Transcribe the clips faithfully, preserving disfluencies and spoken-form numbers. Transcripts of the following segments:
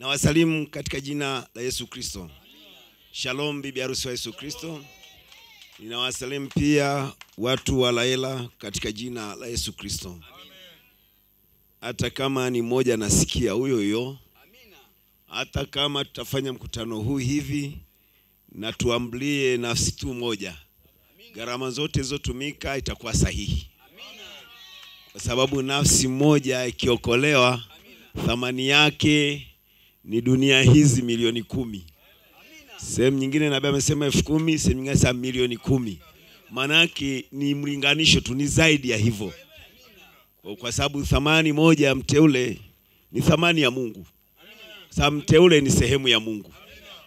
Na wasalimu katika jina la Yesu Kristo. Shalom bibi harusi wa Yesu Kristo. Ninawasalimu pia watu wa Laela katika jina la Yesu Kristo. Hata kama ni moja nasikia huyo huyo. Hata kama tutafanya mkutano huu hivi, na tuambilie nafsi tu moja, gharama zote zotumika itakuwa sahihi. Kwa sababu nafsi moja ikiokolewa, thamani yake ni dunia hizi milioni kumi. Sehemu nyingine nabii amesema elfu kumi, sehemu nyingine sasa milioni kumi. Manake ni mlinganisho tu, ni zaidi ya hivyo. Kwa sababu thamani moja ya mteule ni thamani ya Mungu. Sasa mteule ni sehemu ya Mungu.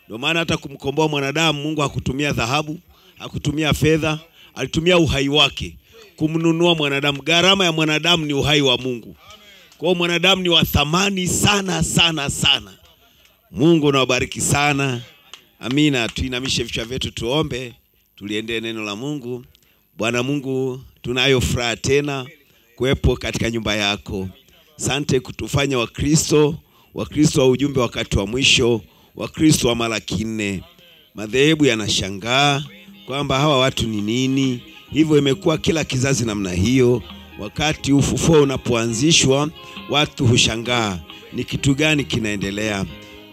Ndio maana hata kumkomboa mwanadamu Mungu hakutumia dhahabu, hakutumia fedha, alitumia uhai wake kumnunua mwanadamu. Gharama ya mwanadamu ni uhai wa Mungu. Kwa mwanadamu ni wa thamani sana sana sana. Mungu anawabariki sana. Amina. Tuinamishe vichwa vyetu tuombe, tuliendee neno la Mungu. Bwana Mungu, tunayo furaha tena kuwepo katika nyumba yako. Asante kutufanya wa Kristo, wa Kristo wa ujumbe wakati wa mwisho, wa Kristo wa Malaki nne. Madhehebu yanashangaa kwamba hawa watu ni nini? Hivyo imekuwa kila kizazi namna hiyo. Wakati ufufuo unapoanzishwa, watu hushangaa ni kitu gani kinaendelea.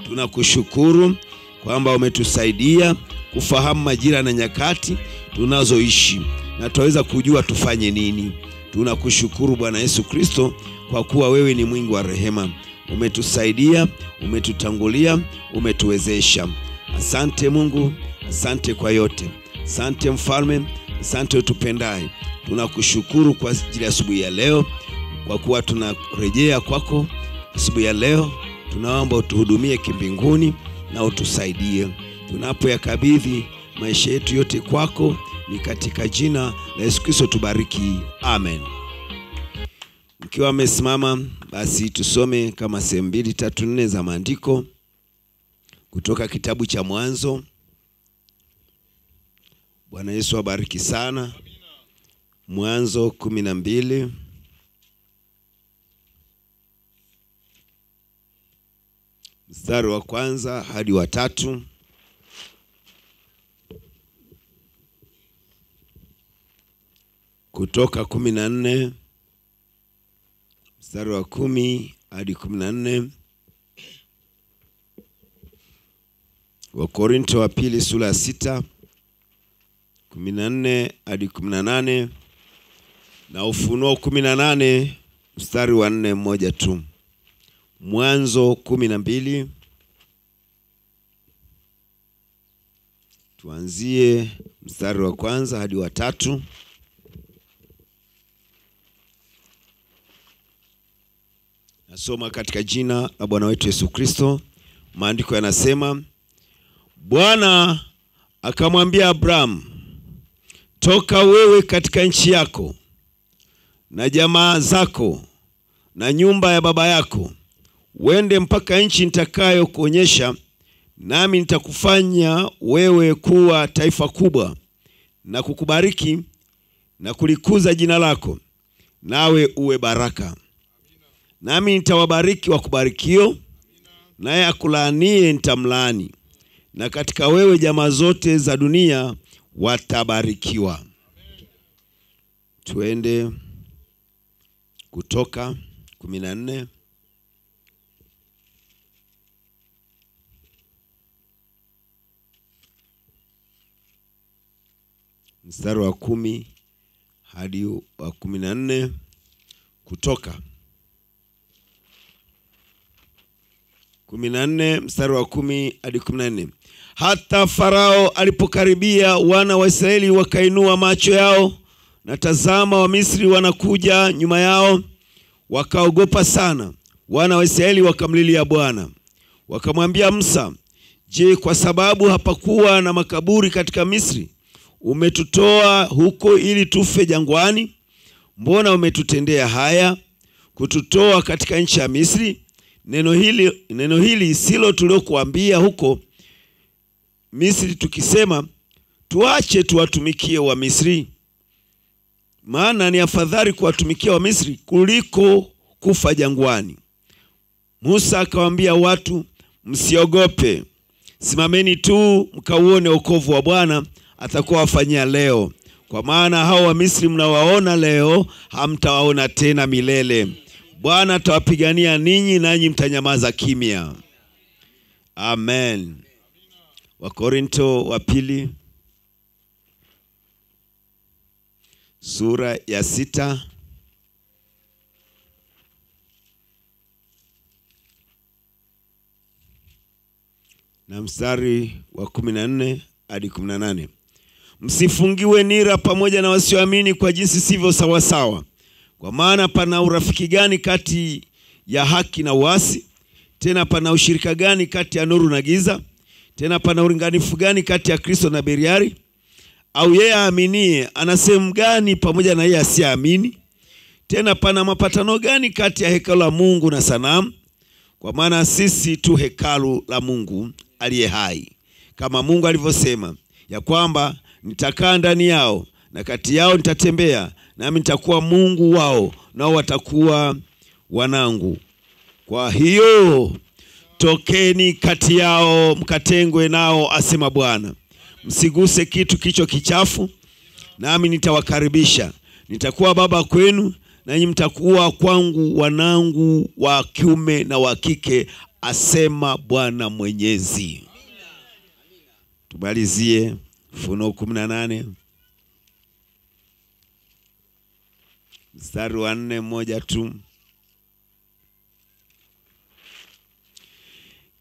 Tunakushukuru kwamba umetusaidia kufahamu majira na nyakati tunazoishi, na tuweza kujua tufanye nini. Tunakushukuru Bwana Yesu Kristo kwa kuwa wewe ni mwingi wa rehema. Umetusaidia, umetutangulia, umetuwezesha. Asante Mungu, asante kwa yote. Asante Mfalme, asante utupendaye. Tunakushukuru kwa ajili ya asubuhi ya leo, kwa kuwa tunarejea kwako asubuhi ya leo. Tunaomba utuhudumie kimbinguni na utusaidie. Tunapoyakabidhi maisha yetu yote kwako, ni katika jina la Yesu Kristo tubariki. Amen. Mkiwa amesimama, basi tusome kama sehemu mbili tatu nne za maandiko kutoka kitabu cha Mwanzo. Bwana Yesu abariki sana. Mwanzo kumi na mbili. Mstari wa kwanza hadi wa tatu. Kutoka kumi na nne. Mstari wa kumi hadi kumi na nne. Wa Korinto wa pili sura ya sita, kumi na nne hadi kumi na nane. Na Ufunuo kumi na nane mstari wa nne mmoja tu. Mwanzo kumi na mbili. Tuanzie mstari wa kwanza hadi wa tatu. Nasoma katika jina la Bwana wetu Yesu Kristo. Maandiko yanasema, Bwana akamwambia Abraham, toka wewe katika nchi yako na jamaa zako na nyumba ya baba yako, wende mpaka nchi nitakayo kuonyesha, nami nitakufanya wewe kuwa taifa kubwa, na kukubariki na kulikuza jina lako, nawe uwe baraka. Nami nitawabariki wakubarikio, naye akulaanie nitamlaani, na katika wewe jamaa zote za dunia watabarikiwa. Tuende Kutoka kumi na nne. Mstari wa kumi hadi wa kumi na nne. Kutoka kumi na nne mstari wa kumi hadi kumi na nne. Hata Farao alipokaribia, wana wa Israeli wakainua macho yao, na tazama wa Misri wanakuja nyuma yao, wakaogopa sana. Wana wa Israeli wakamlilia Bwana, wakamwambia Musa, je, kwa sababu hapakuwa na makaburi katika Misri, umetutoa huko ili tufe jangwani? Mbona umetutendea haya kututoa katika nchi ya Misri? Neno hili neno hili silo tuliokuambia huko Misri, tukisema, tuache tuwatumikie wa Misri? Maana ni afadhali kuwatumikia wa Misri kuliko kufa jangwani. Musa akawaambia watu, msiogope, simameni tu mkauone wokovu wa Bwana atakuwa afanyia leo. Kwa maana hao wa Misri mnawaona leo, hamtawaona tena milele. Bwana atawapigania ninyi, nanyi mtanyamaza kimya. Amen. Wakorinto wa pili sura ya sita na mstari wa kumi na nne hadi kumi na nane. Msifungiwe nira pamoja na wasioamini, kwa jinsi sivyo sawa sawa. Kwa maana pana urafiki gani kati ya haki na uasi? Tena pana ushirika gani kati ya nuru na giza? Tena pana ulinganifu gani kati ya Kristo na Beriari? Au yeye aaminie anasema gani pamoja na yeye asiyeamini? Tena pana mapatano gani kati ya hekalu la Mungu na sanamu? Kwa maana sisi tu hekalu la Mungu aliye hai, kama Mungu alivyosema ya kwamba nitakaa ndani yao na kati yao nitatembea, nami nitakuwa Mungu wao nao watakuwa wanangu. Kwa hiyo tokeni kati yao mkatengwe nao, asema Bwana. Msiguse kitu kicho kichafu, nami nitawakaribisha. Nitakuwa baba kwenu, nanyi mtakuwa kwangu wanangu wa kiume na wa kike, asema Bwana Mwenyezi. Tumalizie Ufunuo kumi na nane mstari wa nne moja tu.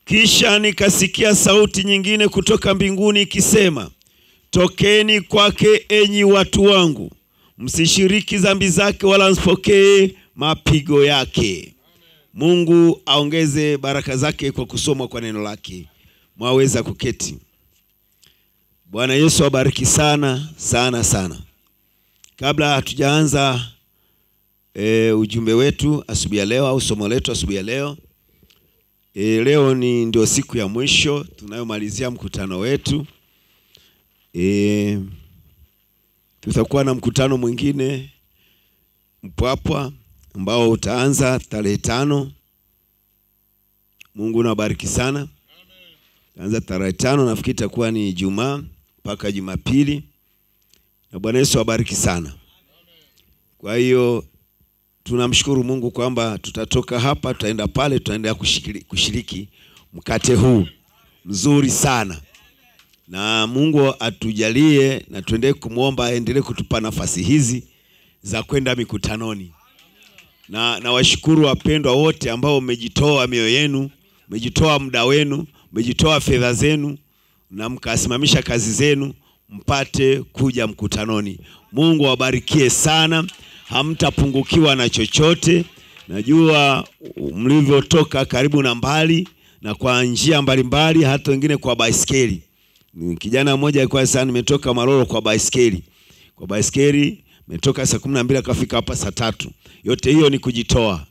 Kisha nikasikia sauti nyingine kutoka mbinguni ikisema, tokeni kwake enyi watu wangu, msishiriki dhambi zake wala msipokee mapigo yake. Mungu aongeze baraka zake kwa kusoma kwa neno lake. Mwaweza kuketi. Bwana Yesu abariki sana sana sana. Kabla hatujaanza e, ujumbe wetu asubuhi ya leo au somo letu asubuhi ya leo, E, leo ni ndio siku ya mwisho tunayomalizia mkutano wetu. E, tutakuwa na mkutano mwingine mpwapwa ambao utaanza tarehe tano. Mungu nabariki sana. Utaanza tarehe tano, nafikiri itakuwa ni Ijumaa mpaka Jumapili. Na Bwana Yesu abariki sana. Kwa hiyo tunamshukuru Mungu kwamba tutatoka hapa, tutaenda pale, tutaendelea kushiriki, kushiriki mkate huu mzuri sana. Na Mungu atujalie na tuendelee kumuomba aendelee kutupa nafasi hizi za kwenda mikutanoni. Na na washukuru wapendwa wote ambao mmejitoa mioyo yenu, mmejitoa muda wenu, mmejitoa fedha zenu na mkasimamisha kazi zenu mpate kuja mkutanoni. Mungu awabarikie sana. Hamtapungukiwa na chochote. Najua mlivyotoka karibu na mbali na kwa njia mbalimbali, hata wengine kwa baisikeli. Kijana mmoja alikuwa sana, nimetoka Maroro kwa baisikeli. Kwa baisikeli nimetoka saa kumi na mbili akafika hapa saa tatu. Yote hiyo ni kujitoa.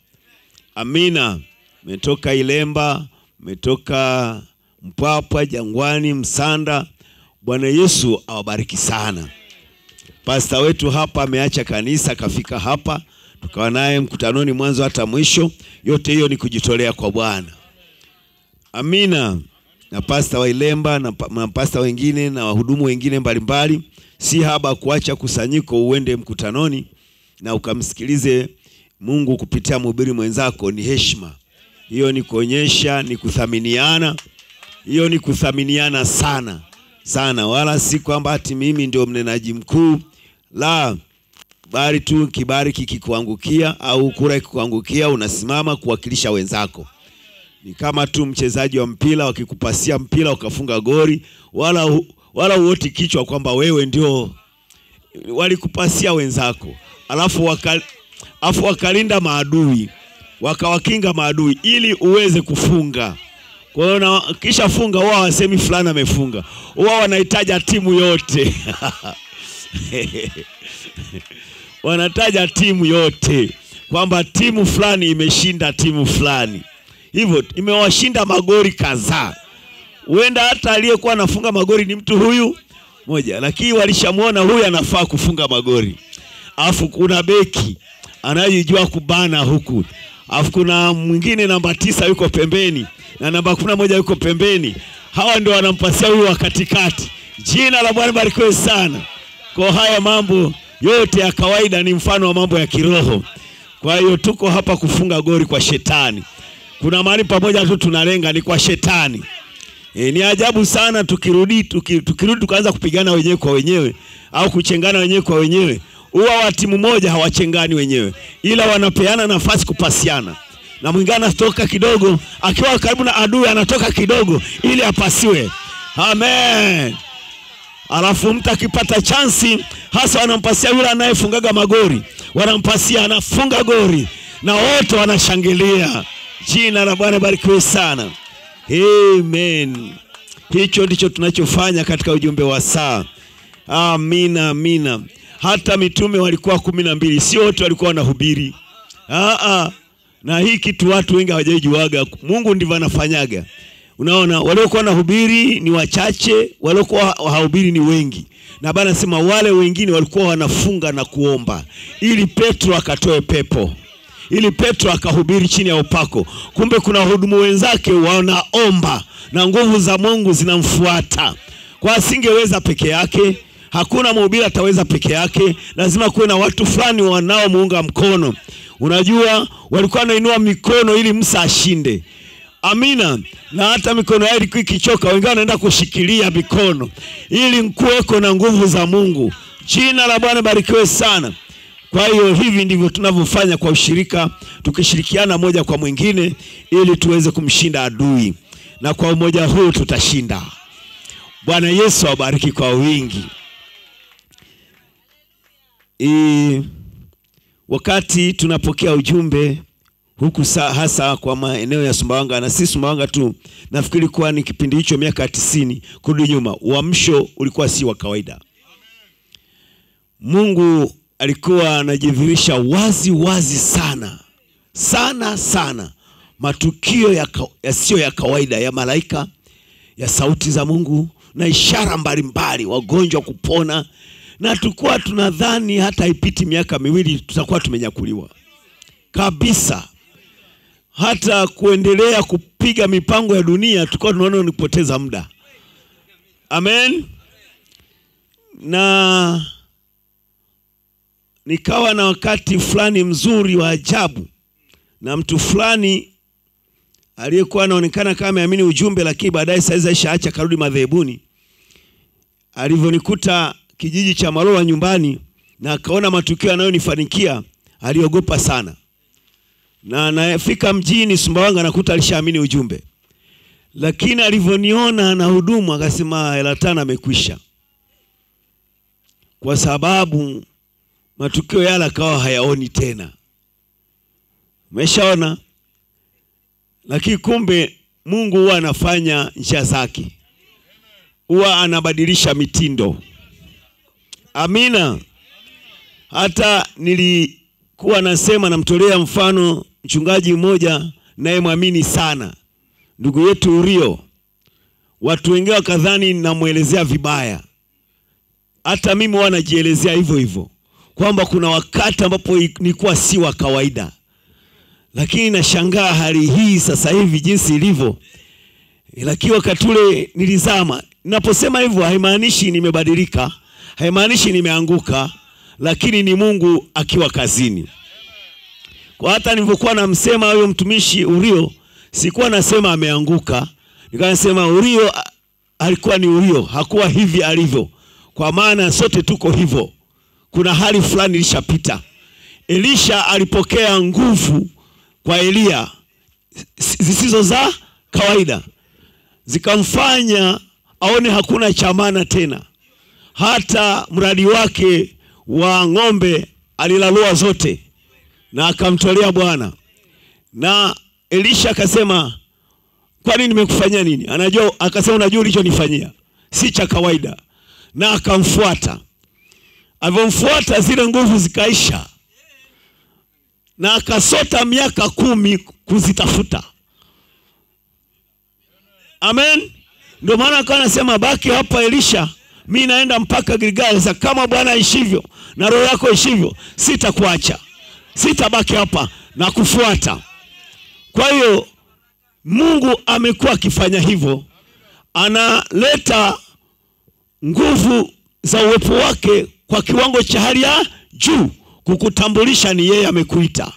Amina. Nimetoka Ilemba, nimetoka Mpwapwa, Jangwani, Msanda. Bwana Yesu awabariki sana. Pastor wetu hapa ameacha kanisa kafika hapa, tukawa naye mkutanoni mwanzo hata mwisho. Yote hiyo ni kujitolea kwa Bwana. Amina. Na pastor wa Ilemba na pastor wengine na wahudumu wengine mbalimbali, si haba kuacha kusanyiko uende mkutanoni na ukamsikilize Mungu kupitia mhubiri mwenzako. Ni heshima. Hiyo ni kuonyesha, ni kuthaminiana. Hiyo ni kuthaminiana sana sana. Wala si kwamba ati mimi ndio mnenaji mkuu, la, bali tu kibali kikikuangukia au kura ikikuangukia unasimama kuwakilisha wenzako. Ni kama tu mchezaji wa mpira wakikupasia mpira ukafunga goli, wala wala uoti kichwa kwamba wewe ndio walikupasia wenzako, alafu wakal, afu wakalinda maadui, wakawakinga maadui ili uweze kufunga. Kwa hiyo kisha funga wao wasemi fulani amefunga. Wao wanahitaji timu yote. Wanataja timu yote kwamba timu fulani imeshinda timu fulani. Hivyo imewashinda magoli kadhaa. Huenda hata aliyekuwa anafunga magoli ni mtu huyu moja, lakini walishamuona huyu anafaa kufunga magoli. Alafu kuna beki anayejua kubana huku. Alafu kuna mwingine namba tisa yuko pembeni. na namba kumi na moja yuko pembeni. Hawa ndio wanampasia huyu wa katikati. Jina la Bwana barikiwe sana. Kwa haya mambo yote ya kawaida ni mfano wa mambo ya kiroho. Kwa hiyo tuko hapa kufunga gori kwa shetani. Kuna mahali pamoja tu tunalenga ni kwa shetani. E, ni ajabu sana tukirudi tukirudi, tukirudi tukaanza kupigana wenyewe kwa wenyewe au kuchengana wenyewe kwa wenyewe. Huwa wa timu moja hawachengani wenyewe, ila wanapeana nafasi kupasiana. Na mwingine anatoka kidogo, akiwa karibu na adui anatoka kidogo ili apasiwe. Amen. Alafu mtu akipata chance hasa wanampasia yule anayefungaga magori. Wanampasia anafunga gori na wote wanashangilia. Jina la Bwana barikiwe sana. Amen. Hicho ndicho tunachofanya katika ujumbe wa saa. Amina, amina. Hata mitume walikuwa kumi na mbili. Si wote walikuwa wanahubiri. Aa, na hii kitu watu wengi hawajajuaga. Mungu ndivyo anafanyaga. Unaona, waliokuwa wanahubiri ni wachache, waliokuwa hawahubiri ni wengi. Na Bwana anasema wale wengine walikuwa wanafunga na kuomba ili Petro akatoe pepo, ili Petro akahubiri chini ya upako. Kumbe kuna wahudumu wenzake wanaomba na nguvu za Mungu zinamfuata. Kwa asingeweza peke yake, hakuna mhubiri ataweza peke yake, lazima kuwe na watu fulani wanaomuunga mkono. Unajua walikuwa wanainua mikono ili Musa ashinde. Amina. Na hata mikono yao ilikuwa ikichoka, wengine wanaenda kushikilia mikono ili nkuweko na nguvu za Mungu. Jina la Bwana barikiwe sana. Kwa hiyo hivi ndivyo tunavyofanya kwa ushirika, tukishirikiana moja kwa mwingine ili tuweze kumshinda adui. Na kwa umoja huu tutashinda. Bwana Yesu awabariki kwa wingi. E, wakati tunapokea ujumbe huku saa, hasa kwa maeneo ya Sumbawanga, na si Sumbawanga tu, nafikiri kuwa ni kipindi hicho miaka tisini kurudi nyuma, uamsho ulikuwa si wa kawaida. Mungu alikuwa anajidhihirisha wazi wazi sana. Sana sana. Matukio ya, ya sio ya kawaida ya malaika, ya sauti za Mungu na ishara mbalimbali, wagonjwa kupona. Na tulikuwa tunadhani hata ipiti miaka miwili tutakuwa tumenyakuliwa kabisa. Hata kuendelea kupiga mipango ya dunia tulikuwa tunaona ni kupoteza muda. Amen. Na nikawa na wakati fulani mzuri wa ajabu na mtu fulani aliyekuwa anaonekana kama ameamini ujumbe, lakini baadaye saizi aishaacha karudi madhehebuni. Alivyonikuta kijiji cha Maroa nyumbani na akaona matukio yanayonifanikia, aliogopa sana. Na anafika mjini Sumbawanga nakuta alishaamini ujumbe. Lakini alivyoniona na huduma akasema hela tano amekwisha. Kwa sababu matukio yale akawa hayaoni tena. Umeshaona? Lakini kumbe Mungu huwa anafanya njia zake. Huwa anabadilisha mitindo. Amina. Hata nilikuwa nasema namtolea mfano mchungaji mmoja naye muamini sana, ndugu yetu Urio. Watu wengi wakadhani namuelezea vibaya. Hata mimi wanajielezea hivyo hivyo, kwamba kuna wakati ambapo nilikuwa si wa kawaida. Lakini nashangaa hali hii sasa hivi jinsi ilivyo. Lakini wakati ule nilizama. Ninaposema hivyo haimaanishi nimebadilika, haimaanishi nimeanguka, lakini ni Mungu akiwa kazini. Kwa hata nilivyokuwa namsema huyo mtumishi Urio, sikuwa nasema ameanguka. Nikasema Urio alikuwa ni Urio, hakuwa hivi alivyo. Kwa maana sote tuko hivyo. Kuna hali fulani ilishapita. Elisha alipokea nguvu kwa Elia zisizo za kawaida, zikamfanya aone hakuna cha maana tena. Hata mradi wake wa ng'ombe alilalua zote na akamtolea Bwana. Na Elisha akasema kwa nini nimekufanyia nini? Anajua, akasema unajua ulichonifanyia si cha kawaida, na akamfuata. Alivyomfuata zile nguvu zikaisha. Na akasota miaka kumi kuzitafuta. Amen. Ndio maana akawa anasema baki hapa Elisha, mimi naenda mpaka Gilgal, kama Bwana aishivyo na roho yako ishivyo sitakuacha. Sitabaki hapa na kufuata. Kwa hiyo Mungu amekuwa akifanya hivyo. Analeta nguvu za uwepo wake kwa kiwango cha hali ya juu kukutambulisha ni yeye amekuita.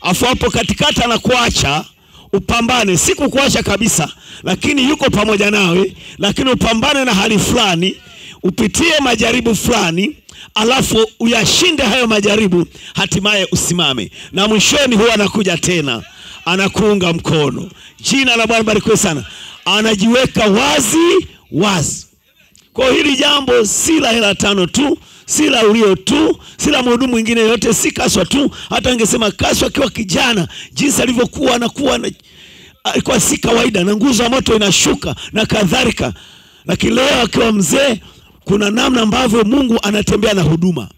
Afu hapo katikati anakuacha upambane, si kukuacha kabisa, lakini yuko pamoja nawe, lakini upambane na hali fulani, upitie majaribu fulani, alafu uyashinde hayo majaribu, hatimaye usimame. Na mwishoni huwa anakuja tena, anakuunga mkono. Jina la Bwana barikiwe sana. Anajiweka wazi wazi. Kwa hili jambo si la hela tano tu, si la Ulio tu, si la mhudumu mwingine yote, si Kaswa tu. Hata angesema Kaswa akiwa kijana, jinsi alivyokuwa anakuwa na alikuwa si kawaida, na nguzo ya moto inashuka na kadhalika. Lakini leo akiwa mzee, kuna namna ambavyo Mungu anatembea na huduma.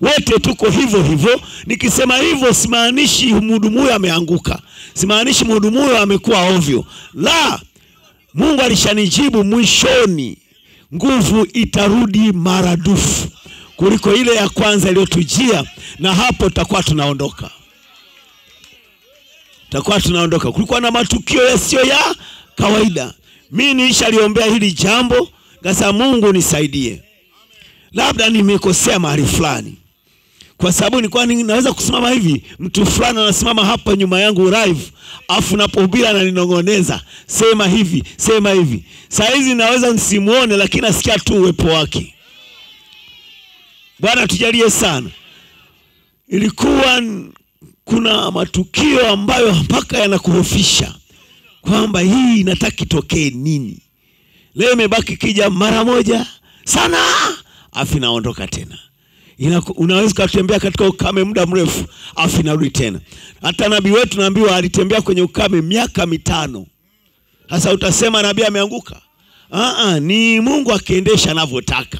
Wote tuko hivyo hivyo. Nikisema hivyo simaanishi mhudumu huyo ameanguka, simaanishi mhudumu huyo amekuwa ovyo. La, Mungu alishanijibu, mwishoni nguvu itarudi maradufu kuliko ile ya kwanza iliyotujia, na hapo tutakuwa tunaondoka. Tutakuwa tunaondoka. Kulikuwa na matukio yasiyo ya kawaida. Mimi nilishaliombea hili jambo, ngasa Mungu nisaidie. Labda nimekosea mahali fulani. Kwa sababu ni kwa nini naweza kusimama hivi, mtu fulani anasimama hapa nyuma yangu live, afu napohubiri ananinongoneza, sema hivi, sema hivi. Saa hizi naweza nisimuone, lakini nasikia tu uwepo wake. Bwana tujalie sana. Ilikuwa kuna matukio ambayo mpaka yanakuhofisha kwamba hii inataka itokee nini. Leo imebaki kija mara moja sana, afi naondoka tena. Unaweza kutembea katika ukame muda mrefu, afi narudi tena. Hata nabii wetu tunaambiwa alitembea kwenye ukame miaka mitano. Sasa utasema nabii ameanguka? Ah, ni Mungu akiendesha anavyotaka.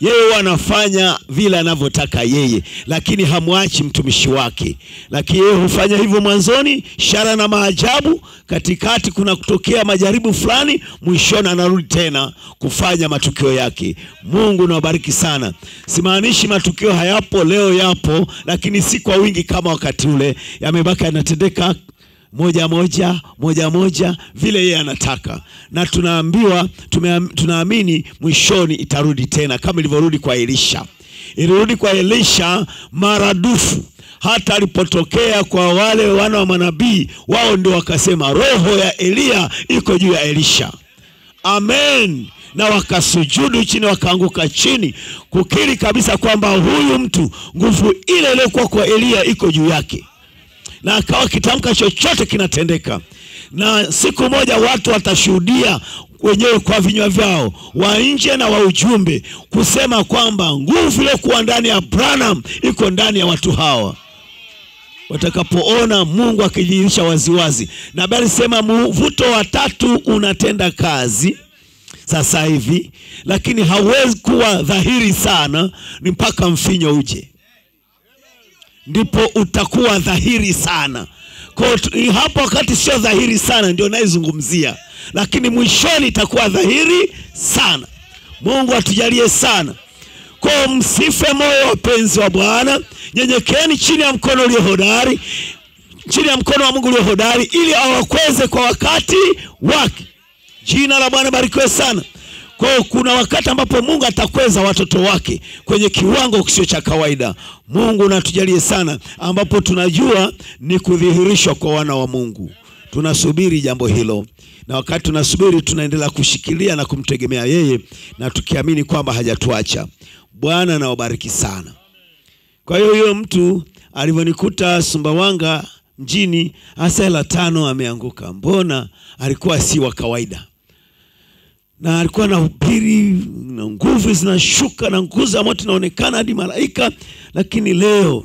Yeye anafanya vile anavyotaka yeye, lakini hamwachi mtumishi wake. Lakini yeye hufanya hivyo mwanzoni ishara na maajabu, katikati kuna kutokea majaribu fulani, mwishoni anarudi tena kufanya matukio yake. Mungu nawabariki sana. Simaanishi matukio hayapo, leo yapo, lakini si kwa wingi kama wakati ule. Yamebaki yanatendeka moja moja, moja moja, vile yeye anataka. Na tunaambiwa, tunaamini mwishoni itarudi tena, kama ilivyorudi kwa Elisha. Ilirudi kwa Elisha maradufu. Hata alipotokea kwa wale wana wa manabii, wao ndio wakasema roho ya Elia iko juu ya Elisha. Amen. Na wakasujudu chini, wakaanguka chini, kukiri kabisa kwamba huyu mtu nguvu ile ile kwa kwa Elia iko juu yake. Na akawa kitamka chochote kinatendeka. Na siku moja watu watashuhudia wenyewe kwa vinywa vyao, wa nje na wa ujumbe, kusema kwamba nguvu iliyokuwa ndani ya Branham iko ndani ya watu hawa. Watakapoona Mungu akijidhihirisha waziwazi. Na bali sema mvuto wa tatu unatenda kazi sasa hivi, lakini hauwezi kuwa dhahiri sana mpaka mfinyo uje. Ndipo utakuwa dhahiri sana. Kwa hapo wakati sio dhahiri sana, ndio naizungumzia. Lakini mwishoni itakuwa dhahiri sana. Mungu atujalie sana. Kwa msife moyo wapenzi wa Bwana, nyenyekeeni chini ya mkono ulio hodari, chini ya mkono wa Mungu ulio hodari, ili awakweze kwa wakati wake. Jina la Bwana barikiwe sana. Kwa kuna wakati ambapo Mungu atakweza watoto wake kwenye kiwango kisio cha kawaida. Mungu natujalie sana, ambapo tunajua ni kudhihirishwa kwa wana wa Mungu. Tunasubiri jambo hilo, na wakati tunasubiri tunaendelea kushikilia na kumtegemea yeye, na tukiamini kwamba hajatuacha. Bwana na wabariki sana. Kwa hiyo hiyo mtu alivyonikuta Sumbawanga mjini, hela tano ameanguka, mbona alikuwa si wa kawaida. Na alikuwa na upiri, na nguvu zinashuka, na nguzo ya moto inaonekana hadi malaika. Lakini leo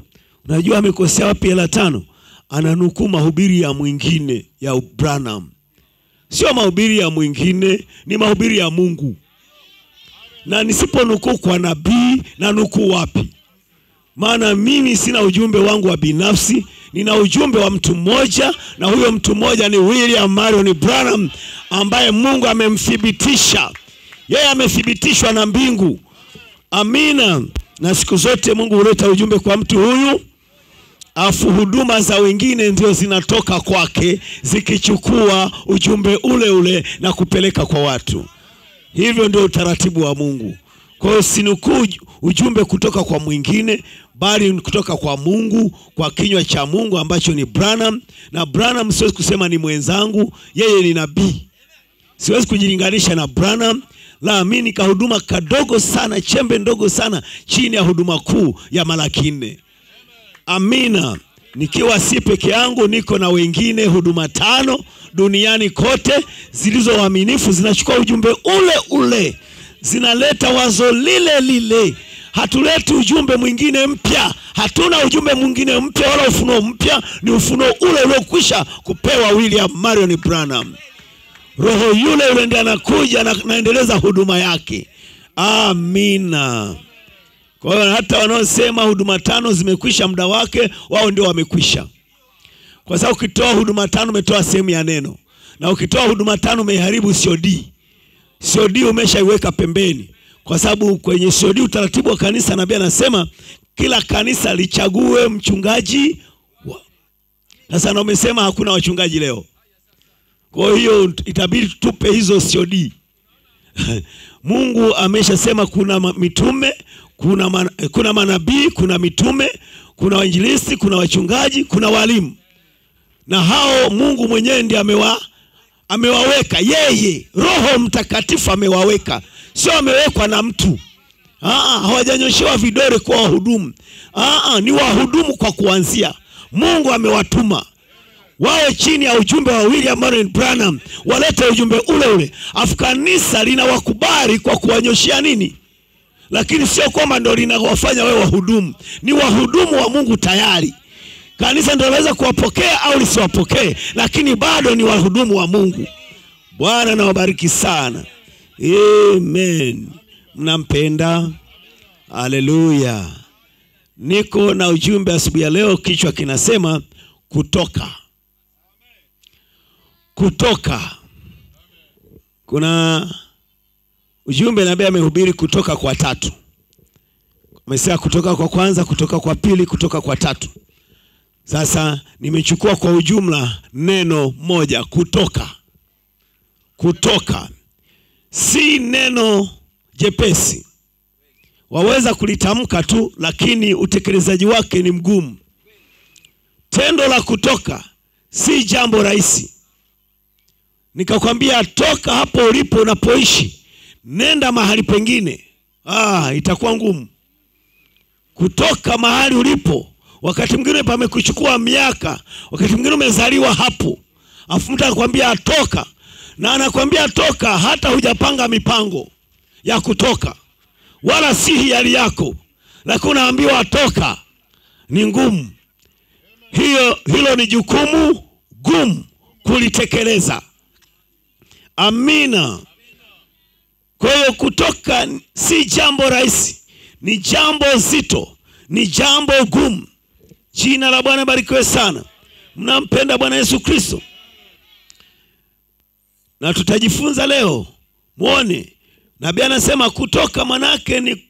unajua amekosea wapi hela tano? Ananukuu mahubiri ya mwingine ya Branham. Sio mahubiri ya mwingine, ni mahubiri ya Mungu. Na nisiponukuu kwa nabii, na nukuu wapi? Maana mimi sina ujumbe wangu wa binafsi, nina ujumbe wa mtu mmoja, na huyo mtu mmoja ni William Marrion Branham, ambaye Mungu amemthibitisha. Yeye amethibitishwa na mbingu. Amina. Na siku zote Mungu huleta ujumbe kwa mtu huyu afu huduma za wengine ndio zinatoka kwake, zikichukua ujumbe ule ule na kupeleka kwa watu. Hivyo ndio utaratibu wa Mungu. Kwa hiyo sinukuu ujumbe kutoka kwa mwingine, bali kutoka kwa Mungu, kwa kinywa cha Mungu ambacho ni Branham. Na Branham siwezi kusema ni mwenzangu, yeye ni nabii. Siwezi kujilinganisha na Branham. La, mimi kahuduma kadogo sana, chembe ndogo sana chini ya huduma kuu ya Malaki nne. Amina. Nikiwa si peke yangu, niko na wengine huduma tano duniani kote zilizo waaminifu, zinachukua ujumbe ule ule, zinaleta wazo lile lile. Hatuleti ujumbe mwingine mpya, hatuna ujumbe mwingine mpya wala ufunuo mpya, ni ufunuo ule uliokwisha kupewa William Marrion Branham. Roho yule yule ndiye anakuja na naendeleza huduma yake. Amina. Kwa hiyo hata wanaosema huduma tano zimekwisha muda wake, wao ndio wamekwisha. Kwa sababu ukitoa huduma tano umetoa sehemu ya neno. Na ukitoa huduma tano umeharibu C O D. C O D umeshaiweka pembeni. Kwa sababu kwenye C O D utaratibu wa kanisa, nabii anasema kila kanisa lichague mchungaji. Sasa na umesema hakuna wachungaji leo. Kwa hiyo itabidi tupe hizo C O D. Mungu ameshasema kuna mitume, kuna man, kuna manabii, kuna mitume, kuna wainjilisti, kuna wachungaji, kuna walimu. Na hao Mungu mwenyewe ndiye amewa amewaweka yeye. Roho Mtakatifu amewaweka. Sio amewekwa na mtu. Ah, hawajanyoshewa vidole kwa wahudumu. Ah, ni wahudumu kwa kuanzia. Mungu amewatuma. Wawe chini ya ujumbe wa William Marrion Branham, walete ujumbe ule ule. Afu kanisa linawakubali kwa kuwanyoshia nini? Lakini sio kwamba ndio linawafanya wewe wahudumu. Ni wahudumu wa Mungu tayari. Kanisa ndio linaweza kuwapokea au lisiwapokee, lakini bado ni wahudumu wa Mungu. Bwana na wabariki sana. Amen. Mnampenda? Haleluya. Niko na ujumbe asubuhi ya leo, kichwa kinasema kutoka. Kutoka. Kuna ujumbe nabii amehubiri kutoka kwa tatu. Amesema kutoka kwa kwanza, kutoka kwa pili, kutoka kwa tatu. Sasa nimechukua kwa ujumla neno moja, kutoka. Kutoka si neno jepesi. Waweza kulitamka tu, lakini utekelezaji wake ni mgumu. Tendo la kutoka si jambo rahisi. Nikakwambia toka hapo ulipo unapoishi, nenda mahali pengine. Ah, itakuwa ngumu. Kutoka mahali ulipo, wakati mwingine pamekuchukua miaka, wakati mwingine umezaliwa hapo. Afu mtu anakuambia toka, na anakuambia toka hata hujapanga mipango ya kutoka, wala si hiari yako. Lakini unaambiwa toka. Ni ngumu. Hiyo hilo ni jukumu gumu kulitekeleza. Amina. Kwa hiyo kutoka si jambo rahisi, ni jambo zito, ni jambo gumu. Jina la Bwana barikiwe sana. Mnampenda Bwana Yesu Kristo? Na tutajifunza leo. Muone nabii anasema kutoka manake ni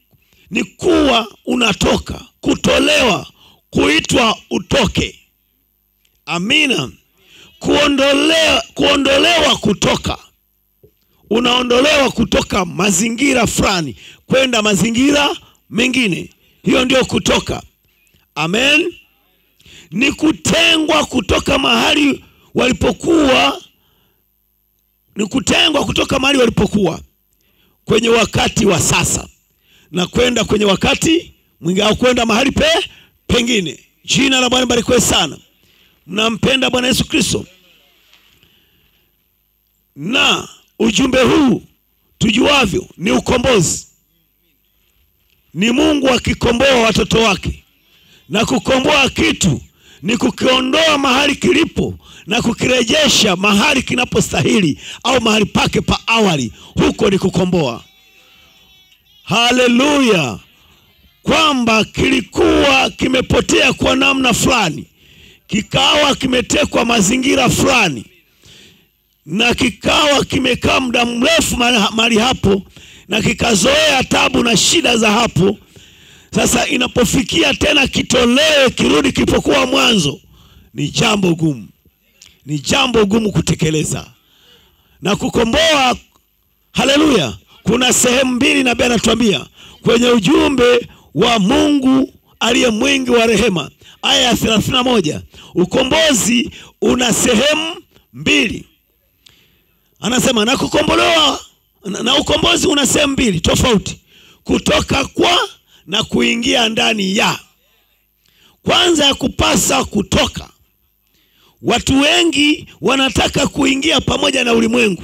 ni kuwa unatoka, kutolewa, kuitwa utoke. Amina. Kuondolewa, kuondolewa kutoka. Unaondolewa kutoka mazingira fulani kwenda mazingira mengine. Hiyo ndio kutoka. Amen. Ni kutengwa kutoka mahali walipokuwa, ni kutengwa kutoka mahali walipokuwa kwenye wakati wa sasa na kwenda kwenye wakati mwingine, au kwenda mahali pe pengine. Jina la Bwana barikiwe sana. Mnampenda Bwana Yesu Kristo? Na ujumbe huu tujuavyo ni ukombozi. Ni Mungu akikomboa watoto wake. Na kukomboa kitu ni kukiondoa mahali kilipo na kukirejesha mahali kinapostahili au mahali pake pa awali. Huko ni kukomboa. Haleluya. Kwamba kilikuwa kimepotea kwa namna fulani, kikawa kimetekwa mazingira fulani, na kikawa kimekaa muda mrefu mahali hapo, na kikazoea tabu na shida za hapo, Sasa inapofikia tena kitolewe kirudi kipokuwa mwanzo, ni jambo gumu. Ni jambo gumu kutekeleza na kukomboa. Haleluya. Kuna sehemu mbili na Biblia inatuambia kwenye ujumbe wa Mungu aliye mwingi wa rehema, aya ya thelathini na moja. Ukombozi una sehemu mbili. Anasema na kukombolewa, na ukombozi una sehemu mbili tofauti, kutoka kwa na kuingia ndani ya. Kwanza ya kupasa kutoka. Watu wengi wanataka kuingia pamoja na ulimwengu,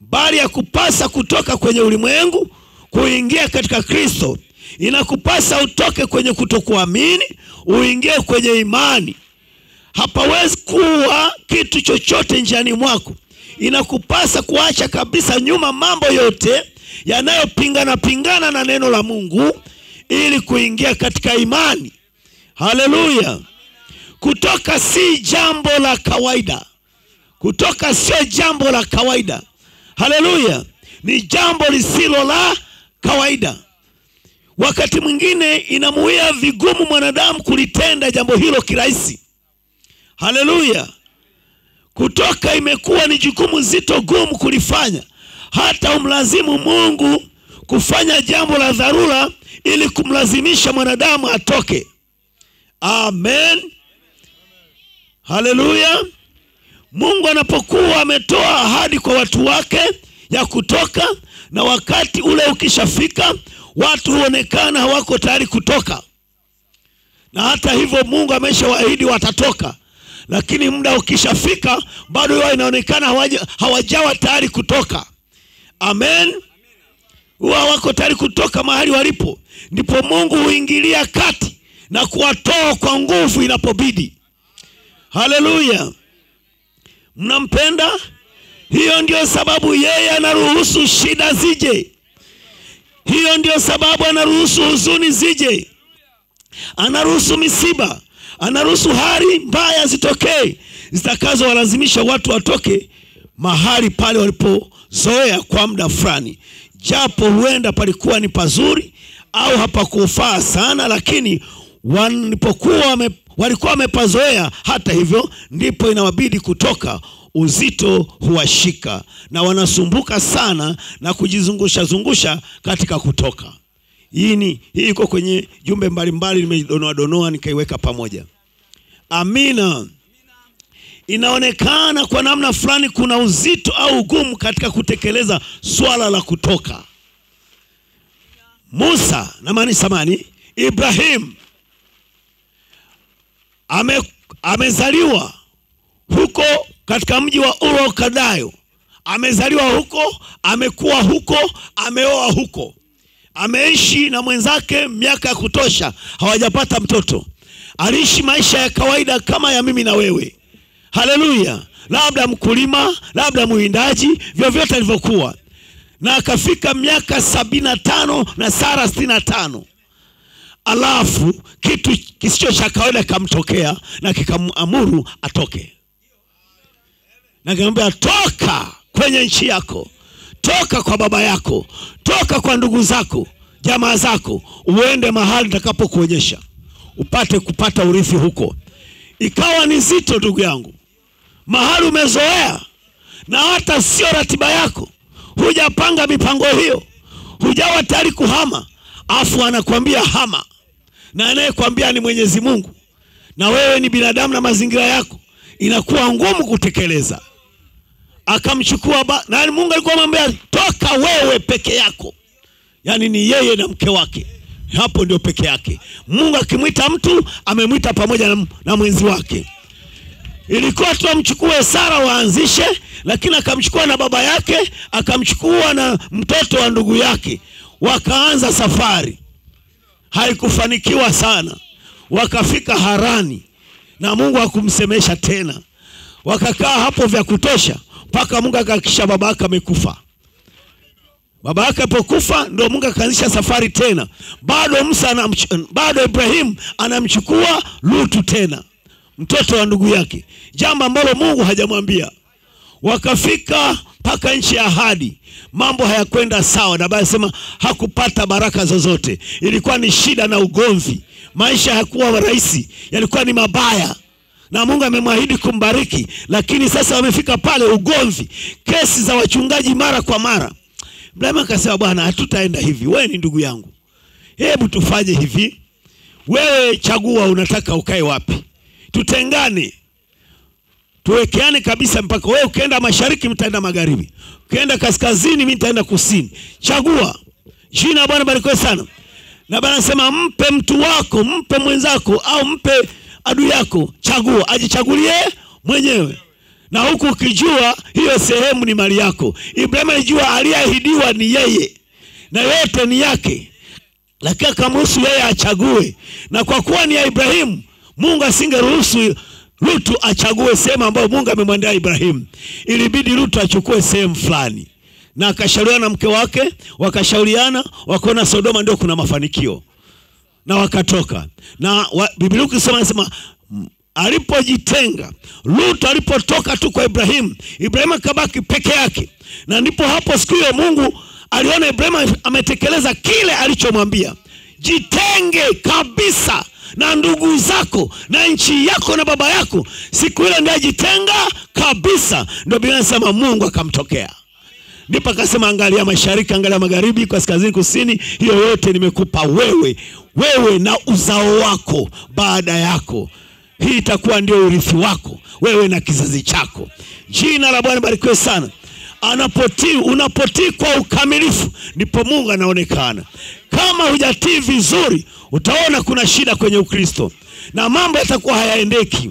bali ya kupasa kutoka kwenye ulimwengu kuingia katika Kristo. Inakupasa utoke kwenye kutokuamini uingie kwenye imani. Hapawezi kuwa kitu chochote njiani mwako. Inakupasa kuacha kabisa nyuma mambo yote yanayopingana pingana na neno la Mungu ili kuingia katika imani. Haleluya. Kutoka si jambo la kawaida. Kutoka sio jambo la kawaida. Haleluya. Ni jambo lisilo la kawaida. Wakati mwingine inamuia vigumu mwanadamu kulitenda jambo hilo kirahisi. Haleluya. Kutoka imekuwa ni jukumu zito gumu kulifanya. Hata umlazimu Mungu kufanya jambo la dharura ili kumlazimisha mwanadamu atoke. Amen. Haleluya. Mungu anapokuwa ametoa ahadi kwa watu wake ya kutoka, na wakati ule ukishafika watu huonekana hawako tayari kutoka. Na hata hivyo Mungu ameshawaahidi watatoka, lakini muda ukishafika bado wao inaonekana hawaja, hawajawa tayari kutoka. Amen. Wao wako tayari kutoka mahali walipo, ndipo Mungu huingilia kati na kuwatoa kwa nguvu inapobidi. Haleluya. Mnampenda? Hiyo ndio sababu yeye anaruhusu shida zije. Hiyo ndio sababu anaruhusu huzuni zije. Anaruhusu misiba, anaruhusu hali mbaya zitokee zitakazo walazimisha watu watoke mahali pale walipozoea kwa muda fulani. Japo huenda palikuwa ni pazuri au hapakufaa sana, lakini walipokuwa wame, walikuwa wamepazoea. Hata hivyo ndipo inawabidi kutoka. Uzito huwashika na wanasumbuka sana na kujizungusha zungusha katika kutoka. Hii ni hii iko kwenye jumbe mbalimbali, nimedonoa donoa nikaiweka pamoja. Amina. Inaonekana kwa namna fulani kuna uzito au ugumu katika kutekeleza swala la kutoka. Musa na mani samani Ibrahim ame, amezaliwa huko katika mji wa Uro Kadayo. Amezaliwa huko, amekuwa huko, ameoa huko. Ameishi na mwenzake miaka ya kutosha, hawajapata mtoto. Aliishi maisha ya kawaida kama ya mimi na wewe. Haleluya. Labda mkulima, labda muindaji, vyovyote alivyokuwa. Na akafika miaka sabini na tano na Sara sitini na tano. Alafu kitu kisicho cha kawaida kamtokea na kikamamuru atoke. Na kambia toka kwenye nchi yako, toka kwa baba yako, toka kwa ndugu zako, jamaa zako, uende mahali nitakapokuonyesha upate kupata urithi huko. Ikawa ni zito ndugu yangu, mahali umezoea na hata sio ratiba yako, hujapanga mipango hiyo, hujawa tayari kuhama, afu anakuambia hama, na anayekwambia ni Mwenyezi Mungu, na wewe ni binadamu na mazingira yako, inakuwa ngumu kutekeleza. Akamchukua ba... na Mungu alikuwa amwambia toka wewe peke yako. Yaani ni yeye na mke wake. Hapo ndio peke yake. Mungu akimwita mtu amemwita pamoja na, na mwenzi wake. Ilikuwa tu amchukue Sara waanzishe, lakini akamchukua na baba yake, akamchukua na mtoto wa ndugu yake. Wakaanza safari. Haikufanikiwa sana. Wakafika Harani na Mungu akumsemesha tena. Wakakaa hapo vya kutosha mpaka Mungu akakisha baba yake amekufa. Baba yake alipokufa ndio Mungu akaanzisha safari tena. Bado Musa na bado Ibrahim anamchukua Lutu tena, mtoto wa ndugu yake. Jambo ambalo Mungu hajamwambia. Wakafika mpaka nchi ya ahadi mambo hayakwenda sawa, na basi sema hakupata baraka zozote. Ilikuwa ni shida na ugomvi, maisha hayakuwa rahisi, yalikuwa ni mabaya. Na Mungu amemwahidi kumbariki, lakini sasa wamefika pale ugomvi, kesi za wachungaji mara kwa mara. Ibrahim akasema, bwana, hatutaenda hivi, wewe ni ndugu yangu. Hebu tufanye hivi, wewe chagua unataka ukae wapi. Tutengane. Tuwekeane kabisa mpaka wewe ukienda mashariki mtaenda magharibi. Ukienda kaskazini mimi nitaenda kusini. Chagua. Jina Bwana barikiwe sana. Na Bwana anasema mpe mtu wako, mpe mwenzako au mpe adui yako, chagua, ajichagulie mwenyewe. Na huku ukijua hiyo sehemu ni mali yako. Ibrahim alijua aliahidiwa ni yeye na yote ni yake, lakini akamruhusu yeye achague. Na kwa kuwa ni ya Ibrahim, Mungu asingeruhusu Lutu achague sehemu ambayo Mungu amemwandaa Ibrahim. Ilibidi Lutu achukue sehemu fulani. Na akashauriana na mke wake, wakashauriana, wakaona Sodoma ndio kuna mafanikio. Na wakatoka. Na wa, Biblia ukisoma inasema alipojitenga, Lutu alipotoka tu kwa Ibrahim, Ibrahim akabaki peke yake. Na ndipo hapo siku hiyo Mungu aliona Ibrahim ametekeleza kile alichomwambia. Jitenge kabisa na ndugu zako na nchi yako na baba yako. Siku ile ndiye jitenga kabisa. Ndio Biblia inasema Mungu akamtokea. Ndipo akasema, angalia mashariki, angalia magharibi, kaskazini, kusini, hiyo yote nimekupa wewe, wewe na uzao wako baada yako. Hii itakuwa ndio urithi wako, wewe na kizazi chako. Jina la Bwana barikiwe sana. Anapotii, unapotii kwa ukamilifu, ndipo Mungu anaonekana. Kama hujatii vizuri, utaona kuna shida kwenye Ukristo na mambo yatakuwa hayaendeki.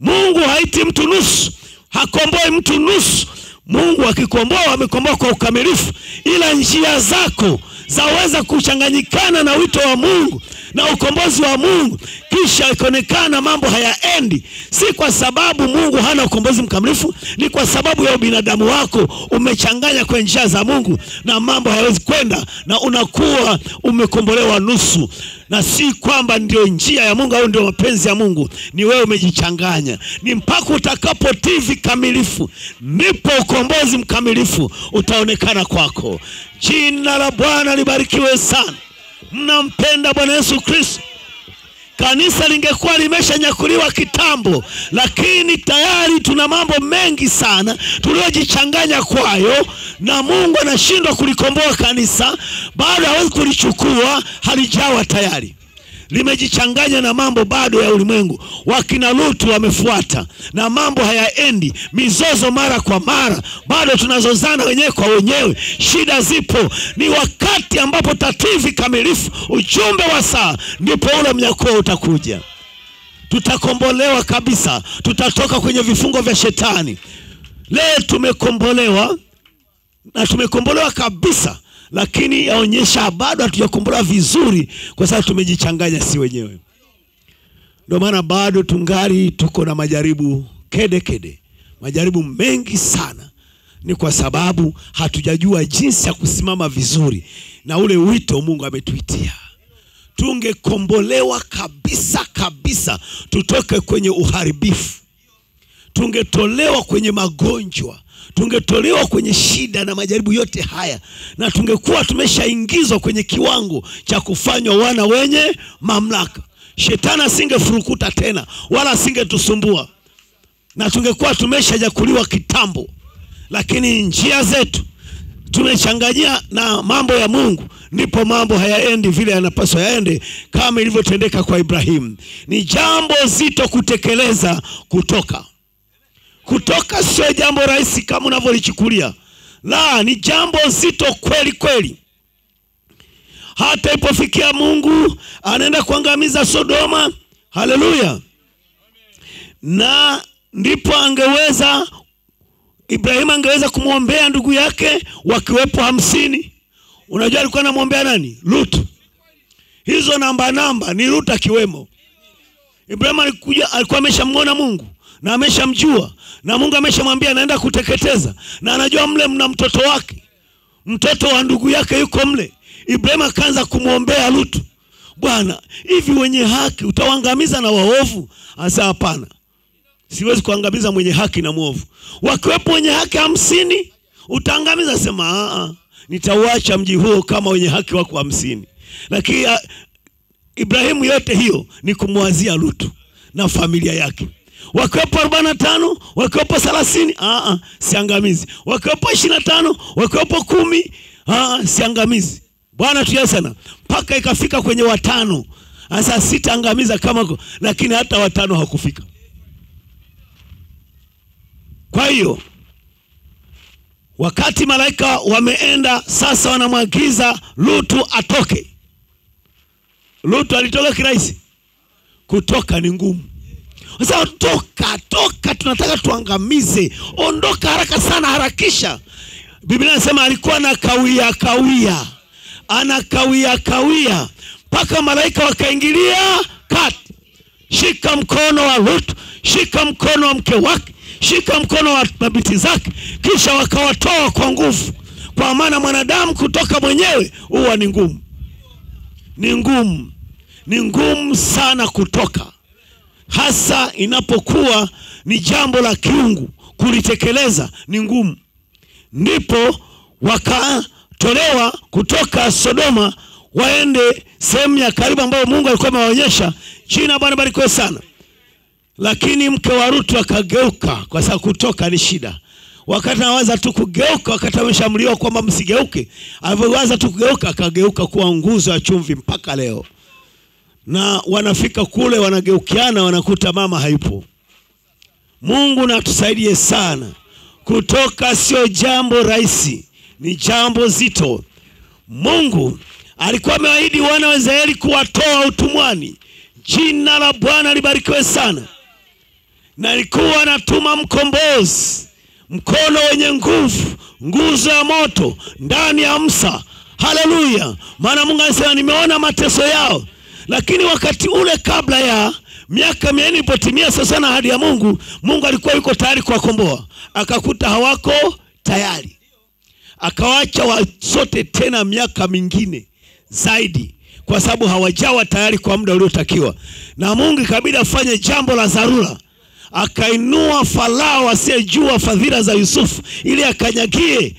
Mungu haiti mtu nusu, hakomboi mtu nusu. Mungu akikomboa amekomboa kwa ukamilifu, ila njia zako zaweza kuchanganyikana na wito wa Mungu na ukombozi wa Mungu, kisha ikaonekana mambo hayaendi. Si kwa sababu Mungu hana ukombozi mkamilifu, ni kwa sababu ya ubinadamu wako umechanganya kwa njia za Mungu, na mambo hayawezi kwenda, na unakuwa umekombolewa nusu. Na si kwamba ndio njia ya Mungu au ndio mapenzi ya Mungu, ni wewe umejichanganya. Ni mpaka utakapotii vikamilifu ndipo ukombozi mkamilifu utaonekana kwako. Jina la Bwana libarikiwe sana. Mnampenda Bwana Yesu Kristo. Kanisa lingekuwa limeshanyakuliwa kitambo, lakini tayari tuna mambo mengi sana tuliojichanganya kwayo, na Mungu anashindwa kulikomboa kanisa. Bado hawezi kulichukua, halijawa tayari, limejichanganya na mambo bado ya ulimwengu. Wakina Lutu wamefuata na mambo hayaendi, mizozo mara kwa mara, bado tunazozana wenyewe kwa wenyewe, shida zipo. Ni wakati ambapo tativi kamilifu ujumbe wa saa, ndipo ule mnyakuo utakuja. Tutakombolewa kabisa, tutatoka kwenye vifungo vya shetani. Leo tumekombolewa na tumekombolewa kabisa, lakini yaonyesha bado hatujakombolewa vizuri kwa sababu tumejichanganya si wenyewe. Ndio maana bado tungari tuko na majaribu kede kede. Majaribu mengi sana. Ni kwa sababu hatujajua jinsi ya kusimama vizuri na ule wito Mungu ametuitia. Tungekombolewa kabisa kabisa, tutoke kwenye uharibifu. Tungetolewa kwenye magonjwa, tungetolewa kwenye shida na majaribu yote haya, na tungekuwa tumeshaingizwa kwenye kiwango cha kufanywa wana wenye mamlaka. Shetani asingefurukuta tena wala asingetusumbua, na tungekuwa tumeshajakuliwa kitambo. Lakini njia zetu tumechanganyia na mambo ya Mungu, ndipo mambo hayaendi vile yanapaswa yaende, kama ilivyotendeka kwa Ibrahim. Ni jambo zito kutekeleza kutoka. Kutoka sio jambo rahisi kama unavyolichukulia. La, ni jambo zito kweli kweli. Hata ipofikia Mungu anaenda kuangamiza Sodoma, haleluya, na ndipo angeweza Ibrahim angeweza kumwombea ndugu yake wakiwepo hamsini. Unajua alikuwa anamwombea nani? Lutu. Hizo namba namba ni Lutu akiwemo. Ibrahim alikuja, alikuwa ameshamwona Mungu na ameshamjua, na Mungu ameshamwambia naenda kuteketeza, na anajua mle mna mtoto wake, mtoto wa ndugu yake yuko mle. Ibrahim akaanza kumuombea Lutu, bwana, hivi wenye haki utawaangamiza na waovu? Asa, hapana, siwezi kuangamiza mwenye haki na mwovu. Wakiwepo wenye haki hamsini, Utangamiza sema, nitauacha mji huu kama wenye haki wako hamsini. Lakini Ibrahimu yote hiyo ni kumwazia Lutu na familia yake. Wakiwepo arobaini na tano, wakiwepo thelathini, aa, siangamizi. Wakiwepo ishirini na tano, wakiwepo kumi, aa, siangamizi. Bwana tulia sana. Paka ikafika kwenye watano. Asa sita angamiza kama, lakini hata watano hakufika. Kwa hiyo, wakati malaika wameenda, sasa wanamwagiza Lutu atoke. Lutu alitoka kirahisi? Kutoka ni ngumu. Sasa toka, toka, tunataka tuangamize. Ondoka haraka sana, harakisha. Biblia inasema alikuwa na kawia, kawia. Ana kawia, kawia. Paka malaika wakaingilia kati. Shika mkono wa Lutu, shika mkono wa mke wake, shika mkono wa mabinti zake, kisha wakawatoa kwa nguvu. Kwa maana mwanadamu kutoka mwenyewe huwa ni ngumu. Ni ngumu. Ni ngumu sana kutoka. Hasa inapokuwa ni jambo la kiungu, kulitekeleza ni ngumu. Ndipo wakatolewa kutoka Sodoma waende sehemu ya karibu ambayo Mungu alikuwa amewaonyesha. Jina Bwana barikiwe sana. Lakini mke wa Lutu akageuka, kwa sababu kutoka ni shida. Wakati anawaza tu kugeuka, wakati ameshamliwa kwamba msigeuke, alipowaza tu kugeuka akageuka kuwa nguzo ya chumvi mpaka leo. Na wanafika kule wanageukiana, wanakuta mama haipo. Mungu na tusaidie sana. Kutoka sio jambo rahisi, ni jambo zito. Mungu alikuwa amewaahidi wana wa Israeli kuwatoa utumwani. Jina la Bwana libarikiwe sana. Na alikuwa anatuma mkombozi, mkono wenye nguvu, nguzo ya moto ndani ya Musa. Haleluya. Maana Mungu anasema nimeona mateso yao. Lakini wakati ule kabla ya miaka mia nne ilipotimia sasa na ahadi ya Mungu, Mungu alikuwa yuko tayari kuwakomboa. Akakuta hawako tayari. Akawaacha wasote tena miaka mingine zaidi, kwa sababu hawajawa tayari kwa muda uliotakiwa. Na Mungu ikabidi afanye jambo la dharura. Akainua Farao asiyejua fadhila za Yusufu ili akanyagie,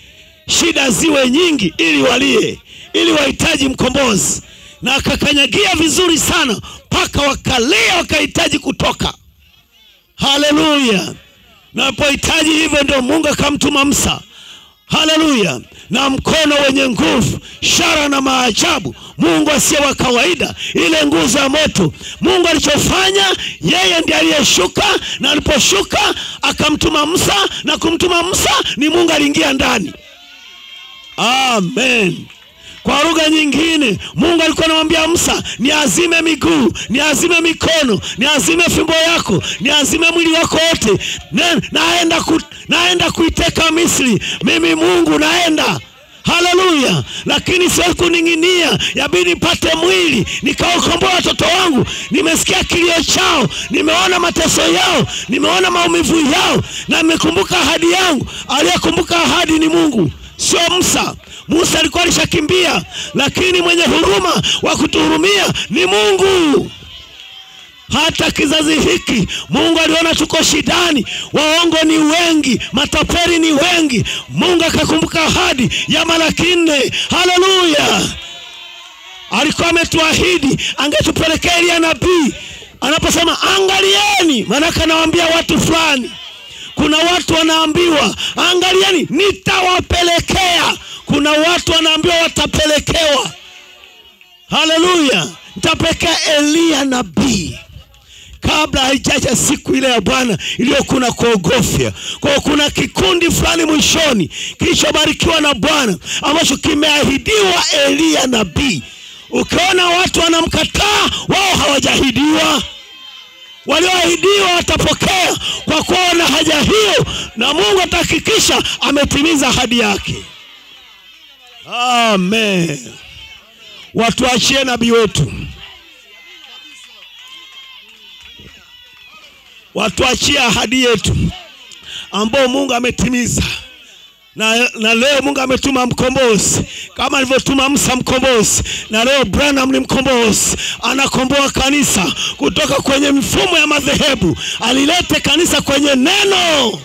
shida ziwe nyingi ili walie, ili wahitaji mkombozi. Na akakanyagia vizuri sana mpaka wakalea wakahitaji kutoka. Haleluya. Na alipohitaji hivyo ndio Mungu akamtuma Musa. Haleluya. Na mkono wenye nguvu, ishara na maajabu, Mungu asiye wa kawaida, ile nguzo ya moto. Mungu alichofanya, yeye ndiye aliyeshuka, na aliposhuka akamtuma Musa, na kumtuma Musa ni Mungu aliingia ndani. Amen. Kwa lugha nyingine, Mungu alikuwa anamwambia Musa, niazime miguu, niazime mikono, niazime fimbo yako, niazime mwili wako wote. Naenda ku, naenda kuiteka Misri. Mimi Mungu naenda. Haleluya. Lakini siwezi kuninginia, yabidi nipate mwili nikaokomboa watoto wangu. Nimesikia kilio chao, nimeona mateso yao, nimeona maumivu yao, na nimekumbuka ahadi yangu. Aliyekumbuka ahadi ni Mungu, sio Musa. Musa alikuwa alishakimbia, lakini mwenye huruma wa kutuhurumia ni Mungu. Hata kizazi hiki Mungu aliona tuko shidani, waongo ni wengi, matapeli ni wengi. Mungu akakumbuka ahadi ya Malaki nne. Haleluya. Alikuwa ametuahidi angetupelekea Elia nabii. Anaposema angalieni, maana kanawaambia watu fulani. Kuna watu wanaambiwa angalieni nitawapelekea. Kuna watu wanaambiwa watapelekewa. Haleluya. Nitapelekea Elia nabii. Kabla haijaja siku ile ya Bwana iliyokuwa kuogofia. Kwa kuna kikundi fulani mwishoni kilichobarikiwa na Bwana ambacho kimeahidiwa Elia nabii. Ukiona watu wanamkataa, wao hawajahidiwa. Walioahidiwa watapokea, kwa kuwa na haja hiyo, na Mungu atahakikisha ametimiza ahadi yake. Amen. Watu achie nabii wetu. Watu achie ahadi yetu ambao Mungu ametimiza. Na, na leo Mungu ametuma mkombozi, kama alivyotuma Musa mkombozi. Na leo Branham ni mkombozi, anakomboa kanisa kutoka kwenye mfumo ya madhehebu, alilete kanisa kwenye neno.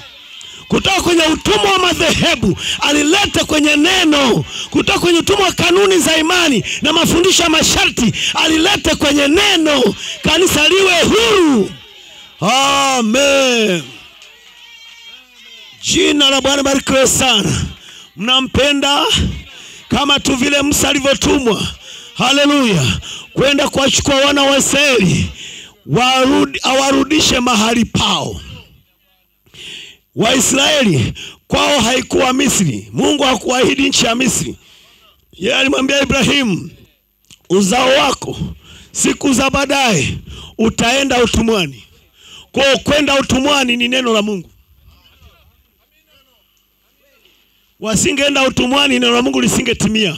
kutoka kwenye utumwa wa madhehebu alileta kwenye neno, kutoka kwenye utumwa wa kanuni za imani na mafundisho ya masharti alileta kwenye neno. Kanisa liwe huru. Amen. Jina la Bwana barikiwe sana. Mnampenda kama tu vile Musa alivyotumwa, haleluya, kwenda kuachukua wana wa Israeli warudi, awarudishe mahali pao. Waisraeli kwao haikuwa Misri. Mungu hakuahidi nchi ya Misri. Yeye alimwambia Ibrahim, uzao wako siku za baadaye utaenda utumwani. Kwa kwenda utumwani ni neno la Mungu. Wasingeenda utumwani neno la Mungu lisingetimia.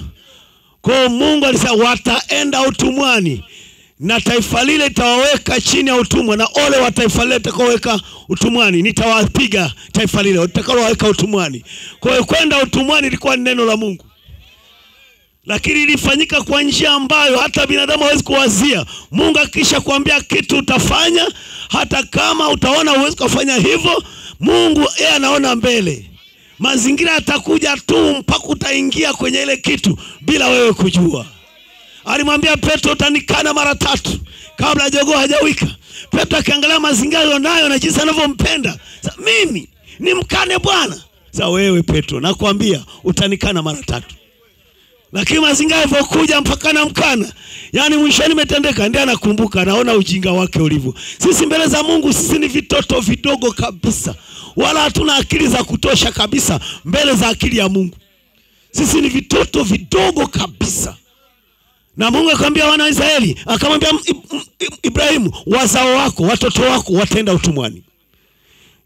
Kwa Mungu alisema wataenda utumwani na taifa lile litawaweka chini ya utumwa, na ole wa taifa lile litakoweka utumwani, nitawapiga taifa lile litakaloweka utumwani. Kwa hiyo kwenda utumwani ilikuwa neno la Mungu, lakini ilifanyika kwa njia ambayo hata binadamu hawezi kuwazia. Mungu akisha kuambia kitu utafanya, hata kama utaona huwezi kufanya hivyo, Mungu yeye anaona mbele. Mazingira atakuja tu mpaka utaingia kwenye ile kitu bila wewe kujua. Alimwambia Petro, utanikana mara tatu kabla jogoo hajawika. Petro akiangalia mazingira yonayo na jinsi anavyompenda, mimi nimkane Bwana. Sasa wewe Petro nakwambia utanikana mara tatu. Lakini mazingira yalivyokuja mpaka na mkana. Yaani mwishoni imetendeka, ndiye anakumbuka, anaona ujinga wake ulivyo. Sisi mbele za Mungu sisi ni vitoto vidogo kabisa. Wala hatuna akili za kutosha kabisa mbele za akili ya Mungu. Sisi ni vitoto vidogo kabisa. Na Mungu akamwambia wana wa Israeli, akamwambia Ibrahimu, wazao wako, watoto wako wataenda utumwani.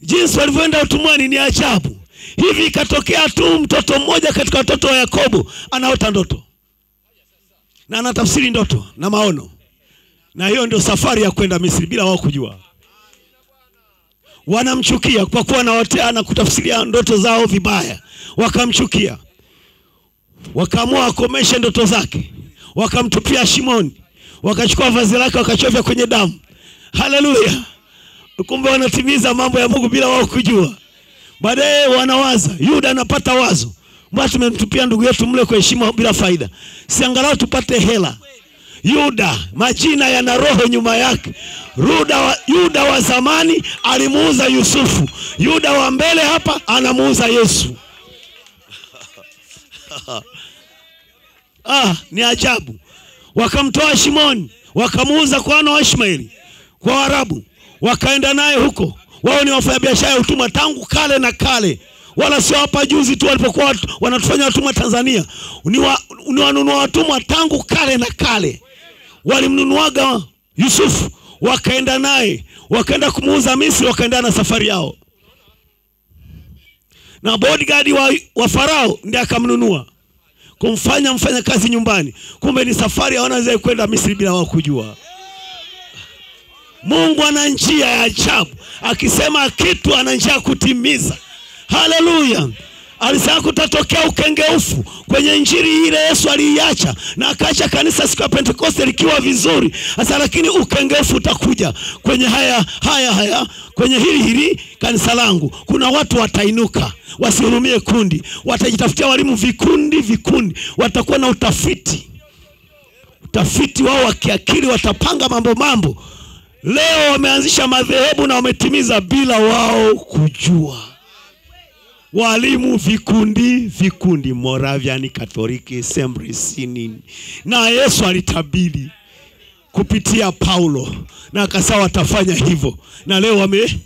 Jinsi walivyoenda utumwani ni ajabu. Hivi ikatokea tu mtoto mmoja katika watoto wa Yakobo anaota ndoto. Na anatafsiri ndoto na maono. Na hiyo ndio safari ya kwenda Misri bila wao kujua. Wanamchukia kwa kuwa anaotea na kutafsiria ndoto zao vibaya. Wakamchukia. Wakaamua akomeshe ndoto zake. Wakamtupia shimoni. Wakachukua vazi lake wakachovya kwenye damu. Haleluya. Kumbe wanatimiza mambo ya Mungu bila wao kujua. Baadaye wanawaza, Yuda anapata wazo, mbona tumemtupia ndugu yetu mle kwa heshima bila faida? Si angalau tupate hela. Yuda, majina yana roho nyuma yake. Ruda wa, Yuda wa zamani alimuuza Yusufu. Yuda wa mbele hapa anamuuza Yesu. Ah, ni ajabu. Wakamtoa Shimoni, wakamuuza kwa wana wa Ishmaeli, kwa Waarabu. Wakaenda naye huko. Wao ni wafanyabiashara ya utumwa tangu kale na kale. Wala sio hapa juzi tu walipokuwa wanatufanya watumwa Tanzania. Ni wanunua watumwa tangu kale na kale. Walimnunuaga Yusufu, wakaenda naye, wakaenda kumuuza Misri, wakaenda na safari yao. Na bodyguard wa, wa Farao ndiye akamnunua, kumfanya mfanya kazi nyumbani. Kumbe ni safari wanaweza kwenda Misri bila wao kujua. Mungu ana njia ya ajabu. Akisema kitu ana njia kutimiza. Haleluya. Alisema kutatokea ukengeufu kwenye injili ile Yesu aliiacha, na akaacha kanisa siku ya Pentecoste likiwa vizuri. Sasa lakini ukengeufu utakuja kwenye haya haya haya kwenye hili hili kanisa langu. Kuna watu watainuka, wasihurumie kundi, watajitafutia walimu vikundi vikundi, watakuwa na utafiti. Utafiti wao wa kiakili, watapanga mambo mambo. Leo wameanzisha madhehebu na wametimiza bila wao kujua. Walimu vikundi vikundi, Moravian, Katoliki, Sembrisini. Na Yesu alitabiri kupitia Paulo na akasema watafanya hivyo, na leo wame.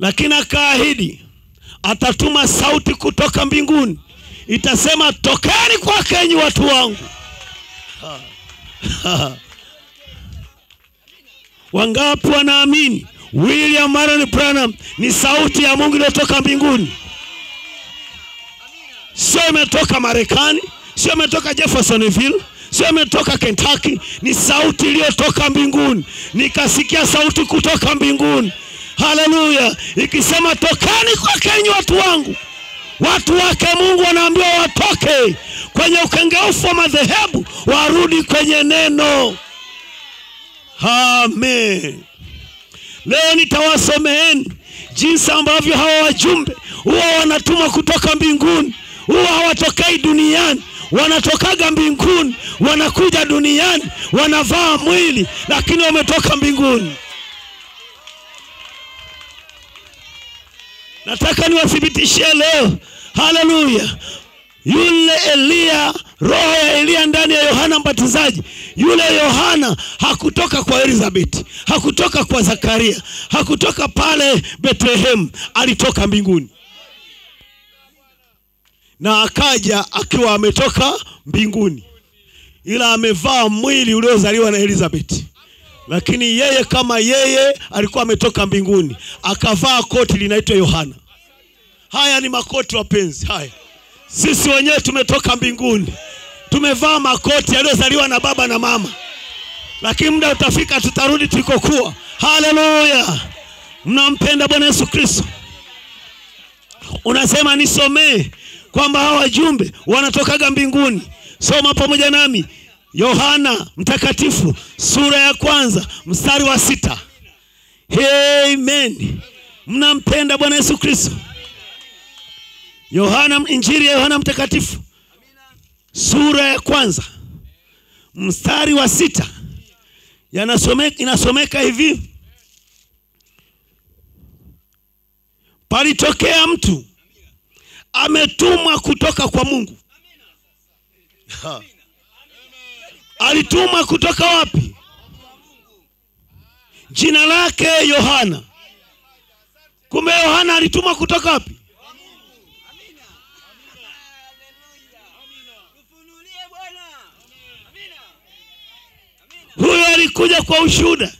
Lakini akaahidi atatuma sauti kutoka mbinguni, itasema tokeni kwa kenyi watu wangu. Ha. Ha. Wangapi wanaamini William Marrion Branham ni sauti ya Mungu iliyotoka mbinguni? Sio imetoka Marekani, sio imetoka Jeffersonville, sio imetoka Kentucky, ni sauti iliyotoka mbinguni. Nikasikia sauti kutoka mbinguni, haleluya, ikisema tokeni kwa kenyi watu wangu. Watu wake Mungu wanaambiwa watoke kwenye ukengeufu wa madhehebu, warudi kwenye neno. Amen. Leo nitawasomeeni Jinsi ambavyo hawa wajumbe huwa wanatuma kutoka mbinguni, huwa hawatokai duniani, wanatokaga mbinguni, wanakuja duniani, wanavaa mwili, lakini wametoka mbinguni. Nataka niwathibitishie leo, haleluya, yule Elia, roho ya Elia ndani ya Yohana Mbatizaji, yule Yohana hakutoka kwa Elizabeth, hakutoka kwa Zakaria, hakutoka pale Bethlehem, alitoka mbinguni. Na akaja akiwa ametoka mbinguni, ila amevaa mwili uliozaliwa na Elizabeth. Lakini yeye kama yeye alikuwa ametoka mbinguni, akavaa koti linaitwa Yohana. Haya ni makoti wapenzi, haya. Sisi wenyewe tumetoka mbinguni, tumevaa makoti yaliyozaliwa na baba na mama. Lakini muda utafika tutarudi tulikokuwa. Haleluya! Mnampenda Bwana Yesu Kristo? Unasema nisomee kwamba hawa wajumbe wanatokaga mbinguni. Soma pamoja nami Yohana Mtakatifu sura ya kwanza mstari wa sita. Amen. Mnampenda Bwana Yesu Kristo? Yohana, Injili ya Yohana Mtakatifu sura ya kwanza mstari wa sita. Yanasomeka inasomeka hivi. Palitokea mtu ametumwa kutoka kwa Mungu. Ha. Alitumwa kutoka wapi? Jina lake Yohana. Kumbe Yohana alitumwa kutoka wapi? Huyo alikuja kwa ushuhuda,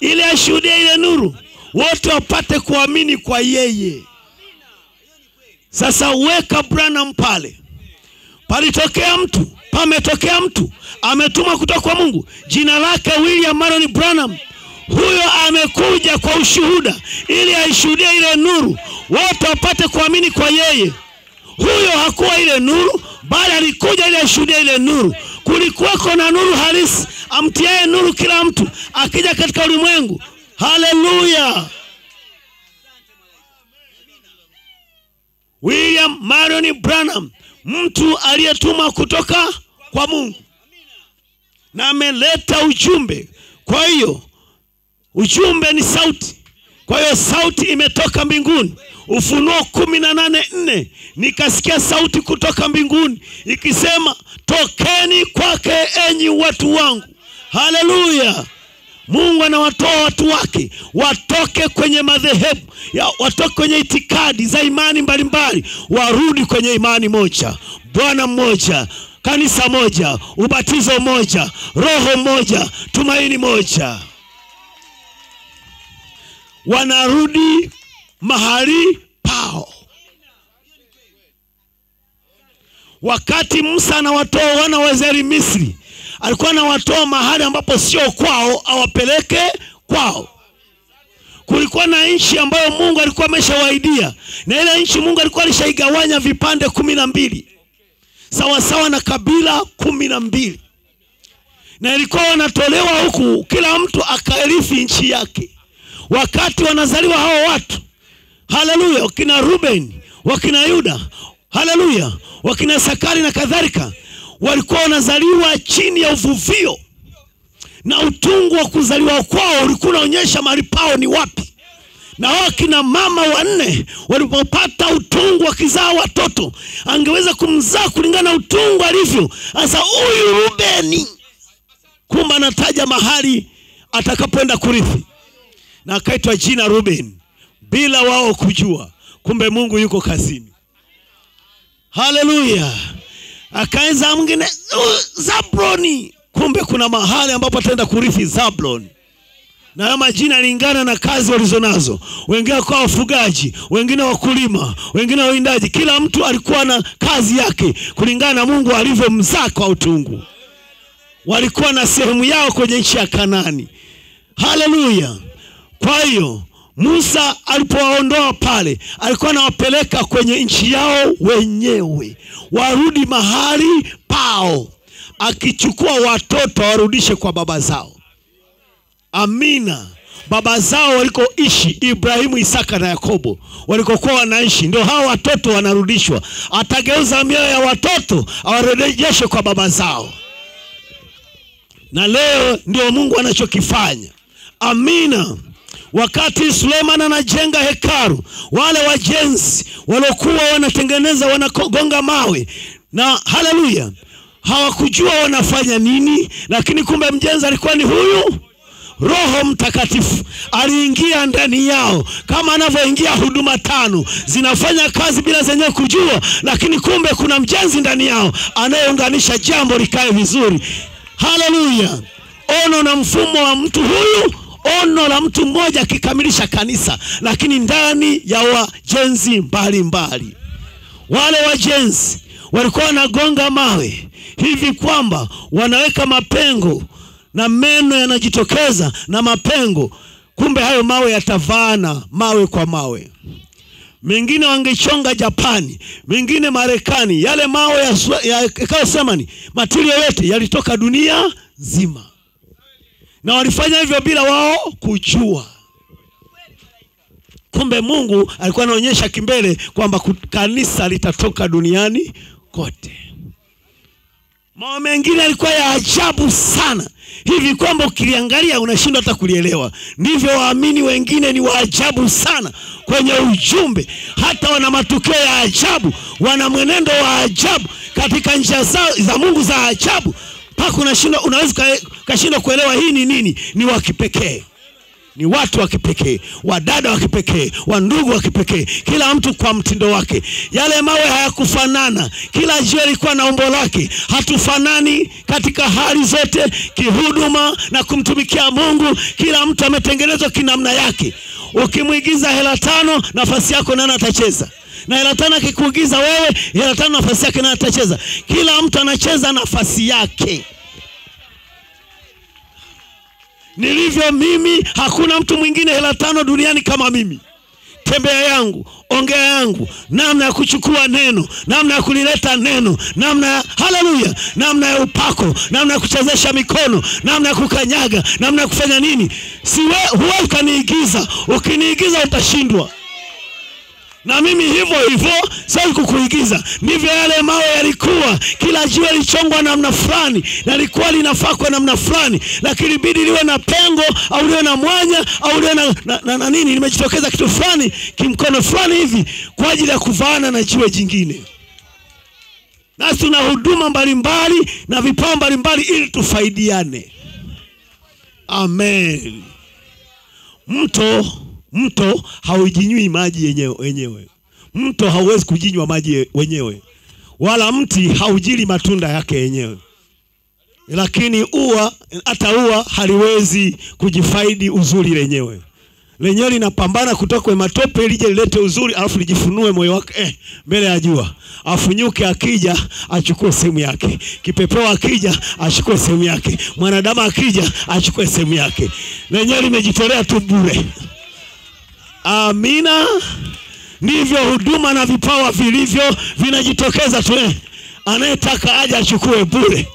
ili ashuhudie ile nuru, wote wapate kuamini kwa yeye. Sasa weka Branham pale. Palitokea mtu, pametokea mtu, ametumwa kutoka kwa Mungu, jina lake William Marrion Branham. Huyo amekuja kwa ushuhuda, ili aishuhudie ile nuru, wote wapate kuamini kwa yeye. Huyo hakuwa ile nuru, bali alikuja ili ashuhudie ile nuru. Kulikuwa na nuru halisi, amtiaye nuru kila mtu akija katika ulimwengu. Haleluya! William Marion Branham, mtu aliyetumwa kutoka kwa Mungu, na ameleta ujumbe. Kwa hiyo ujumbe ni sauti. Kwa hiyo sauti imetoka mbinguni. Ufunuo kumi na nane nne, nikasikia sauti kutoka mbinguni ikisema, tokeni kwake enyi watu wangu. Haleluya! Mungu anawatoa watu wake watoke kwenye madhehebu, ya watoke kwenye itikadi za imani mbalimbali, warudi kwenye imani moja, Bwana mmoja, kanisa moja, ubatizo moja, roho moja, tumaini moja. Wanarudi mahali pao. Wakati Musa anawatoa wana wa Israeli Misri, alikuwa anawatoa mahali ambapo sio kwao, awapeleke kwao. Kulikuwa na nchi ambayo Mungu alikuwa ameshawaidia, na ile nchi Mungu alikuwa alishaigawanya vipande kumi na mbili, sawa sawa na kabila kumi na mbili, na ilikuwa wanatolewa huku kila mtu akaerithi nchi yake. Wakati wanazaliwa hao watu, haleluya, wakina Ruben, wakina Yuda, haleluya, wakina Sakari na kadhalika, walikuwa wanazaliwa chini ya uvuvio, na utungu wa kuzaliwa kwao ulikuwa unaonyesha mahali pao ni wapi. Na wakina mama wanne walipopata utungu wakizaa watoto, angeweza kumzaa kulingana na utungu alivyo. Sasa huyu Rubeni, kumbe anataja mahali atakapoenda kurithi, na akaitwa jina Ruben bila wao kujua. Kumbe Mungu yuko kazini. Haleluya! Akaanza mwingine uh, Zabloni. Kumbe kuna mahali ambapo ataenda kurithi Zabloni. Na haya majina lingana na kazi walizonazo. Wengine kwa wafugaji, wengine wakulima, wengine waindaji. Kila mtu alikuwa na kazi yake kulingana na Mungu alivyomzaa kwa utungu. Walikuwa na sehemu yao kwenye nchi ya Kanani. Haleluya! Kwa hiyo Musa alipowaondoa pale, alikuwa anawapeleka kwenye nchi yao wenyewe, warudi mahali pao, akichukua watoto warudishe kwa baba zao. Amina. baba zao walikoishi, Ibrahimu, Isaka na Yakobo, walikokuwa wanaishi, ndio hao watoto wanarudishwa. Atageuza mioyo ya watoto awarejeshe kwa baba zao. Na leo ndio Mungu anachokifanya. Amina. Wakati Sulemana anajenga hekaru, wale wajenzi walokuwa wanatengeneza wanakogonga mawe na haleluya, hawakujua wanafanya nini, lakini kumbe mjenzi alikuwa ni huyu Roho Mtakatifu. Aliingia ndani yao kama anavyoingia huduma tano, zinafanya kazi bila zenyewe kujua, lakini kumbe kuna mjenzi ndani yao anayeunganisha jambo likae vizuri. Haleluya. Ono na mfumo wa mtu huyu, ono la mtu mmoja kikamilisha kanisa, lakini ndani ya wajenzi mbali mbali. Wale wajenzi walikuwa wanagonga mawe hivi kwamba wanaweka mapengo na meno yanajitokeza na mapengo, kumbe hayo mawe yatavana mawe kwa mawe. Mengine wangechonga Japani, mengine Marekani. Yale mawe ya, ya kama sema ni matirio yote yalitoka dunia nzima. Na walifanya hivyo bila wao kujua. Kumbe Mungu alikuwa anaonyesha kimbele kwamba kanisa litatoka duniani kote. Mawe mengine alikuwa ya ajabu sana, hivi kwamba ukiliangalia unashindwa hata kulielewa. Ndivyo waamini wengine ni wa ajabu sana kwenye ujumbe, hata wana matukio ya ajabu, wana mwenendo wa ajabu katika njia zao za Mungu za ajabu. Pako unashindwa, unaweza kashinda kuelewa hii ni nini. Ni wa kipekee. Ni watu wa kipekee, wadada wa kipekee, wandugu wa kipekee, kila mtu kwa mtindo wake. Yale mawe hayakufanana, kila jiwe lilikuwa na umbo lake. Hatufanani katika hali zote, kihuduma na kumtumikia Mungu, kila mtu ametengenezwa kinamna yake. Ukimuigiza hela tano, nafasi yako nani atacheza? Na hela tano akikuigiza wewe, hela tano nafasi yake nani atacheza? Kila mtu anacheza nafasi yake. Nilivyo mimi, hakuna mtu mwingine hela tano duniani kama mimi. Tembea yangu, ongea yangu, namna ya kuchukua neno, namna ya kulileta neno, namna ya haleluya, namna ya upako, namna ya kuchezesha mikono, namna ya kukanyaga, namna ya kufanya nini. Siwe huwa ukaniigiza, ukiniigiza utashindwa. Na mimi hivyo hivyo, sio kukuigiza. Ndivyo yale mawe yalikuwa, kila jiwe lichongwa namna fulani, na likuwa linafaa kwa namna fulani, lakini bidi liwe na pengo, au liwe na mwanya, au liwe na, na, na, na nini, limejitokeza kitu fulani, kimkono fulani hivi, kwa ajili ya kuvaana na jiwe jingine. Nasi tuna huduma mbalimbali na vipawa mbalimbali ili tufaidiane. Amen. Mto Mto haujinywi maji yenyewe wenyewe. Mto hauwezi kujinywa maji wenyewe. Wala mti haujili matunda yake yenyewe. Lakini ua, hata ua haliwezi kujifaidi uzuri lenyewe. Lenyewe linapambana kutoka kwa matope lije lilete uzuri, alafu lijifunue moyo wake eh, mbele ya jua. Afunyuke akija achukue sehemu yake. Kipepeo akija achukue sehemu yake. Mwanadamu akija achukue sehemu yake. Lenyewe limejitolea tu bure. Amina. Ndivyo huduma na vipawa vilivyo, vinajitokeza tu. Anayetaka aje achukue bure.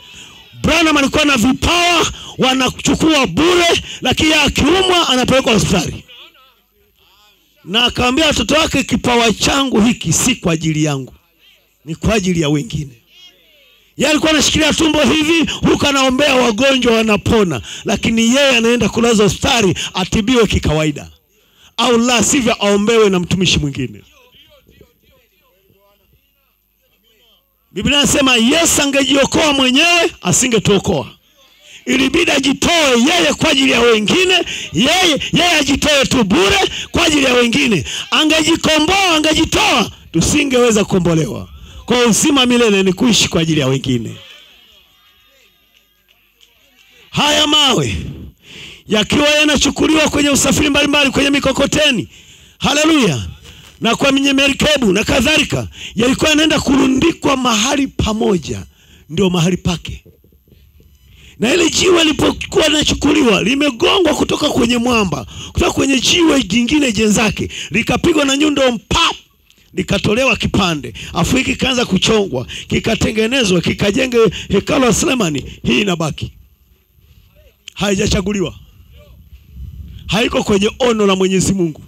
Branham alikuwa na vipawa wanachukua bure, lakini akiumwa anapelekwa hospitali. Na akaambia watoto wake, kipawa changu hiki si kwa ajili yangu, ni kwa ajili ya wengine. Yeye alikuwa anashikilia tumbo hivi, huko anaombea wagonjwa wanapona, lakini yeye anaenda kulazwa hospitali atibiwe kikawaida. Au la sivyo aombewe na mtumishi mwingine. Biblia inasema Yesu angejiokoa mwenyewe asingetuokoa. Ilibidi ajitoe yeye kwa ajili ya wengine. Yeye yeye ajitoe tu bure kwa ajili ya wengine. Angejikomboa, angejitoa, tusingeweza kukombolewa. Kwa uzima milele ni kuishi kwa ajili ya wengine. Haya mawe yakiwa yanachukuliwa kwenye usafiri mbalimbali, kwenye mikokoteni, haleluya, na kwa merikebu na kadhalika, yalikuwa yanaenda kurundikwa mahali pamoja, ndio mahali pake. Na ile jiwe lilipokuwa linachukuliwa, limegongwa kutoka kwenye mwamba, kutoka kwenye jiwe jingine jenzake, likapigwa na nyundo mpap, likatolewa kipande, afu kikaanza kuchongwa, kikatengenezwa, kikajenge hekalu la Sulemani. Hii inabaki, haijachaguliwa. haiko kwenye ono la Mwenyezi Mungu.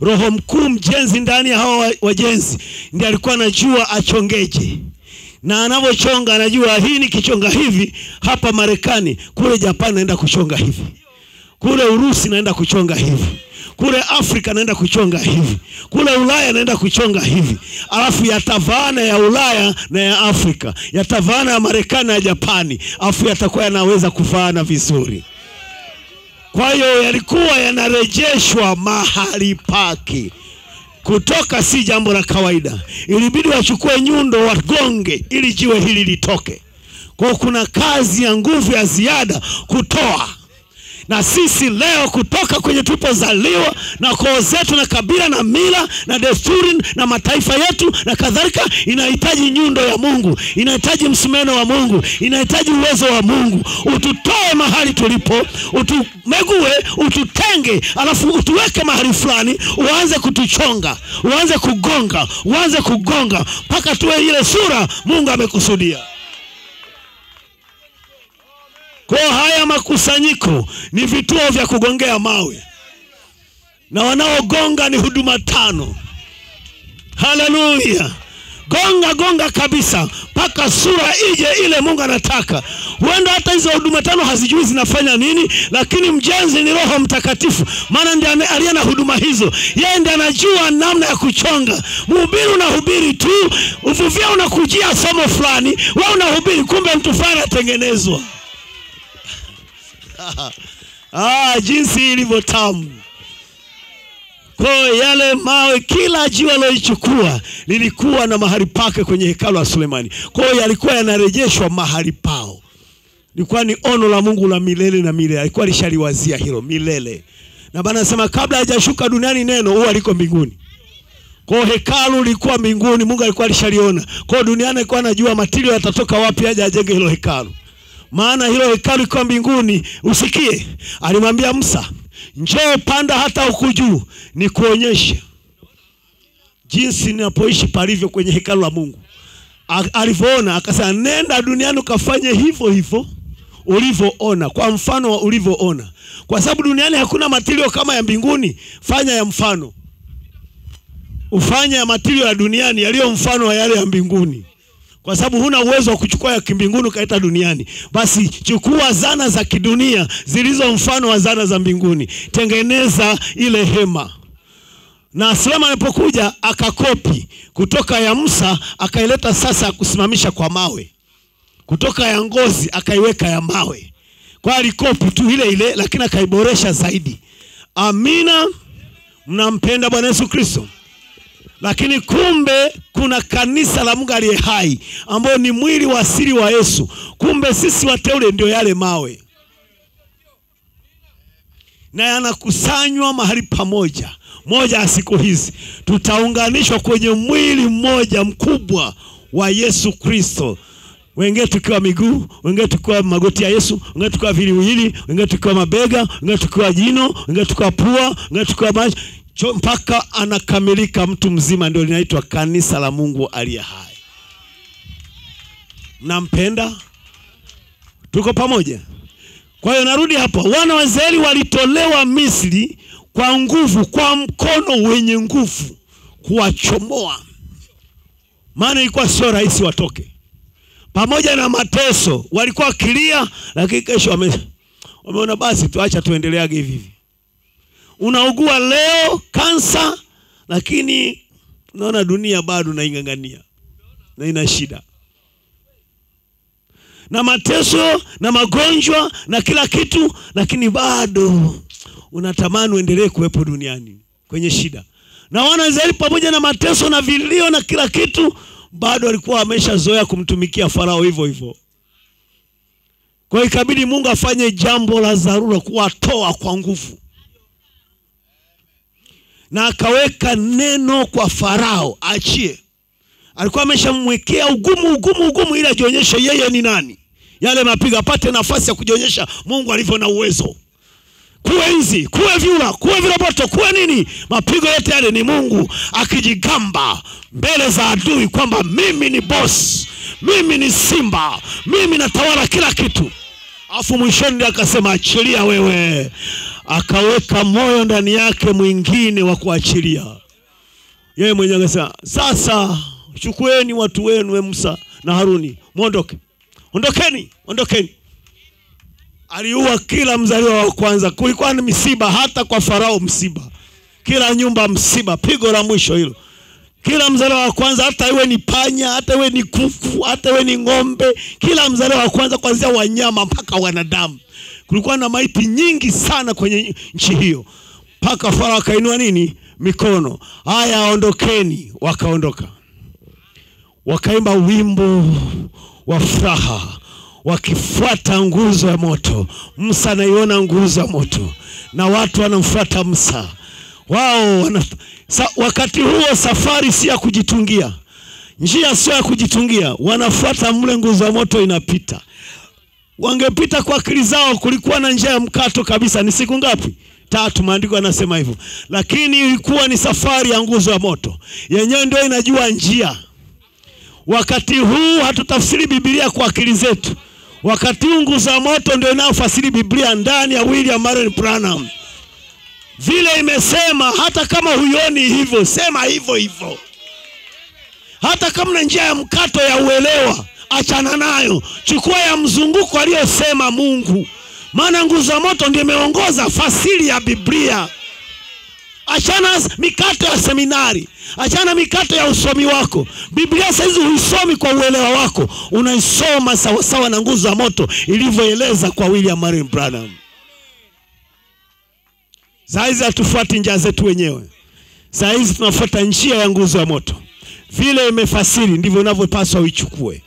Roho mkuu mjenzi ndani ya hawa wajenzi ndiye alikuwa anajua achongeje. Na anavochonga anajua hii ni kichonga hivi hapa Marekani, kule Japani naenda kuchonga hivi. Kule Urusi naenda kuchonga hivi. Kule Afrika naenda kuchonga hivi. Kule Ulaya naenda kuchonga hivi. Alafu yatavana ya Ulaya na ya Afrika, yatavana ya Marekani na Japani, alafu yatakuwa yanaweza kufaana vizuri. Kwa hiyo yalikuwa yanarejeshwa mahali pake. Kutoka si jambo la kawaida. Ilibidi wachukue nyundo wagonge ili jiwe hili litoke. Kwa kuna kazi ya nguvu ya ziada kutoa. Na sisi leo kutoka kwenye tulipozaliwa na koo zetu na kabila na mila na desturi na mataifa yetu na kadhalika, inahitaji nyundo ya Mungu, inahitaji msumeno wa Mungu, inahitaji uwezo wa Mungu. Ututoe mahali tulipo, utumegue, ututenge, alafu utuweke mahali fulani, uanze kutuchonga, uanze kugonga, uanze kugonga mpaka tuwe ile sura Mungu amekusudia. Kwa haya makusanyiko ni vituo vya kugongea mawe. Na wanaogonga ni huduma tano. Haleluya. Gonga gonga kabisa mpaka sura ije ile Mungu anataka. Huenda hata hizo huduma tano hazijui zinafanya nini, lakini mjenzi ni Roho Mtakatifu, maana ndiye aliye na huduma hizo. Yeye ndiye anajua namna ya kuchonga. Mhubiri unahubiri tu, uvuvia unakujia somo fulani, wewe unahubiri kumbe mtu fulani atengenezwa. Ah, jinsi ilivyo tamu. Kwa yale mawe, kila jiwe alilochukua lilikuwa na mahali pake kwenye hekalu la Sulemani. Kwa hiyo yalikuwa yanarejeshwa mahali pao. Ilikuwa ni ono la Mungu la milele na milele. Alikuwa alishaliwazia hilo milele. Na Bwana anasema kabla hajashuka duniani neno huwa liko mbinguni. Kwa hekalu lilikuwa mbinguni, Mungu alikuwa alishaliona. Kwa duniani alikuwa anajua matilio yatatoka wapi aje ajenge hilo hekalu. Maana hilo hekalu kwa mbinguni, usikie alimwambia Musa, njoo panda hata huku juu nikuonyeshe jinsi ninapoishi palivyo kwenye hekalu la Mungu. Alipoona akasema nenda duniani ukafanye hivyo hivyo ulivyoona, kwa mfano wa ulivyoona. Kwa sababu duniani hakuna matilio kama ya mbinguni, fanya ya mfano. Ufanye ya matilio ya duniani yaliyo mfano wa yale ya mbinguni. Kwa sababu huna uwezo wa kuchukua ya kimbinguni kaita duniani. Basi chukua zana za kidunia zilizo mfano wa zana za mbinguni. Tengeneza ile hema. Na Sulemani alipokuja akakopi kutoka ya Musa, akaileta sasa kusimamisha kwa mawe. Kutoka ya ngozi akaiweka ya mawe. Kwa alikopi tu ile ile lakini akaiboresha zaidi. Amina, mnampenda Bwana Yesu Kristo. Lakini kumbe kuna kanisa la Mungu aliye hai ambao ni mwili wa asili wa Yesu. Kumbe sisi wateule ndio yale mawe. Na yanakusanywa mahali pamoja. Moja ya siku hizi tutaunganishwa kwenye mwili mmoja mkubwa wa Yesu Kristo. Wengine tukiwa miguu, wengine tukiwa magoti ya Yesu, wengine tukiwa viwiliwili, wengine tukiwa mabega, wengine tukiwa jino, wengine tukiwa pua, wengine tukiwa macho. Mpaka anakamilika mtu mzima, ndio linaitwa kanisa la Mungu aliye hai. Nampenda? Tuko pamoja? Kwa hiyo narudi hapa. Wana wa Israeli walitolewa Misri kwa nguvu, kwa mkono wenye nguvu kuwachomoa. Maana ilikuwa sio rahisi watoke. Pamoja na mateso, walikuwa kilia, lakini kesho wame, wameona basi tuacha tuendeleage hivi hivi. Unaugua leo kansa, lakini unaona dunia bado naingangania na ina shida. Na mateso na magonjwa na kila kitu, lakini bado unatamani uendelee kuwepo duniani kwenye shida. Na wana Israeli pamoja na mateso na vilio na kila kitu, bado walikuwa wameshazoea kumtumikia Farao hivyo hivyo. Kwa hiyo ikabidi Mungu afanye jambo la dharura kuwatoa kwa nguvu. Na akaweka neno kwa Farao achie. Alikuwa ameshamwekea ugumu ugumu ugumu ili ajionyeshe yeye ni nani. Yale mapiga apate nafasi ya kujionyesha Mungu alivyo na uwezo. Kuwe nzi, kuwe vyura, kuwe viroboto, kuwe nini, mapigo yote yale ni Mungu akijigamba mbele za adui kwamba mimi ni boss, mimi ni simba, mimi natawala kila kitu. Afu mwishoni akasema achilia wewe. akaweka moyo ndani yake mwingine wa kuachilia. Yeye mwenyewe anasema, sasa chukueni watu wenu, we Musa na Haruni, muondoke. Ondokeni, ondokeni. Aliua kila mzaliwa wa kwanza. Kulikuwa ni msiba, hata kwa Farao msiba. Kila nyumba msiba, pigo la mwisho hilo. Kila mzaliwa wa kwanza, hata iwe ni panya, hata iwe ni kuku, hata iwe ni ngombe, kila mzaliwa wa kwanza, kuanzia wanyama mpaka wanadamu. Kulikuwa na maiti nyingi sana kwenye nchi hiyo. Paka Farao akainua nini? Mikono. Haya, ondokeni. Wakaondoka. Wakaimba wimbo wa furaha, wakifuata nguzo ya moto. Musa anaiona nguzo ya moto, na watu wanamfuata Musa. Wao wana... Sa, wakati huo safari si ya kujitungia. Njia si ya kujitungia. Wanafuata mle nguzo ya moto inapita. Wangepita kwa akili zao, kulikuwa na njia ya mkato kabisa. Ni siku ngapi? Tatu, maandiko yanasema hivyo. Lakini ilikuwa ni safari ya nguzo ya moto. Yenyewe ndio inajua njia. Wakati huu hatutafsiri Biblia kwa akili zetu. Wakati huu nguzo ya moto ndio inayofasiri Biblia ndani ya William Marrion Branham. Vile imesema, hata kama huioni hivyo, sema hivyo hivyo. Hata kama njia ya mkato ya uelewa, achana nayo. Chukua ya mzunguko aliyosema Mungu. Maana nguzo ya moto ndio imeongoza fasili ya Biblia. Achana mikato ya seminari, achana mikato ya usomi wako. Biblia saizi usomi kwa uelewa wako, unaisoma sawa sawa na nguzo ya moto ilivyoeleza kwa William Marrion Branham. Saizi hatufuati njia zetu wenyewe. Saizi tunafuata njia ya nguzo ya moto. Vile imefasiri ndivyo unavyopaswa uichukue.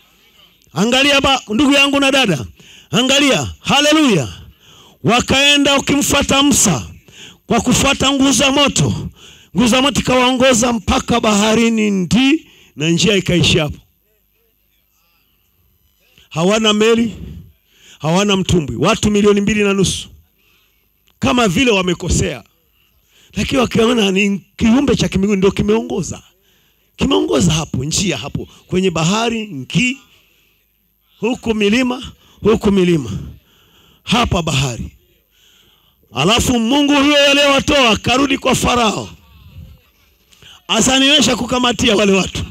Angalia ba, ndugu yangu na dada. Angalia, haleluya. Wakaenda ukimfuata Musa kwa kufuata nguzo ya moto. Nguzo ya moto ikawaongoza mpaka baharini, ndi na njia ikaisha hapo. Hawana meli, hawana mtumbwi. Watu milioni mbili na nusu. Kama vile wamekosea. Lakini wakiona ni kiumbe cha kimiguu ndio kimeongoza. Kimeongoza hapo, njia hapo. Kwenye bahari, ngi, huku milima, huku milima. Hapa bahari. Alafu Mungu huyo aliyowatoa karudi kwa Farao. Asaniwesha kukamatia wale watu.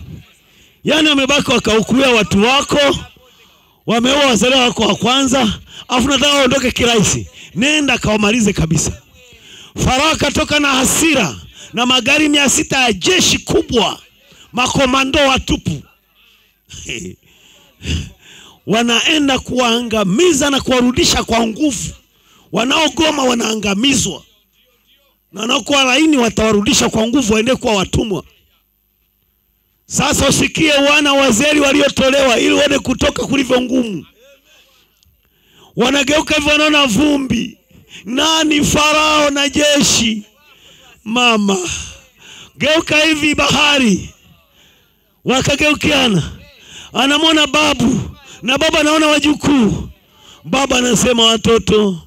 Yaani wamebaki wakaukua watu wako. Wameua wazaliwa wako wa kwanza. Afu nataka waondoke kirahisi. Nenda kawamalize kabisa. Farao akatoka na hasira na magari mia sita ya jeshi kubwa, makomando watupu. Wanaenda kuangamiza na kuwarudisha kwa nguvu. Wanaogoma wanaangamizwa, na wanaokuwa laini watawarudisha kwa nguvu waende kwa watumwa. Sasa usikie wana wa Israeli waliotolewa ili waende kutoka kulivyo ngumu. Wanageuka hivyo, wanaona vumbi. Nani? Farao na jeshi. Mama, geuka hivi bahari. Wakageukiana. Anamwona babu, na baba anaona wajukuu. Baba anasema, watoto,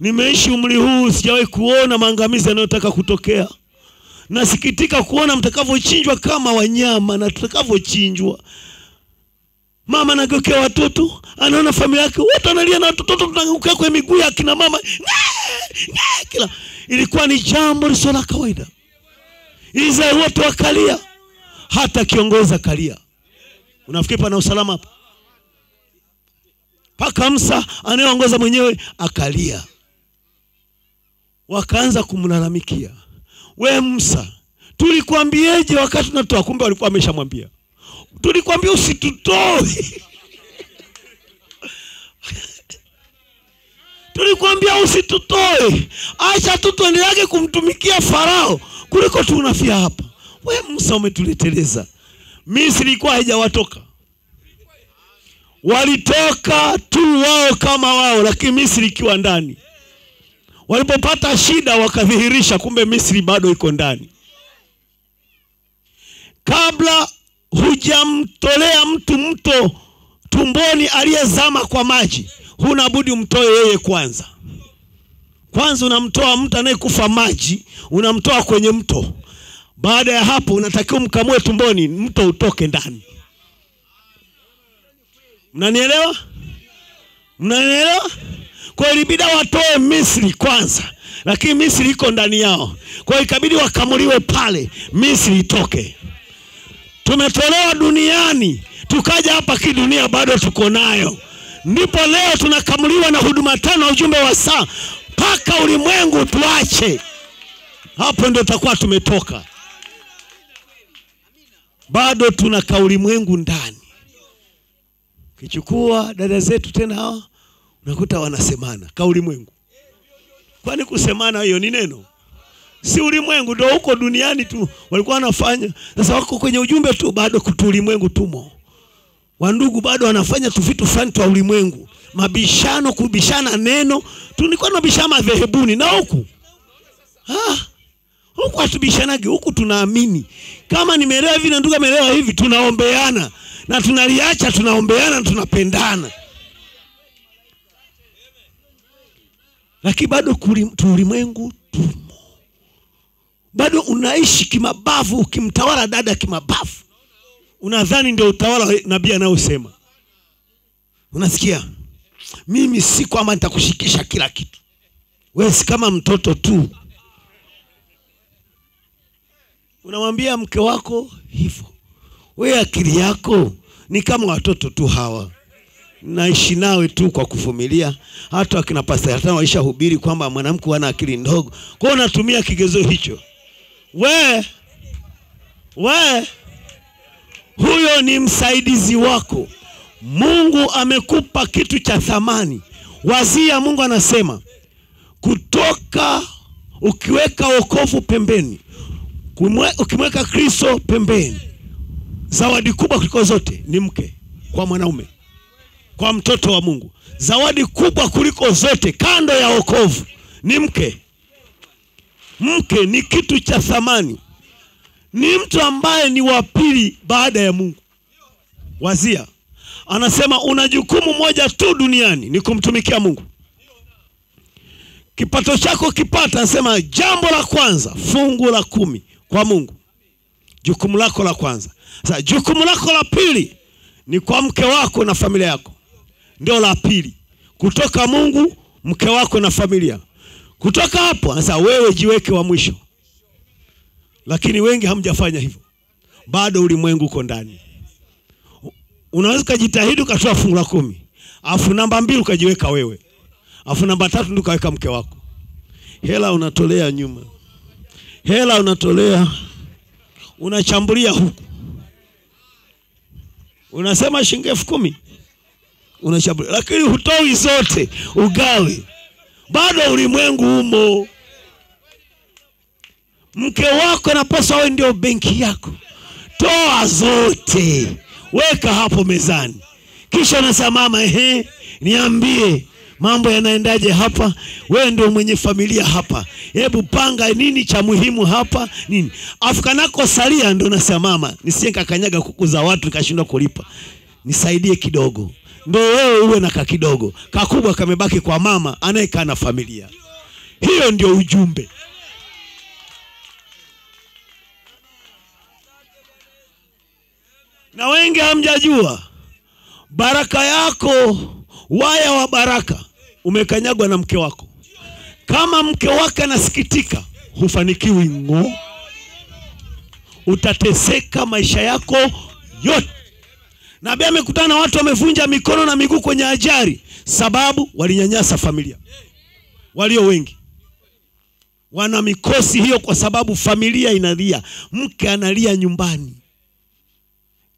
nimeishi umri huu sijawahi kuona maangamizi yanayotaka kutokea. Nasikitika kuona mtakavochinjwa kama wanyama na tutakavochinjwa. Mama anageukia watoto, anaona familia yake wote analia na watoto tunageukia kwa miguu ya kina mama. Nye, nye, kila. Ilikuwa ni jambo lisilo la kawaida. Israeli wote wakalia, hata kiongoza kalia. Unafikiri pana usalama hapa? Paka Musa anayeongoza mwenyewe akalia. Wakaanza kumlalamikia. We Musa, tulikuambieje wakati tunatoa? Kumbe walikuwa ameshamwambia. Tulikwambia usitutoe. Tulikwambia usitutoe. Acha tu tuendelee kumtumikia Farao kuliko tunafia hapa. Wewe Musa umetuleteleza. Misri ilikuwa haijawatoka. Walitoka tu wao kama wao, lakini Misri ikiwa ndani. Walipopata shida wakadhihirisha kumbe Misri bado iko ndani. Kabla hujamtolea mtu mto tumboni aliyezama kwa maji, huna budi umtoe yeye kwanza. Kwanza unamtoa mtu anayekufa maji, unamtoa kwenye mto. Baada ya hapo unatakiwa mkamue tumboni, mto utoke ndani. Mnanielewa? Mnanielewa? Kwa ilibida watoe Misri kwanza. lakini Misri iko ndani yao. Kwa hiyo ikabidi wakamuliwe pale, Misri itoke. Tumetolewa duniani, tukaja hapa kidunia bado tuko nayo. Ndipo leo tunakamuliwa na huduma tano, ujumbe wa saa, paka ulimwengu tuache. Hapo ndio tutakuwa tumetoka. Bado tuna kaulimwengu ndani. Kichukua dada zetu tena hao, unakuta wanasemana kaulimwengu. Kwani kusemana hiyo ni neno? Si ulimwengu ndio huko duniani tu walikuwa wanafanya. Sasa wako kwenye ujumbe tu, bado kutulimwengu tumo. Wandugu bado wanafanya tu vitu fulani tu ulimwengu. Mabishano, kubishana neno, tulikuwa tunabishana madhehebuni na huku. Ah, huku atupishanage, huku tunaamini. Kama nimeelewa hivi na ndugu ameelewa hivi, tunaombeana na tunaliacha, tunaombeana na tunapendana. Lakini bado tulimwengu tumo. Bado unaishi kimabavu, ukimtawala dada kimabavu. Unadhani ndio utawala nabii anayosema. Unasikia? Mimi si kwamba nitakushikisha kila kitu. Wewe si kama mtoto tu. Unamwambia mke wako hivyo, wewe akili yako ni kama watoto tu hawa. Naishi nawe tu kwa kuvumilia. Hata akina pastor hata waisha hubiri kwamba mwanamke ana akili ndogo. Kwa hiyo natumia kigezo hicho. Wewe wewe huyo ni msaidizi wako. Mungu amekupa kitu cha thamani. Wazia Mungu anasema kutoka ukiweka wokovu pembeni, ukimweka Kristo pembeni, zawadi kubwa kuliko zote ni mke kwa mwanaume, kwa mtoto wa Mungu. Zawadi kubwa kuliko zote kando ya wokovu ni mke. Mke ni kitu cha thamani. Ni mtu ambaye ni wa pili baada ya Mungu. Wazia anasema una jukumu moja tu duniani, ni kumtumikia Mungu. Kipato chako kipata, anasema jambo la kwanza fungu la kumi kwa Mungu. Jukumu lako la kwanza. Sasa jukumu lako la pili ni kwa mke wako na familia yako. Ndio la pili. Kutoka Mungu, mke wako na familia. Kutoka hapo sasa wewe jiweke wa mwisho. Lakini wengi hamjafanya hivyo. Bado ulimwengu uko ndani. Unaweza kujitahidi ukatoa fungu la kumi. Alafu namba mbili ukajiweka wewe. Alafu namba tatu ndio kaweka mke wako. Hela unatolea nyuma. Hela unatolea, unachambulia huku. Unasema shilingi elfu kumi. Unachambulia, lakini hutoi zote, ugawi. Bado ulimwengu umo. Mke wako anapaswa awe ndio benki yako. Toa zote, weka hapo mezani. Kisha unasema mama, ehe, niambie mambo yanaendaje hapa? Wewe ndio mwenye familia hapa. Hebu panga nini cha muhimu hapa? Nini? Afukanako salia ndio unasema mama, nisiye kakanyaga kuku za watu nikashindwa kulipa. Nisaidie kidogo. Ndio wewe uwe na kakidogo. Kakubwa kamebaki kwa mama anayekaa na familia. Hiyo ndio ujumbe. Na wengi hamjajua baraka yako, waya wa baraka umekanyagwa na mke wako. Kama mke wako anasikitika, hufanikiwi ngo. Utateseka maisha yako yote. Nabii amekutana na watu wamevunja mikono na miguu kwenye ajali, sababu walinyanyasa familia. Walio wengi wana mikosi hiyo kwa sababu familia inalia, mke analia nyumbani.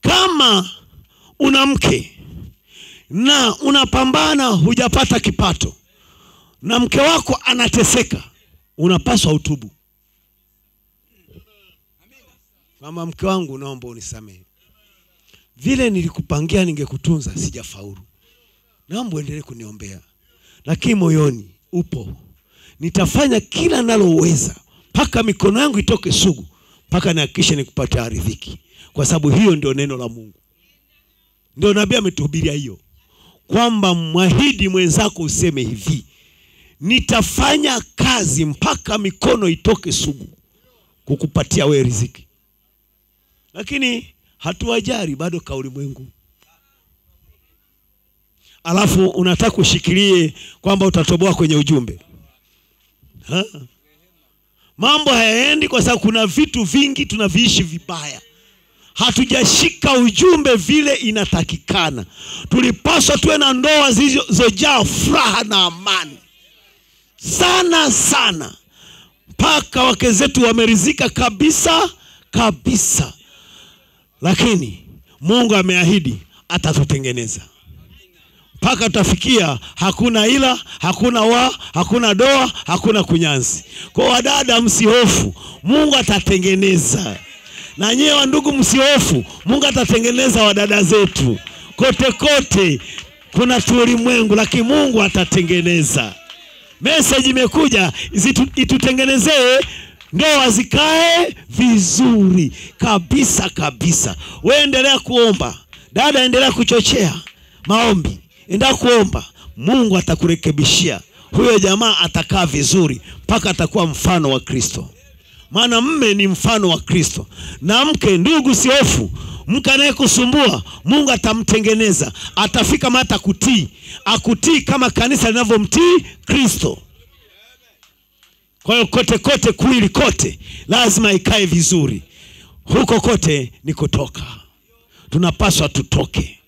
Kama una mke na unapambana hujapata kipato na mke wako anateseka, unapaswa utubu. Mama mke wangu, naomba unisamehe. Vile nilikupangia ningekutunza sijafaulu. Naomba uendelee kuniombea. Lakini moyoni upo, nitafanya kila ninaloweza paka mikono yangu itoke sugu, paka nihakikishe nikupata riziki. Kwa sababu hiyo ndio neno la Mungu. Ndio nabii ametuhubiria hiyo, kwamba mwahidi mwenzako useme hivi: nitafanya kazi mpaka mikono itoke sugu kukupatia wewe riziki. Lakini hatuwajali, bado kauli mwengu. Alafu unataka kushikilie kwamba utatoboa kwenye ujumbe. Ha? Mambo hayaendi kwa sababu kuna vitu vingi tunaviishi vibaya. Hatujashika ujumbe vile inatakikana. Tulipaswa tuwe na ndoa zilizojaa furaha na amani. Sana sana. Mpaka wake zetu wameridhika kabisa kabisa. Lakini Mungu ameahidi atatutengeneza. Mpaka tutafikia hakuna ila, hakuna wa, hakuna doa, hakuna kunyanzi. Kwa wadada msihofu, Mungu atatengeneza. Na nyewe wa ndugu msihofu, Mungu atatengeneza wadada zetu. Kote kote kuna ulimwengu, lakini Mungu atatengeneza. Message imekuja, itutengenezee ndoa zikae vizuri kabisa kabisa. Wewe endelea kuomba. Dada endelea kuchochea maombi. Endelea kuomba. Mungu atakurekebishia. Huyo jamaa atakaa vizuri mpaka atakuwa mfano wa Kristo. Maana mume ni mfano wa Kristo. Na mke, ndugu usihofu, mke anayekusumbua Mungu atamtengeneza. Atafika mata kutii. Akutii kama kanisa linavyomtii Kristo. Kwa hiyo kote kote kuili kote lazima ikae vizuri. Huko kote ni kutoka. Tunapaswa tutoke.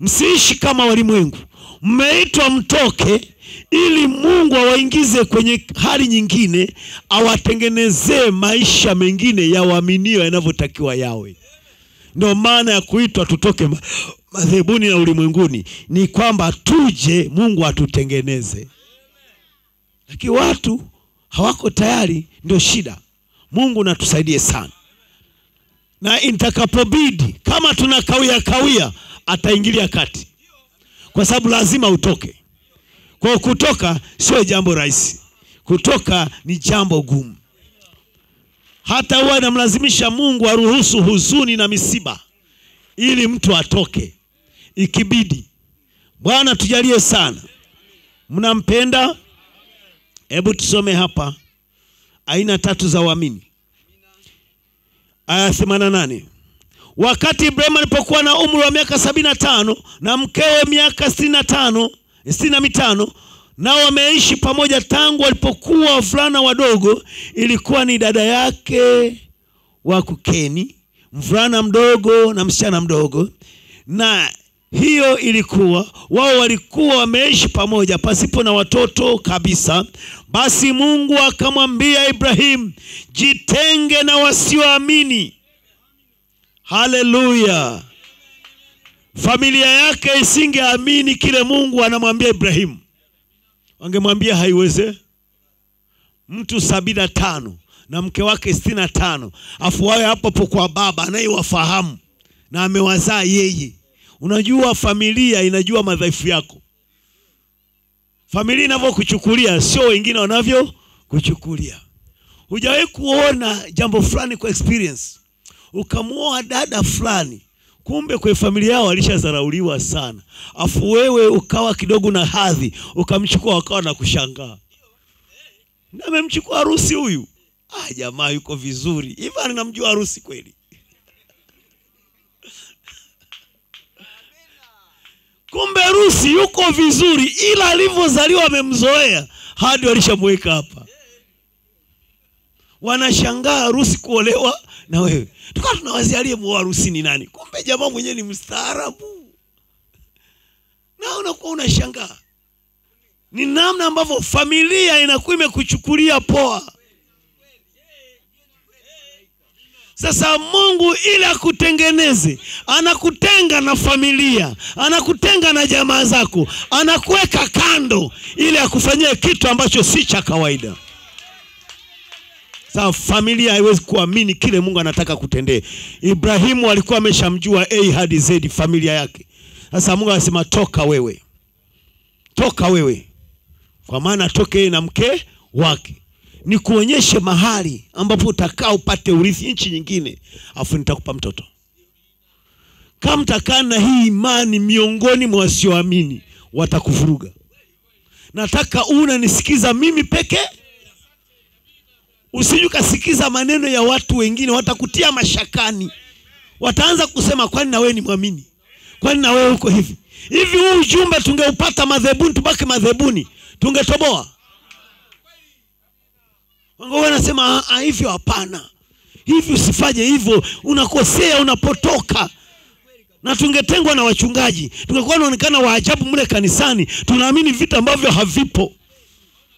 Msiishi kama walimwengu. Mmeitwa mtoke ili Mungu awaingize kwenye hali nyingine, awatengenezee maisha mengine ya waaminio yanavyotakiwa yawe. Ndio maana ya kuitwa tutoke madhebuni na ulimwenguni, ni kwamba tuje Mungu atutengeneze. Lakini watu hawako tayari, ndio shida. Mungu natusaidie sana. Na intakapobidi, kama tunakawia kawia, ataingilia kati. Kwa sababu lazima utoke. Kwa kutoka sio jambo rahisi. Kutoka ni jambo gumu. Hata huwa namlazimisha Mungu aruhusu huzuni na misiba ili mtu atoke. Ikibidi. Bwana tujalie sana. Mnampenda? Hebu tusome hapa aina tatu za waamini. Aya themanini na nane. Wakati Ibrahim alipokuwa na umri wa miaka sabini na tano na mkewe miaka sitini na tano, sitini na tano, na wameishi pamoja tangu walipokuwa wavulana wadogo. Ilikuwa ni dada yake wa kukeni, mvulana mdogo na msichana mdogo. Na hiyo ilikuwa wao walikuwa wameishi pamoja pasipo na watoto kabisa. Basi Mungu akamwambia Ibrahim, jitenge na wasioamini. Haleluya. Familia yake isingeamini kile Mungu anamwambia Ibrahim. Wangemwambia haiweze. Mtu sabini na tano na mke wake sitini na tano, afu wawe hapo kwa baba anayewafahamu na amewazaa yeye. Unajua familia inajua madhaifu yako. Familia inavyokuchukulia sio wengine wanavyo kuchukulia. Hujawahi kuona jambo fulani kwa experience, ukamuoa dada fulani, kumbe kwa familia yao alishadharauliwa sana, afu wewe ukawa kidogo na hadhi, ukamchukua wakawa na kushangaa. Na amemchukua harusi huyu. Ah, jamaa yuko vizuri. Hivi anamjua harusi kweli? Kumbe harusi yuko vizuri, ila alivyozaliwa amemzoea hadi walishamweka hapa. Wanashangaa harusi kuolewa na wewe. Tukawa tunawazia aliyemwoa harusi ni nani? Kumbe jamaa mwenyewe ni mstaarabu. Na unakuwa unashangaa. Ni namna ambavyo familia inakuwa imekuchukulia poa. Sasa Mungu ili akutengeneze, anakutenga na familia, anakutenga na jamaa zako, anakuweka kando ili akufanyie kitu ambacho si cha kawaida. Sasa familia haiwezi kuamini kile Mungu anataka kutendee. Ibrahimu alikuwa ameshamjua A hadi Z familia yake. Sasa Mungu anasema toka wewe. Toka wewe. Kwa maana toke yeye na mke wake. Ni kuonyeshe mahali ambapo utakaa upate urithi nchi nyingine, afu nitakupa mtoto. Kama mtakana hii imani miongoni mwa wasioamini, watakuvuruga. Nataka unanisikiza mimi peke. Usijuka sikiza maneno ya watu wengine, watakutia mashakani. Wataanza kusema kwani na wewe ni muamini? Kwani na wewe uko hivi? Hivi huu ujumbe tungeupata madhebuni, tubaki madhebuni, tungetoboa? Wanasema hivyo hapana. Hivyo usifanye hivyo, unakosea, unapotoka. Na tungetengwa na wachungaji, tungekuwa naonekana wa ajabu mle kanisani, tunaamini vitu ambavyo havipo.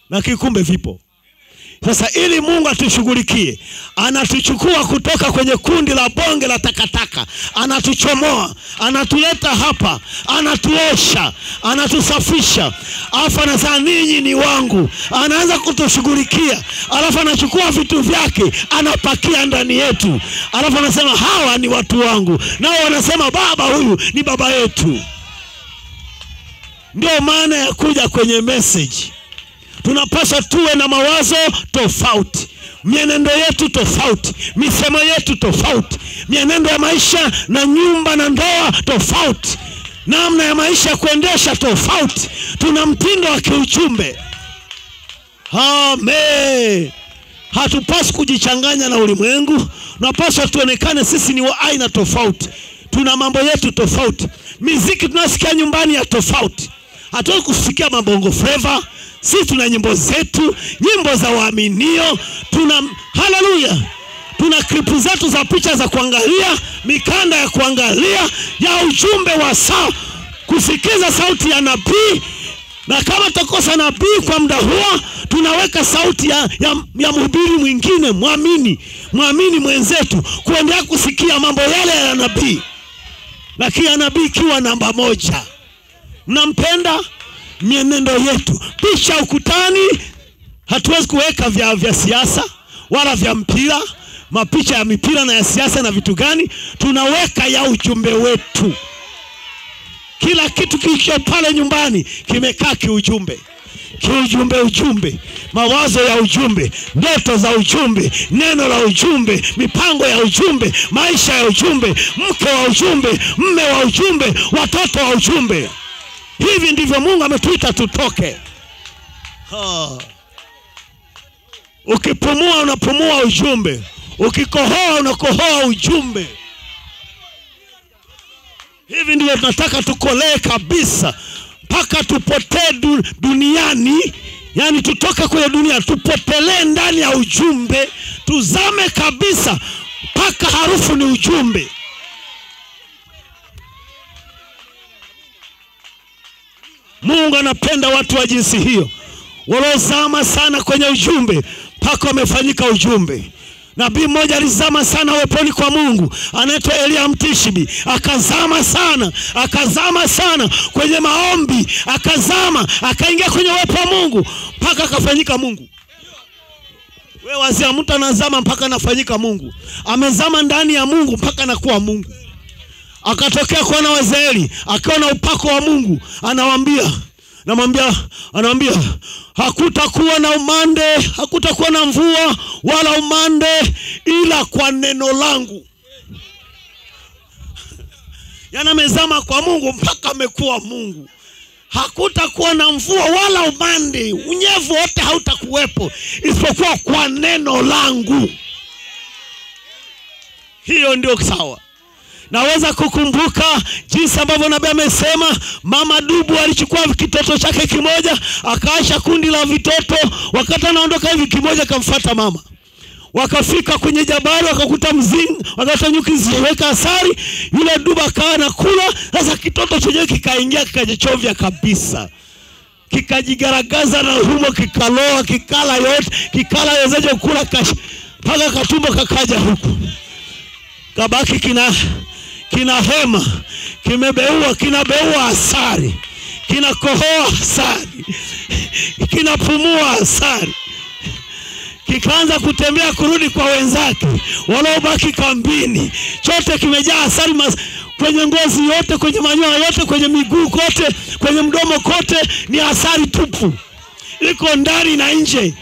Na kikumbe vipo. Sasa ili Mungu atushughulikie, anatuchukua kutoka kwenye kundi la bonge la takataka, anatuchomoa, anatuleta hapa, anatuosha, anatusafisha. Afa na saa ninyi ni wangu, anaanza kutushughulikia. Alafu anachukua vitu vyake, anapakia ndani yetu. Alafu anasema hawa ni watu wangu. Nao wanasema baba huyu ni baba yetu. Ndio maana ya kuja kwenye message. Tunapaswa tuwe na mawazo tofauti, mienendo yetu tofauti, misemo yetu tofauti, mienendo ya maisha na nyumba na ndoa tofauti, namna ya maisha kuendesha tofauti, tuna mtindo wa kiuchumbe. Amen. Hatupaswi kujichanganya na ulimwengu, tunapaswa tuonekane sisi ni wa aina tofauti, tuna mambo yetu tofauti, muziki tunasikia nyumbani ya tofauti. Hatuwezi kusikia mabongo flavor. Sisi tuna nyimbo zetu, nyimbo za waaminio, tuna haleluya. Tuna klipu zetu za picha za kuangalia, mikanda ya kuangalia ya ujumbe wa saa, kusikiza sauti ya nabii. Na kama tutakosa nabii kwa muda huo, tunaweka sauti ya, ya, ya mhubiri mwingine, muamini, muamini mwenzetu, kuendelea kusikia mambo yale ya nabii. Lakini nabii kiwa namba moja. Mnampenda? Mienendo yetu, picha ukutani. Hatuwezi kuweka vya, vya siasa wala vya mpira, mapicha ya mipira na ya siasa na vitu gani. Tunaweka ya ujumbe wetu. Kila kitu kilicho pale nyumbani kimekaa kiujumbe. Kiujumbe ujumbe, mawazo ya ujumbe, ndoto za ujumbe, neno la ujumbe, mipango ya ujumbe, maisha ya ujumbe, mke wa ujumbe, mme wa ujumbe, watoto wa ujumbe. Hivi ndivyo Mungu ametuita tutoke. Ha. Ukipumua unapumua ujumbe, ukikohoa unakohoa ujumbe. Hivi ndivyo tunataka tukolee kabisa mpaka tupotee du, duniani, yani tutoke kwenye dunia, tupotelee ndani ya ujumbe, tuzame kabisa mpaka harufu ni ujumbe. Mungu anapenda watu wa jinsi hiyo, walozama sana kwenye ujumbe mpaka wamefanyika ujumbe. Nabii mmoja alizama sana weponi kwa Mungu, anaitwa Elia Mtishibi. Akazama sana, akazama sana kwenye maombi, akazama, akaingia kwenye wepo wa Mungu mpaka akafanyika Mungu. Wewe wazia mtu anazama mpaka anafanyika Mungu. Amezama ndani ya Mungu mpaka anakuwa Mungu. Akatokea kwa na Waisraeli, akaona upako wa Mungu, anawaambia, namwambia, anawaambia, hakutakuwa na umande, hakutakuwa na mvua wala umande ila kwa neno langu. Yana mezama kwa Mungu mpaka amekuwa Mungu. Hakutakuwa na mvua wala umande, unyevu wote hautakuwepo isipokuwa kwa neno langu. Hiyo ndio sawa. Naweza kukumbuka jinsi ambavyo nabii amesema mama dubu alichukua kitoto chake kimoja, akaasha kundi la vitoto. Wakati anaondoka hivi, kimoja kamfuata mama. Wakafika kwenye jabali, wakakuta mzinga, wakata nyuki ziweka asari. Yule dubu akawa anakula. Sasa kitoto chenyewe kikaingia, kikajichovya kabisa, kikajigaragaza na humo, kikaloa, kikala yote, kikala yezaje kula kash, paka katumbo kakaja huku, kabaki kina Kina hema, kimebeua, kina beua asari, kina kohoa asari, kina pumua asari. Kikaanza kutembea kurudi kwa wenzake waliobaki kambini. Chote kimejaa asari, mas, kwenye ngozi yote, kwenye manyoya yote, kwenye miguu kote, kwenye mdomo kote ni asari tupu. Iko ndani na nje.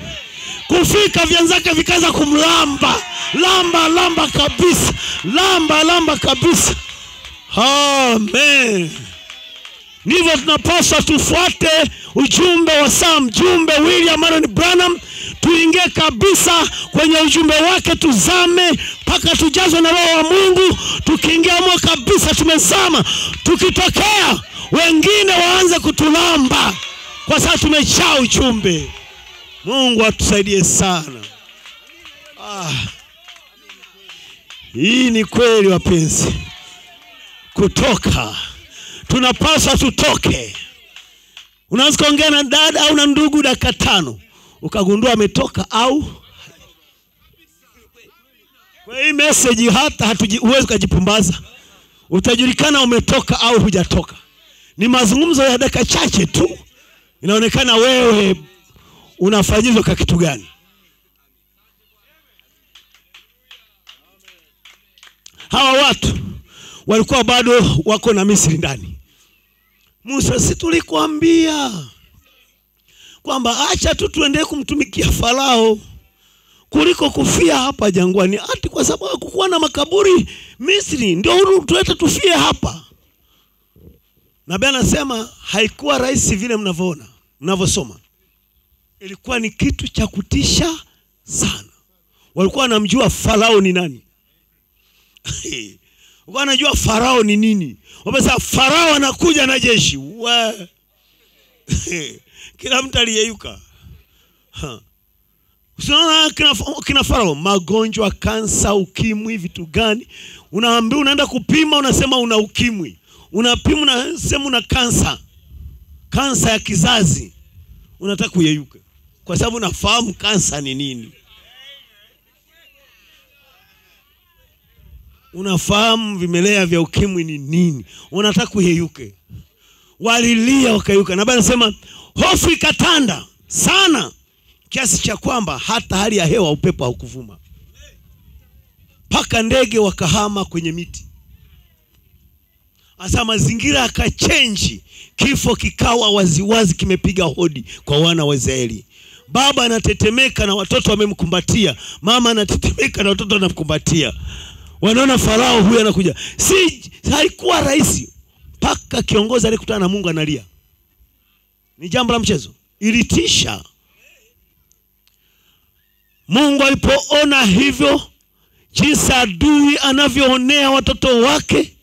Kufika wenzake vikaanza kumlamba, lamba lamba kabisa, lamba lamba kabisa. Amen. Ndivyo tunapaswa tufuate ujumbe wa Sam, mjumbe William Marrion Branham. Tuingie kabisa kwenye ujumbe wake, tuzame mpaka tujazwe na Roho wa Mungu. Tukiingia mwa kabisa tumezama, tukitokea wengine waanze kutulamba kwa sababu tumejaa ujumbe. Mungu atusaidie sana. Ah, hii ni kweli wapenzi. Kutoka. Tunapaswa tutoke. Unaweza kuongea na dada au na ndugu dakika tano, ukagundua ametoka au. Kwa hii message hata hatuji uwezo kujipumbaza. Utajulikana umetoka au hujatoka. Ni mazungumzo ya dakika chache tu. Inaonekana wewe unafanyizwa kwa kitu gani. Hawa watu walikuwa bado wako na Misri ndani. Musa, si tulikuambia kwamba acha tu tuendelee kumtumikia Farao kuliko kufia hapa jangwani, ati kwa sababu hakukuwa na makaburi Misri ndio tuleta tufie hapa. Na Biblia nasema haikuwa rahisi vile mnavyoona, mnavyosoma. Ilikuwa ni kitu cha kutisha sana. Walikuwa wanamjua Farao ni nani. Walikuwa wanajua Farao ni nini. Wamesema Farao anakuja na jeshi. Kila mtu aliyeyuka. Usiona kina, kina Farao magonjwa, kansa, ukimwi, vitu gani. Unaambiwa unaenda kupima unasema una ukimwi. Unapima unasema una kansa. Kansa ya kizazi. Unataka kuyeyuka. Kwa sababu unafahamu kansa ni nini. Unafahamu vimelea vya ukimwi ni nini. Unataka kuyeyuke. Walilia wakayuka. Na Biblia inasema hofu ikatanda sana kiasi cha kwamba hata hali ya hewa upepo haukuvuma. Paka ndege wakahama kwenye miti. Asa mazingira akachange, kifo kikawa waziwazi kimepiga hodi kwa wana wa Israeli. Baba anatetemeka na watoto wamemkumbatia, mama anatetemeka na watoto wanamkumbatia. Wanaona Farao huyu anakuja. Si haikuwa rahisi. Paka kiongozi alikutana na Mungu analia. Ni jambo la mchezo. Ilitisha. Mungu alipoona hivyo, jinsi adui anavyoonea watoto wake,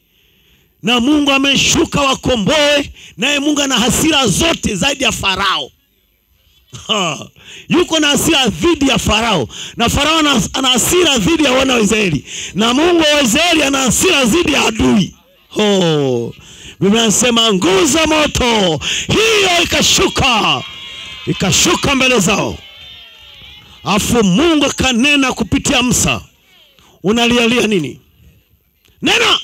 na Mungu ameshuka wakomboe, naye Mungu ana hasira zote zaidi ya Farao. Ha. Yuko na hasira dhidi ya Farao, na Farao ana hasira dhidi ya wana wa Israeli, na Mungu wa Israeli ana hasira dhidi ya adui. Ho. Biblia inasema nguzo za moto hiyo ikashuka. Ikashuka mbele zao. Afu Mungu kanena kupitia Musa. Unalialia nini? Nena!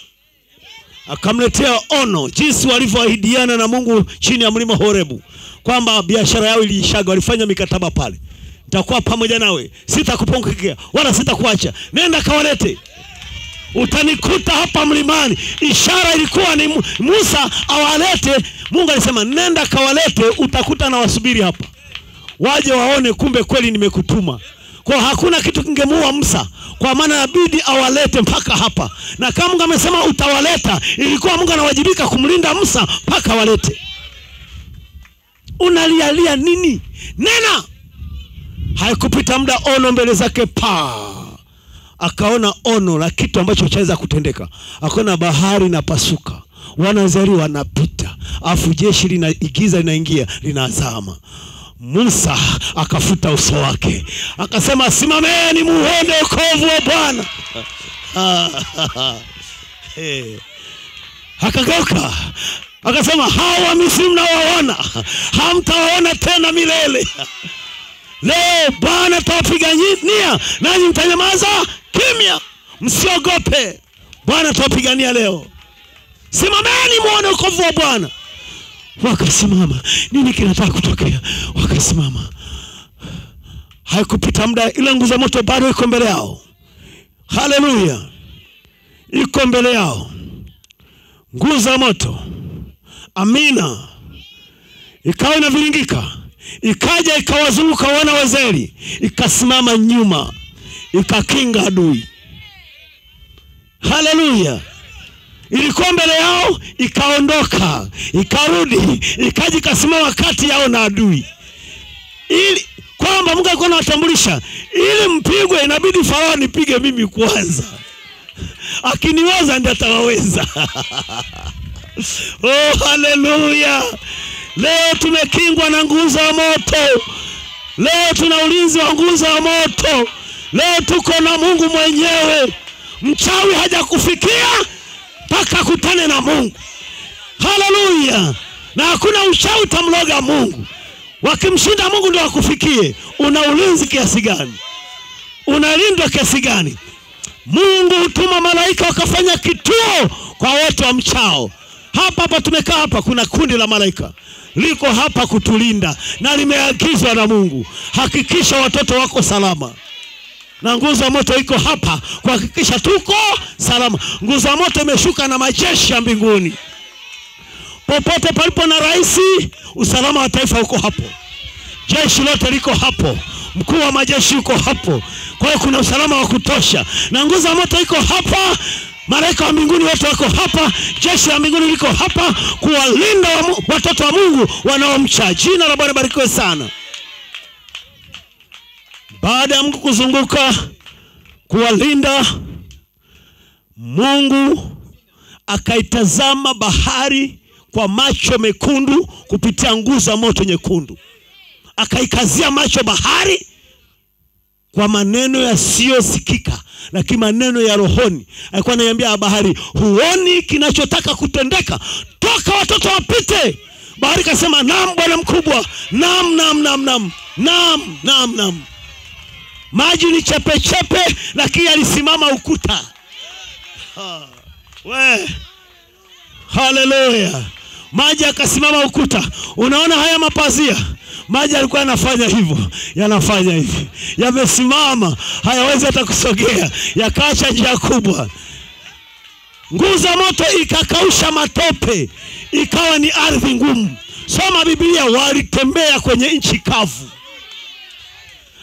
Akamletea ono jinsi walivyoahidiana na Mungu chini ya mlima Horebu. Kwamba biashara yao ilishaga, walifanya mikataba pale. Nitakuwa pamoja nawe, sitakupungukia wala sitakuacha. Nenda kawalete. Utanikuta hapa mlimani. Ishara ilikuwa ni Musa awalete. Mungu alisema nenda kawalete, utakuta na wasubiri hapa. Waje waone kumbe kweli nimekutuma. Kwa hakuna kitu kingemuua Musa, kwa maana inabidi awalete mpaka hapa. Na kama Mungu amesema utawaleta, ilikuwa Mungu anawajibika kumlinda Musa mpaka walete. Unalialia nini? Nena! Haikupita muda ono mbele zake pa. Akaona ono la kitu ambacho chaweza kutendeka. Akaona bahari inapasuka. Wanazari wanapita. Afu jeshi linaigiza linaingia, linazama. Musa akafuta uso wake. Akasema simameni muone wokovu wa Bwana. Hey. Akageuka. Akasema hawa Misri mnawaona, hamtawaona tena milele. Leo Bwana atawapigania nanyi mtanyamaza kimya. Msiogope. Bwana atawapigania leo. Simameni muone wokovu wa Bwana. Wakasimama. Nini kinataka kutokea? Wakasimama. Haikupita muda ile nguzo moto bado iko mbele yao. Haleluya. Iko mbele yao. Nguzo moto. Amina. Ikawa inaviringika. Ikaja ikawazunguka wana wa Israeli. Ikasimama nyuma. Ikakinga adui. Haleluya. Ilikuwa mbele yao, ikaondoka, ikarudi, ikaji kasimama kati yao na adui. Ili kwamba Mungu alikuwa anawatambulisha, ili mpigwe inabidi Farao nipige mimi kwanza. Akiniweza ndiye atawaweza. Oh, haleluya. Leo tumekingwa na nguzo ya moto. Leo tuna ulinzi wa nguzo ya moto. Leo tuko na Mungu mwenyewe. Mchawi hajakufikia mpaka kutane na Mungu. Haleluya. Na hakuna uchawi tamloga Mungu. Wakimshinda Mungu ndio akufikie. Una ulinzi kiasi gani? Unalindwa kiasi gani? Mungu hutuma malaika wakafanya kituo kwa watu wa mchao. Hapa hapa tumekaa hapa kuna kundi la malaika. Liko hapa kutulinda na limeagizwa na Mungu. Hakikisha watoto wako salama. Na nguzo ya moto iko hapa kuhakikisha tuko salama. Nguzo ya moto imeshuka na majeshi ya mbinguni. Popote palipo na rais, usalama wa taifa uko hapo. Jeshi lote liko hapo. Mkuu wa majeshi yuko hapo. Kwa hiyo kuna usalama wa kutosha. Na nguzo ya moto iko hapa. Malaika wa mbinguni wote wako hapa. Jeshi la mbinguni liko hapa kuwalinda wa watoto wa Mungu wanaomcha. Jina la Bwana barikiwe sana. Baada ya Mungu kuzunguka kuwalinda, Mungu akaitazama bahari kwa macho mekundu kupitia nguzo ya moto nyekundu. Akaikazia macho bahari kwa maneno yasiyosikika, lakini maneno ya rohoni. Alikuwa ananiambia bahari, huoni kinachotaka kutendeka? Toka watoto wapite. Bahari kasema, "Naam Bwana mkubwa. Naam naam naam naam. Naam naam naam." Maji ni chepe chepe, lakini alisimama ukuta. Ha. We. Haleluya. Maji akasimama ukuta. Unaona haya mapazia? Maji alikuwa anafanya hivyo, yanafanya hivi. Yamesimama, hayawezi hata kusogea. Yakaacha njia kubwa. Nguzo ya moto ikakausha matope, ikawa ni ardhi ngumu. Soma Biblia, walitembea kwenye nchi kavu.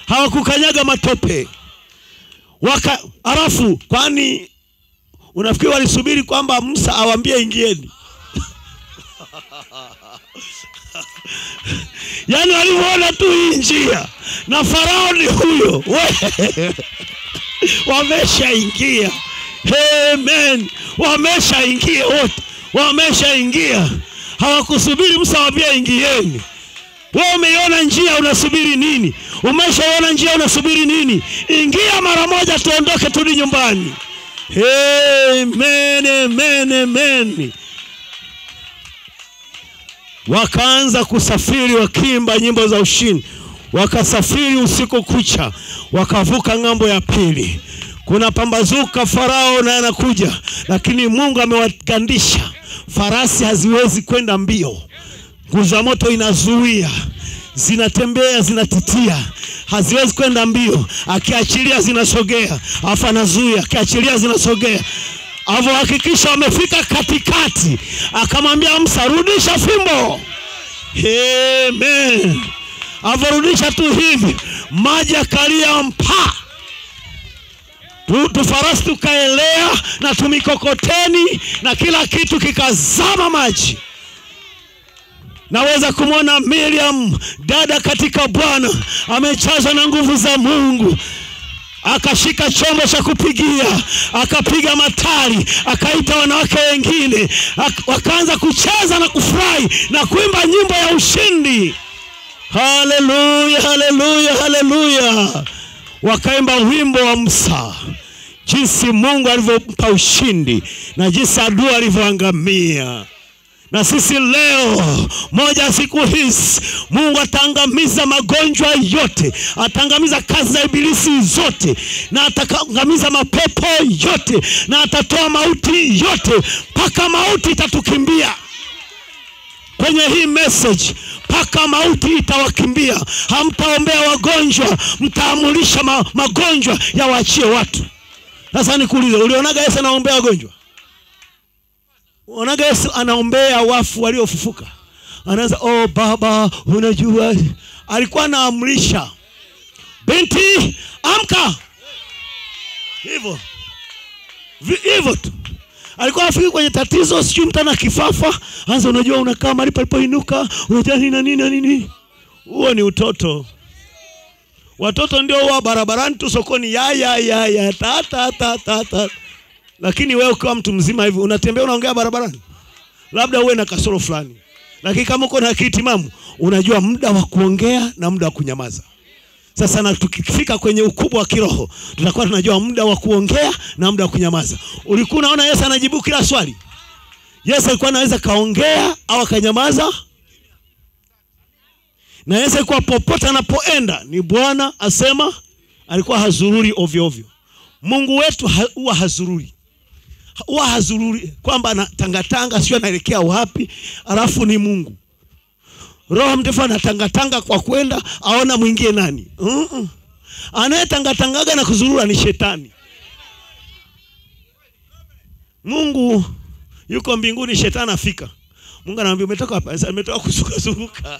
Hawakukanyaga matope. Waka alafu kwani unafikiri walisubiri kwamba Musa awaambie ingieni? Yaani waliona tu hii njia na Farao ni huyo. Wameshaingia. Amen. Wameshaingia wote. Wameshaingia. Hawakusubiri Musa awaambie ingieni. Wewe umeona njia unasubiri nini? Umeshaona njia unasubiri nini? Ingia mara moja tuondoke turudi nyumbani. Amen, amen, amen. Wakaanza kusafiri wakiimba nyimbo za ushindi. Wakasafiri usiku kucha, wakavuka ngambo ya pili. Kuna pambazuka, Farao na anakuja, lakini Mungu amewakandisha. Farasi haziwezi kwenda mbio. Nguzo ya moto inazuia. Zinatembea, zinatitia. Haziwezi kwenda mbio. Akiachilia zinasogea. Afa nazuia. Akiachilia zinasogea. Avo hakikisha wamefika katikati. Akamwambia Musa, rudisha fimbo. Amen. Avo rudisha tu hivi. Maji yakalia mpaa. Tu, tu farasi tukaelea na tumikokoteni na kila kitu kikazama maji. Naweza kumwona Miriam dada katika Bwana amechazwa na nguvu za Mungu. Akashika chombo cha kupigia, akapiga matari, akaita wanawake wengine, wakaanza kucheza na kufurahi na kuimba nyimbo ya ushindi. Haleluya, haleluya, haleluya. Wakaimba wimbo wa Musa. Jinsi Mungu alivyompa ushindi na jinsi adui alivyoangamia. Na sisi leo, moja siku hizi, Mungu atangamiza magonjwa yote, atangamiza kazi za ibilisi zote, na atangamiza mapepo yote, na atatoa mauti yote, paka mauti itatukimbia. Kwenye hii message, paka mauti itawakimbia. Hamtaombea wagonjwa, mtaamulisha ma, magonjwa ya waachie watu. Sasa nikuulize, ulionaga Yesu anaombea wagonjwa? Unaga Yesu anaombea wafu waliofufuka. Anaanza, "Oh baba, unajua." Alikuwa anaamrisha, "Binti, amka." Hivyo. Hivyo tu. Alikuwa afiki kwenye tatizo, sio mtana kifafa, anza, "Unajua unakaa mahali palipoinuka, unajua nini nini nini." Huo ni utoto. Watoto ndio wa barabarani tu sokoni, ya ya ya ya ta ta ta ta. ta. Lakini wewe ukiwa mtu mzima hivi unatembea unaongea barabarani, labda uwe na kasoro fulani. Lakini kama uko na kitimamu, unajua muda wa kuongea na muda wa kunyamaza. Sasa na tukifika kwenye ukubwa wa kiroho, tutakuwa tunajua muda wa kuongea na muda wa kunyamaza. Ulikuwa unaona Yesu anajibu kila swali? Yesu alikuwa anaweza kaongea au akanyamaza? Na Yesu alikuwa popote anapoenda ni Bwana asema, alikuwa hazururi ovyo ovyo. Mungu wetu huwa hazururi. Huwa hazururi kwamba anatangatanga sio anaelekea wapi, alafu ni Mungu. Roho Mtakatifu anatangatanga kwa kwenda aona mwingie nani. Uh-uh. Anayetangatangaga na kuzurura ni shetani. Mungu yuko mbinguni, shetani afika. Mungu anamwambia umetoka hapa, sasa umetoka kusuka suka.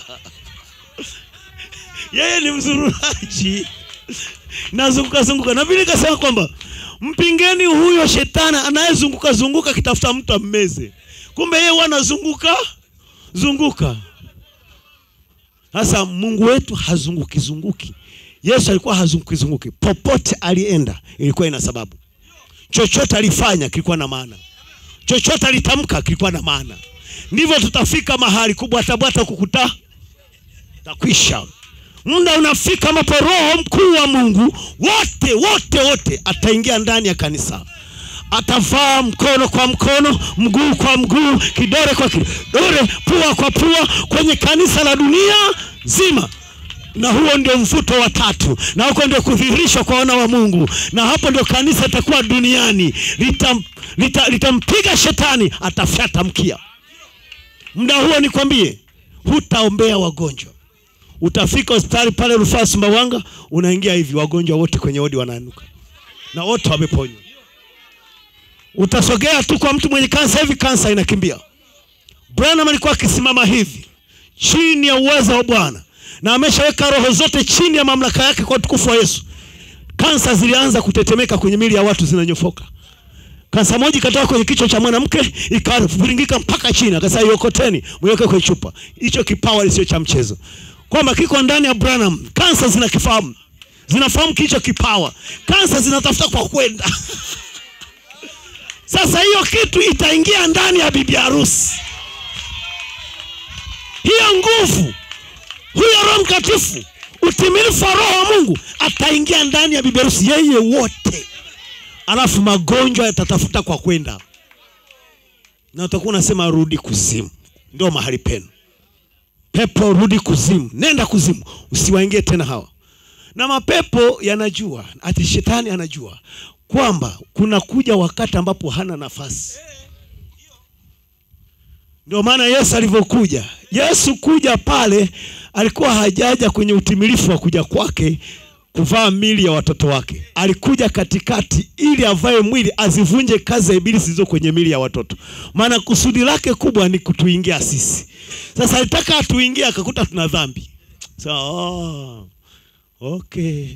Yeye ni mzururaji. Nazunguka zunguka. Na vile kasema kwamba mpingeni huyo shetani anayezunguka zunguka kitafuta mtu ammeze. Kumbe yeye wanazunguka zunguka. Sasa Mungu wetu hazunguki zunguki. Yesu alikuwa hazunguki zunguki. Popote alienda ilikuwa ina sababu. Chochote alifanya kilikuwa na maana. Chochote alitamka kilikuwa na maana. Ndivyo tutafika mahali kubwa tabata kukuta takwisha. Muda unafika ambapo Roho mkuu wa Mungu wote wote wote ataingia ndani ya kanisa. Atavaa mkono kwa mkono, mguu kwa mguu, kidole kwa kidole, pua kwa pua kwenye kanisa la dunia zima. Na huo ndio mvuto wa tatu. Na huko ndio kudhihirishwa kwa wana wa Mungu. Na hapo ndio kanisa litakuwa duniani. Litam, litam, litampiga shetani, atafyata mkia. Muda huo nikwambie, hutaombea wagonjwa. Utafika hospitali pale Rufaa Sumbawanga, unaingia hivi wagonjwa wote kwenye wodi wanainuka. Na wote wameponywa. Utasogea tu kwa mtu mwenye kansa hivi, kansa inakimbia. Branham alikuwa akisimama hivi chini ya uweza wa Bwana, na ameshaweka roho zote chini ya mamlaka yake kwa utukufu wa Yesu. Kansa zilianza kutetemeka kwenye mili ya watu, zinanyofoka. Kansa moja ikatoka kwenye kichwa cha mwanamke ikafuringika mpaka chini, akasema yokoteni mweke kwenye chupa. Hicho kipawa sio cha mchezo. Kwamba kiko ndani ya Branham, kansa zinakifahamu. Zinafahamu kicho kipawa. Kansa zinatafuta kwa kwenda. Sasa hiyo kitu itaingia ndani ya bibi harusi. Hiyo nguvu, huyo Roho Mtakatifu, utimilifu wa Roho wa Mungu ataingia ndani ya bibi harusi yeye wote. Alafu magonjwa yatatafuta kwa kwenda. Na utakuwa unasema rudi kuzimu. Ndio mahali penu. Pepo rudi kuzimu, nenda kuzimu, usiwaingie tena hawa. Na mapepo yanajua, ati shetani anajua kwamba kuna kuja wakati ambapo hana nafasi. Ndio maana Yesu alivyokuja, Yesu kuja pale alikuwa hajaja kwenye utimilifu wa kuja kwake kuvaa mili ya watoto wake. Alikuja katikati ili avae mwili azivunje kazi za ibilisi zilizo kwenye mili ya watoto. Maana kusudi lake kubwa ni kutuingia sisi. Sasa alitaka atuingie akakuta tuna dhambi. So, oh, okay.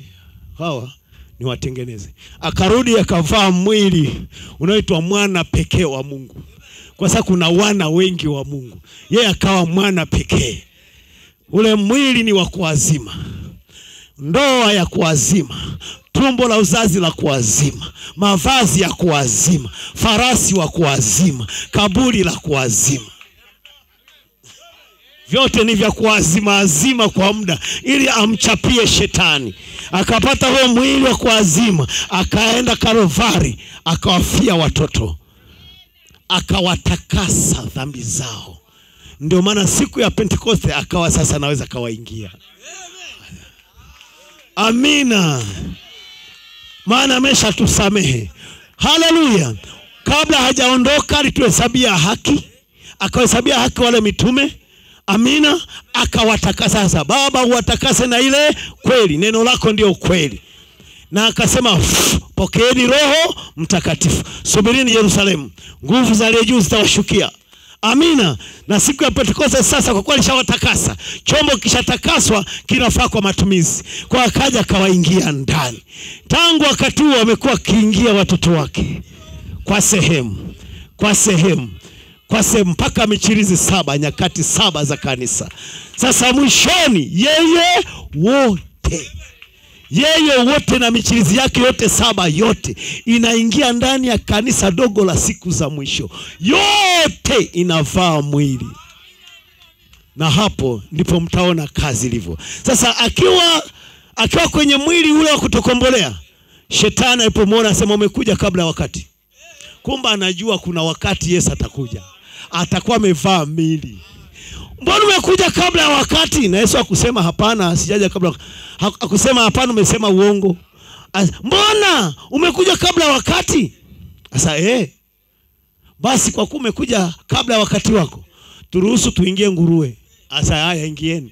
Hawa ni watengeneze. Akarudi akavaa mwili unaoitwa mwana pekee wa Mungu. Kwa sababu kuna wana wengi wa Mungu. Yeye akawa mwana pekee. Ule mwili ni wa kuazima. Ndoa ya kuazima, tumbo la uzazi la kuazima, mavazi ya kuazima, farasi wa kuazima, kaburi la kuazima. Vyote ni vya kuazima azima kwa muda ili amchapie shetani. Akapata huo mwili wa kuazima, akaenda Kalvari, akawafia watoto, akawatakasa dhambi zao. Ndio maana siku ya Pentekoste akawa sasa naweza kawaingia. Amina. Maana amesha tusamehe. Haleluya. Kabla hajaondoka alituhesabia haki. Akawahesabia haki wale mitume. Amina. Akawatakasa sasa. Baba uwatakase na ile kweli. Neno lako ndio kweli. Na akasema pokeeni Roho Mtakatifu. Subirini Yerusalemu. Nguvu za aliye juu zitawashukia. Amina. Na siku ya Pentekoste sasa kwa kuwa alishawatakasa, chombo kishatakaswa kinafaa kwa matumizi. Kwa akaja kawaingia ndani. Tangu wakati huo amekuwa kiingia watoto wake kwa sehemu, kwa sehemu, kwa sehemu mpaka michirizi saba, nyakati saba za kanisa. Sasa mwishoni yeye wote. Yeye wote na michirizi yake yote saba yote inaingia ndani ya kanisa dogo la siku za mwisho. Yote inavaa mwili. Na hapo ndipo mtaona kazi ilivyo. Sasa akiwa atoa kwenye mwili ule wa kutokombolea, shetani alipomwona asema umekuja kabla wakati. Kumbe anajua kuna wakati Yesu atakuja. Atakuwa amevaa mili. Mbona umekuja kabla wakati? Na Yesu akusema hapana, sijaja kabla. Akusema hapana, umesema uongo. Mbona umekuja kabla wakati? Sasa eh. Basi kwa kuwa umekuja kabla wakati wako, turuhusu tuingie nguruwe. Sasa haya ingieni.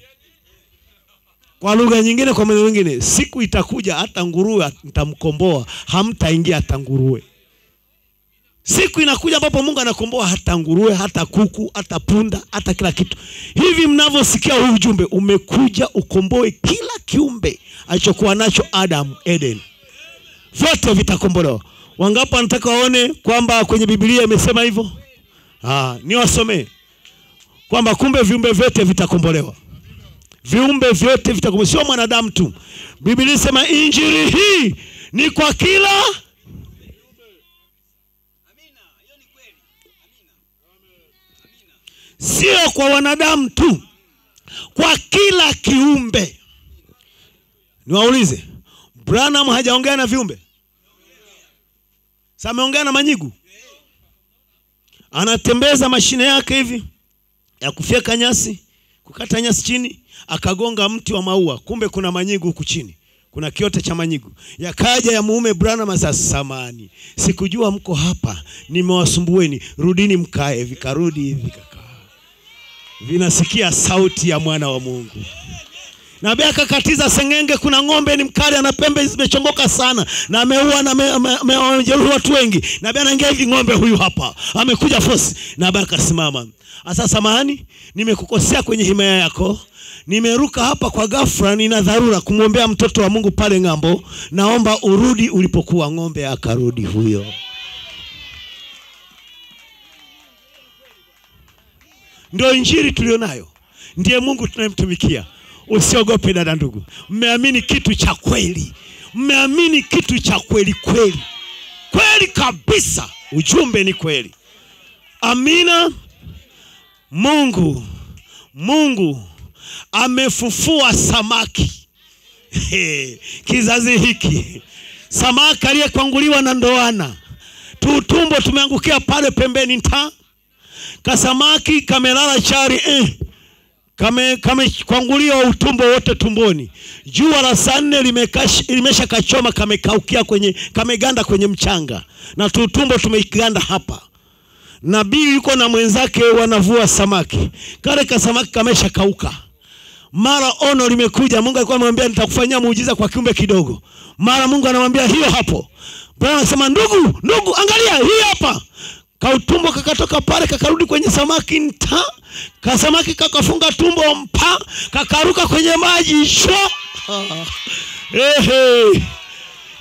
Kwa lugha nyingine, kwa maneno mengine, siku itakuja hata nguruwe nitamkomboa, hamtaingia hata nguruwe. Siku inakuja ambapo Mungu anakomboa hata nguruwe, hata kuku, hata punda, hata kila kitu. Hivi mnavyosikia huu ujumbe, umekuja ukomboe kila kiumbe alichokuwa nacho Adam Eden. Vyote vitakombolewa. Wangapi wanataka waone kwamba kwenye Biblia imesema hivyo? Ah, niwasomee. Kwamba kumbe viumbe vyote vitakombolewa. Viumbe vyote vitakombolewa, sio mwanadamu tu. Biblia inasema injili hii ni kwa kila. Sio kwa wanadamu tu, kwa kila kiumbe. Niwaulize, Branham hajaongea na viumbe? Sasa ameongea na manyigu. Anatembeza mashine yake hivi ya kufyeka nyasi, kukata nyasi chini, akagonga mti wa maua. Kumbe kuna manyigu huku chini. Kuna kiote cha manyigu. Yakaja ya muume Branham asasa samani. Sikujua mko hapa, nimewasumbueni. Rudini mkae, vikarudi hivi. Vinasikia sauti ya mwana wa Mungu. Na bia kakatiza sengenge, kuna ngombe ni mkali ana pembe zimechongoka sana, na ameua na amejeruhi watu wengi. Na bia anaingia hivi, ngombe huyu hapa amekuja force. Na bia akasimama, sasa samahani, nimekukosea kwenye himaya yako. Nimeruka hapa kwa ghafla, nina dharura kumwombea mtoto wa Mungu pale ngambo. Naomba urudi ulipokuwa. Ngombe akarudi huyo. Ndio injili tulionayo. Ndiye Mungu tunayemtumikia. Usiogope dada ndugu. Mmeamini kitu cha kweli. Mmeamini kitu cha kweli kweli. Kweli kabisa. Ujumbe ni kweli. Amina. Mungu Mungu amefufua samaki. He, kizazi hiki. Samaki aliyekwanguliwa na ndoana. Tutumbo tumeangukia pale pembeni nta. Kasamaki kamelala chari eh. Kame, kame kwangulia utumbo wote tumboni. Jua la saa nne limesha kachoma, kamekaukia kwenye, kameganda kwenye mchanga. Na tutumbo tumeiganda hapa. Nabii yuko na mwenzake wanavua samaki. Kale kasamaki kamesha kauka. Mara ono limekuja. Mungu alikuwa anamwambia nitakufanyia muujiza kwa kiumbe kidogo. Mara Mungu anamwambia hiyo hapo. Bwana anasema ndugu, ndugu angalia hii hapa. Kautumbo kakatoka pale, kakarudi kwenye samaki nta. Kasamaki kakafunga tumbo mpa, kakaruka kwenye maji sho. Hey, hey.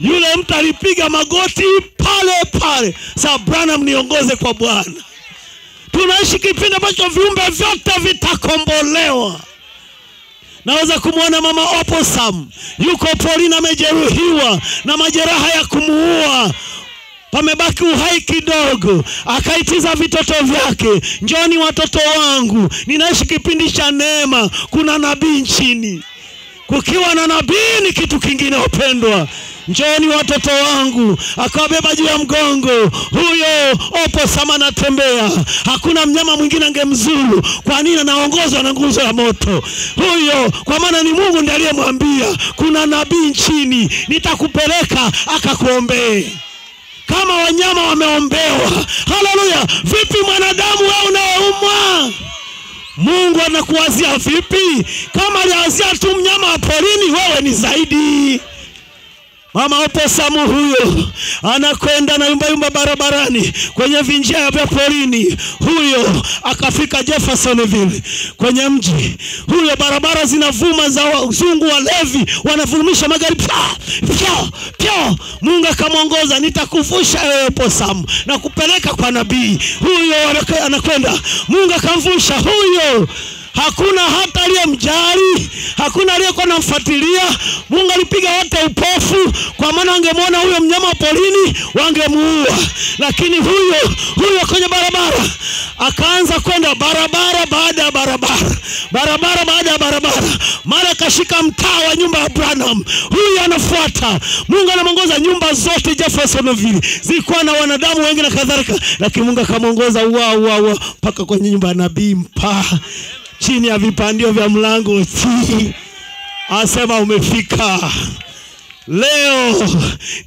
Yule mtu alipiga magoti pale pale. Sasa Branham niongoze kwa Bwana. Tunaishi kipindi ambacho viumbe vyote vitakombolewa. Naweza kumuona mama Oposam yuko poli na amejeruhiwa na majeraha ya kumuua. Pamebaki uhai kidogo. Akaitiza vitoto vyake, njoni watoto wangu. Ninaishi kipindi cha neema. Kuna nabii nchini. Kukiwa na nabii ni kitu kingine upendwa. Njoni watoto wangu. Akawabeba juu ya mgongo. Huyo Opo sama natembea. Hakuna mnyama mwingine angemzuru. Kwa nini? Anaongozwa na nguzo ya moto. Huyo kwa maana ni Mungu ndiye aliyemwambia kuna nabii nchini, nitakupeleka akakuombee. Kama wanyama wameombewa. Haleluya. Vipi mwanadamu wewe unayeumwa? Mungu anakuwazia vipi? Kama aliwazia tu mnyama wa porini, wewe ni zaidi. Mama Oposamu huyo anakwenda na yumba yumba barabarani kwenye vinjia vya porini. Huyo akafika Jeffersonville kwenye mji. Huyo barabara zinavuma za wazungu walevi, wanavurumisha magari pia pia pia. Mungu akamwongoza, nitakuvusha wewe Oposamu na kupeleka kwa nabii. Huyo anakwenda, Mungu akamvusha huyo. hakuna hata aliyemjali, hakuna aliyekuwa anamfuatilia. Mungu alipiga wote upofu, kwa maana wangemwona huyo mnyama polini wangemuua. Lakini huyo huyo kwenye barabara akaanza kwenda barabara baada ya barabara, barabara baada ya barabara, mara kashika mtaa wa nyumba ya Branham, huyo anafuata. Mungu anamongoza nyumba zote Jeffersonville, zilikuwa na wanadamu wengi na kadhalika, lakini Mungu akamongoza uwa uwa uwa mpaka kwenye nyumba ya nabii, mpa chini ya vipandio vya mlango ti. Asema umefika. Leo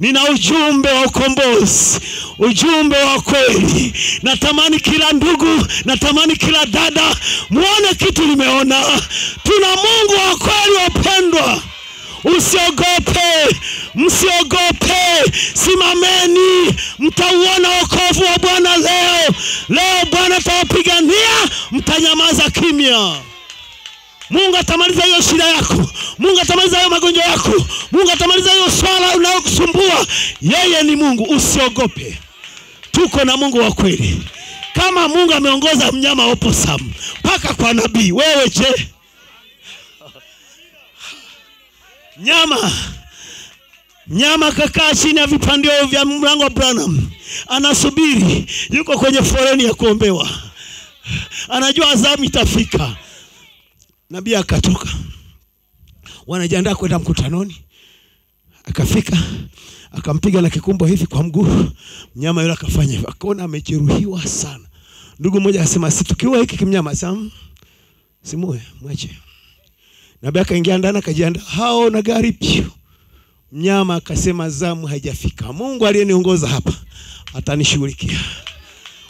nina ujumbe wa ukombozi, ujumbe wa kweli. Natamani kila ndugu, natamani kila dada muone kitu limeona. Tuna Mungu wa kweli wapendwa. Usiogope, msiogope, simameni, mtauona wokovu wa Bwana leo. Leo Bwana atawapigania, mtanyamaza kimya. Mungu atamaliza hiyo shida yako, Mungu atamaliza hiyo magonjwa yako, Mungu atamaliza hiyo swala unayokusumbua. Yeye ni Mungu, usiogope. Tuko na Mungu wa kweli. Kama Mungu ameongoza mnyama opossum mpaka kwa nabii, wewe je? Nyama Nyama kakaa chini ya vipandio vya mlango Branham, anasubiri, yuko kwenye foreni ya kuombewa, anajua azamu itafika. Nabii akatoka, wanajiandaa kwenda mkutanoni, akafika, akampiga na kikumbo hivi kwa mguu, mnyama yule akafanya hivyo, akaona amejeruhiwa sana. Ndugu mmoja akasema, situkiwe hiki kimnyama sana, simue, mwache. Nabii akaingia ndani, akajiandaa, hao na gari piu. Mnyama akasema zamu haijafika, Mungu aliyeniongoza hapa atanishughulikia.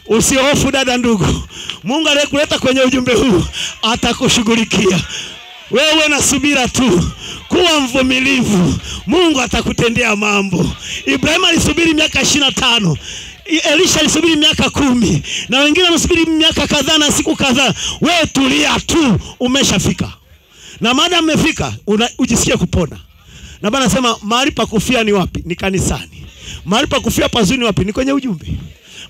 Usihofu dada, ndugu, Mungu aliyekuleta kwenye ujumbe huu atakushughulikia. Wewe na subira tu, kuwa mvumilivu, Mungu atakutendea mambo. Ibrahim alisubiri miaka ishirini na tano, Elisha alisubiri miaka kumi, na wengine wamesubiri miaka kadhaa na siku kadhaa. Wewe tulia tu, umeshafika. Na maana umefika, ujisikie kupona. Na Bwana anasema mahali pa kufia ni wapi? Ni kanisani. Mahali pa kufia pazuni wapi? Ni kwenye ujumbe.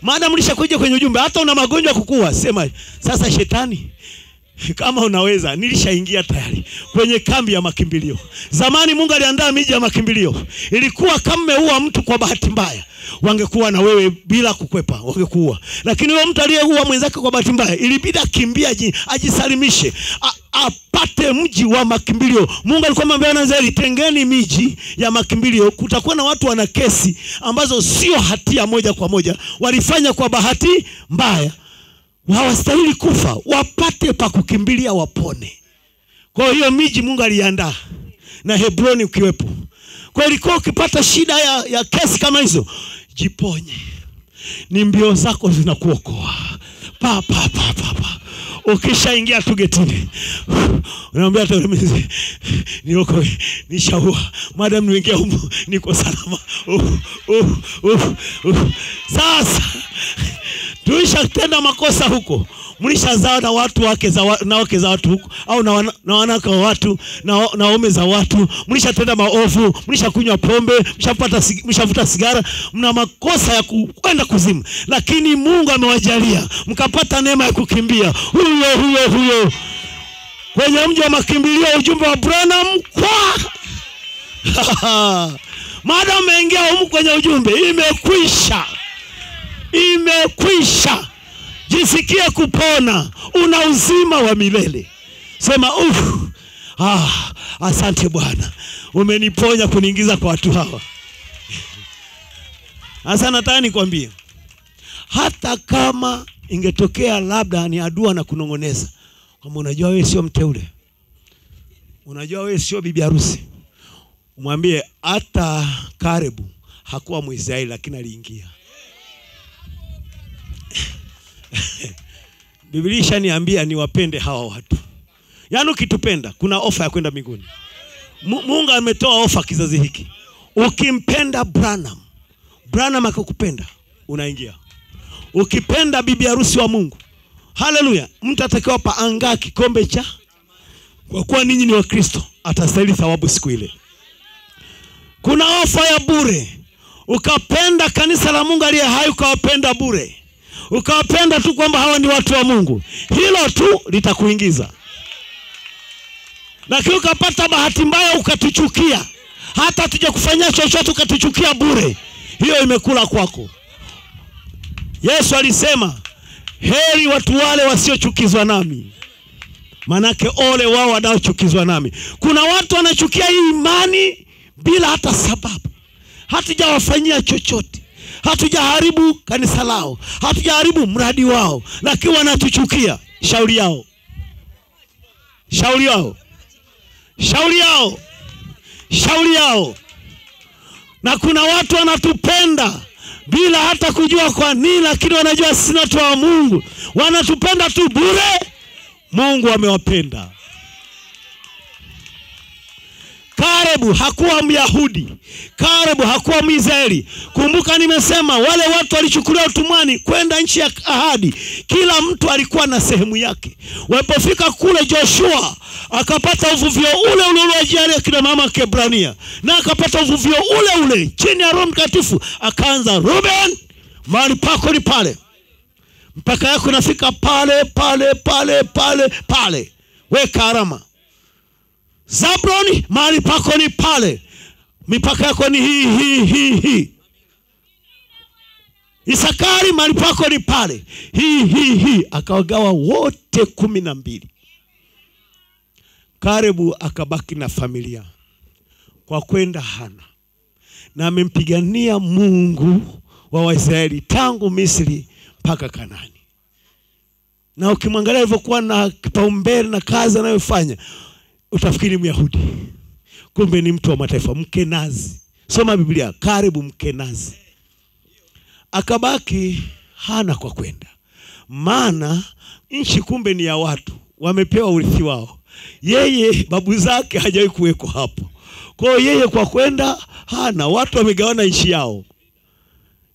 Maana mlishakuja kwenye ujumbe, hata una magonjwa kukua, sema sasa shetani kama unaweza, nilishaingia tayari kwenye kambi ya makimbilio. Zamani Mungu aliandaa miji ya makimbilio. Ilikuwa kama meua mtu kwa bahati mbaya, wangekuwa na wewe bila kukwepa, wangekuwa. Lakini huyo mtu aliyeua mwenzake kwa bahati mbaya, ilibidi akimbie ajisalimishe, apate mji wa makimbilio. Mungu alikuwa amemwambia Israeli, tengeni miji ya makimbilio. Kutakuwa na watu wana kesi ambazo sio hatia moja kwa moja, walifanya kwa bahati mbaya, hawastahili kufa, wapate pa kukimbilia wapone. Kwa hiyo miji Mungu aliandaa, na Hebroni ukiwepo. Kwa hiyo ukipata shida ya, ya kesi kama hizo, jiponye, ni mbio zako zinakuokoa. Pa pa pa pa pa. Ukishaingia tu getini, unamwambia tulimezi, nioko nishaua, madam niingia huko niko salama. Uh, uh, uh, uh. Sasa tulishatenda makosa huko, mlishazaa na watu wake za na wake za watu huko, au na na wanawake wa watu na na waume za watu, mlishatenda maovu, mlishakunywa pombe, mshapata, mshavuta sigara, mna makosa ya kwenda kuzimu. Lakini Mungu amewajalia mkapata neema ya kukimbia. Huyo huyo huyo kwenye mji wa makimbilio, ujumbe wa Branham kwa maadamu umeingia huko kwenye ujumbe, imekwisha. Imekwisha. Jisikia kupona, una uzima wa milele. Sema ufu, ah, asante Bwana, umeniponya kuniingiza kwa watu hawa. Asa nataka nikwambie, hata kama ingetokea labda ni adua na kunongoneza, kama unajua wewe sio mteule, unajua wewe sio bibi harusi, umwambie hata Karibu hakuwa Mwisraeli lakini aliingia. Biblia ishaniambia niwapende hawa watu. Yaani ukitupenda kuna ofa ya kwenda mbinguni. Mungu ametoa ofa kizazi hiki. Ukimpenda Branham, Branham akakupenda, unaingia. Ukipenda bibi harusi wa Mungu, haleluya, mtatakiwa pa angaa kikombe cha, kwa kuwa ninyi ni wa Kristo, atastahili thawabu siku ile. Kuna ofa ya bure. Ukapenda kanisa la Mungu aliye hai, ukawapenda bure, ukawapenda tu kwamba hawa ni watu wa Mungu, hilo tu litakuingiza. Lakini ukapata bahati mbaya ukatuchukia, hata tuje kufanya chochote ukatuchukia bure, hiyo imekula kwako. Yesu alisema, heri watu wale wasiochukizwa nami, manake ole wao wanaochukizwa nami. Kuna watu wanachukia hii imani bila hata sababu. Hatujawafanyia chochote, hatujaharibu kanisa lao, hatujaharibu mradi wao, lakini wanatuchukia. Shauri yao. Shauri yao. Shauri yao. Shauri yao. Na kuna watu wanatupenda bila hata kujua kwa nini, lakini wanajua sisi watu wa Mungu. Wanatupenda tu bure. Mungu amewapenda. Caleb hakuwa Myahudi. Caleb hakuwa Misri. Kumbuka nimesema wale watu walichukuliwa utumwani kwenda nchi ya ahadi. Kila mtu alikuwa na sehemu yake. Walipofika kule Joshua akapata uvuvio ule ule uliojialia kina mama Kebrania. Na akapata uvuvio ule ule chini ya Roho Mtakatifu, akaanza Ruben, mahali pako ni pale. Mpaka yako nafika pale pale pale pale pale. Weka alama. Zabroni, mahali pako ni pale. Mipaka yako ni hii hii hii hii. Isakari, mahali pako ni pale. Hii hii hii. Akawagawa wote kumi na mbili. Karibu akabaki na familia kwa kwenda Hana. Na amempigania Mungu wa Waisraeli tangu Misri mpaka Kanani. Na ukimwangalia alivyokuwa na kipaumbele na kazi anayofanya, utafikiri Myahudi, kumbe ni mtu wa mataifa, mkenazi. Soma Biblia, Karibu mkenazi. Akabaki Hana kwa kwenda, maana nchi kumbe ni ya watu, wamepewa urithi wao. Yeye babu zake hajawahi kuwekwa hapo. Kwa hiyo yeye kwa kwenda Hana, watu wamegawana nchi yao.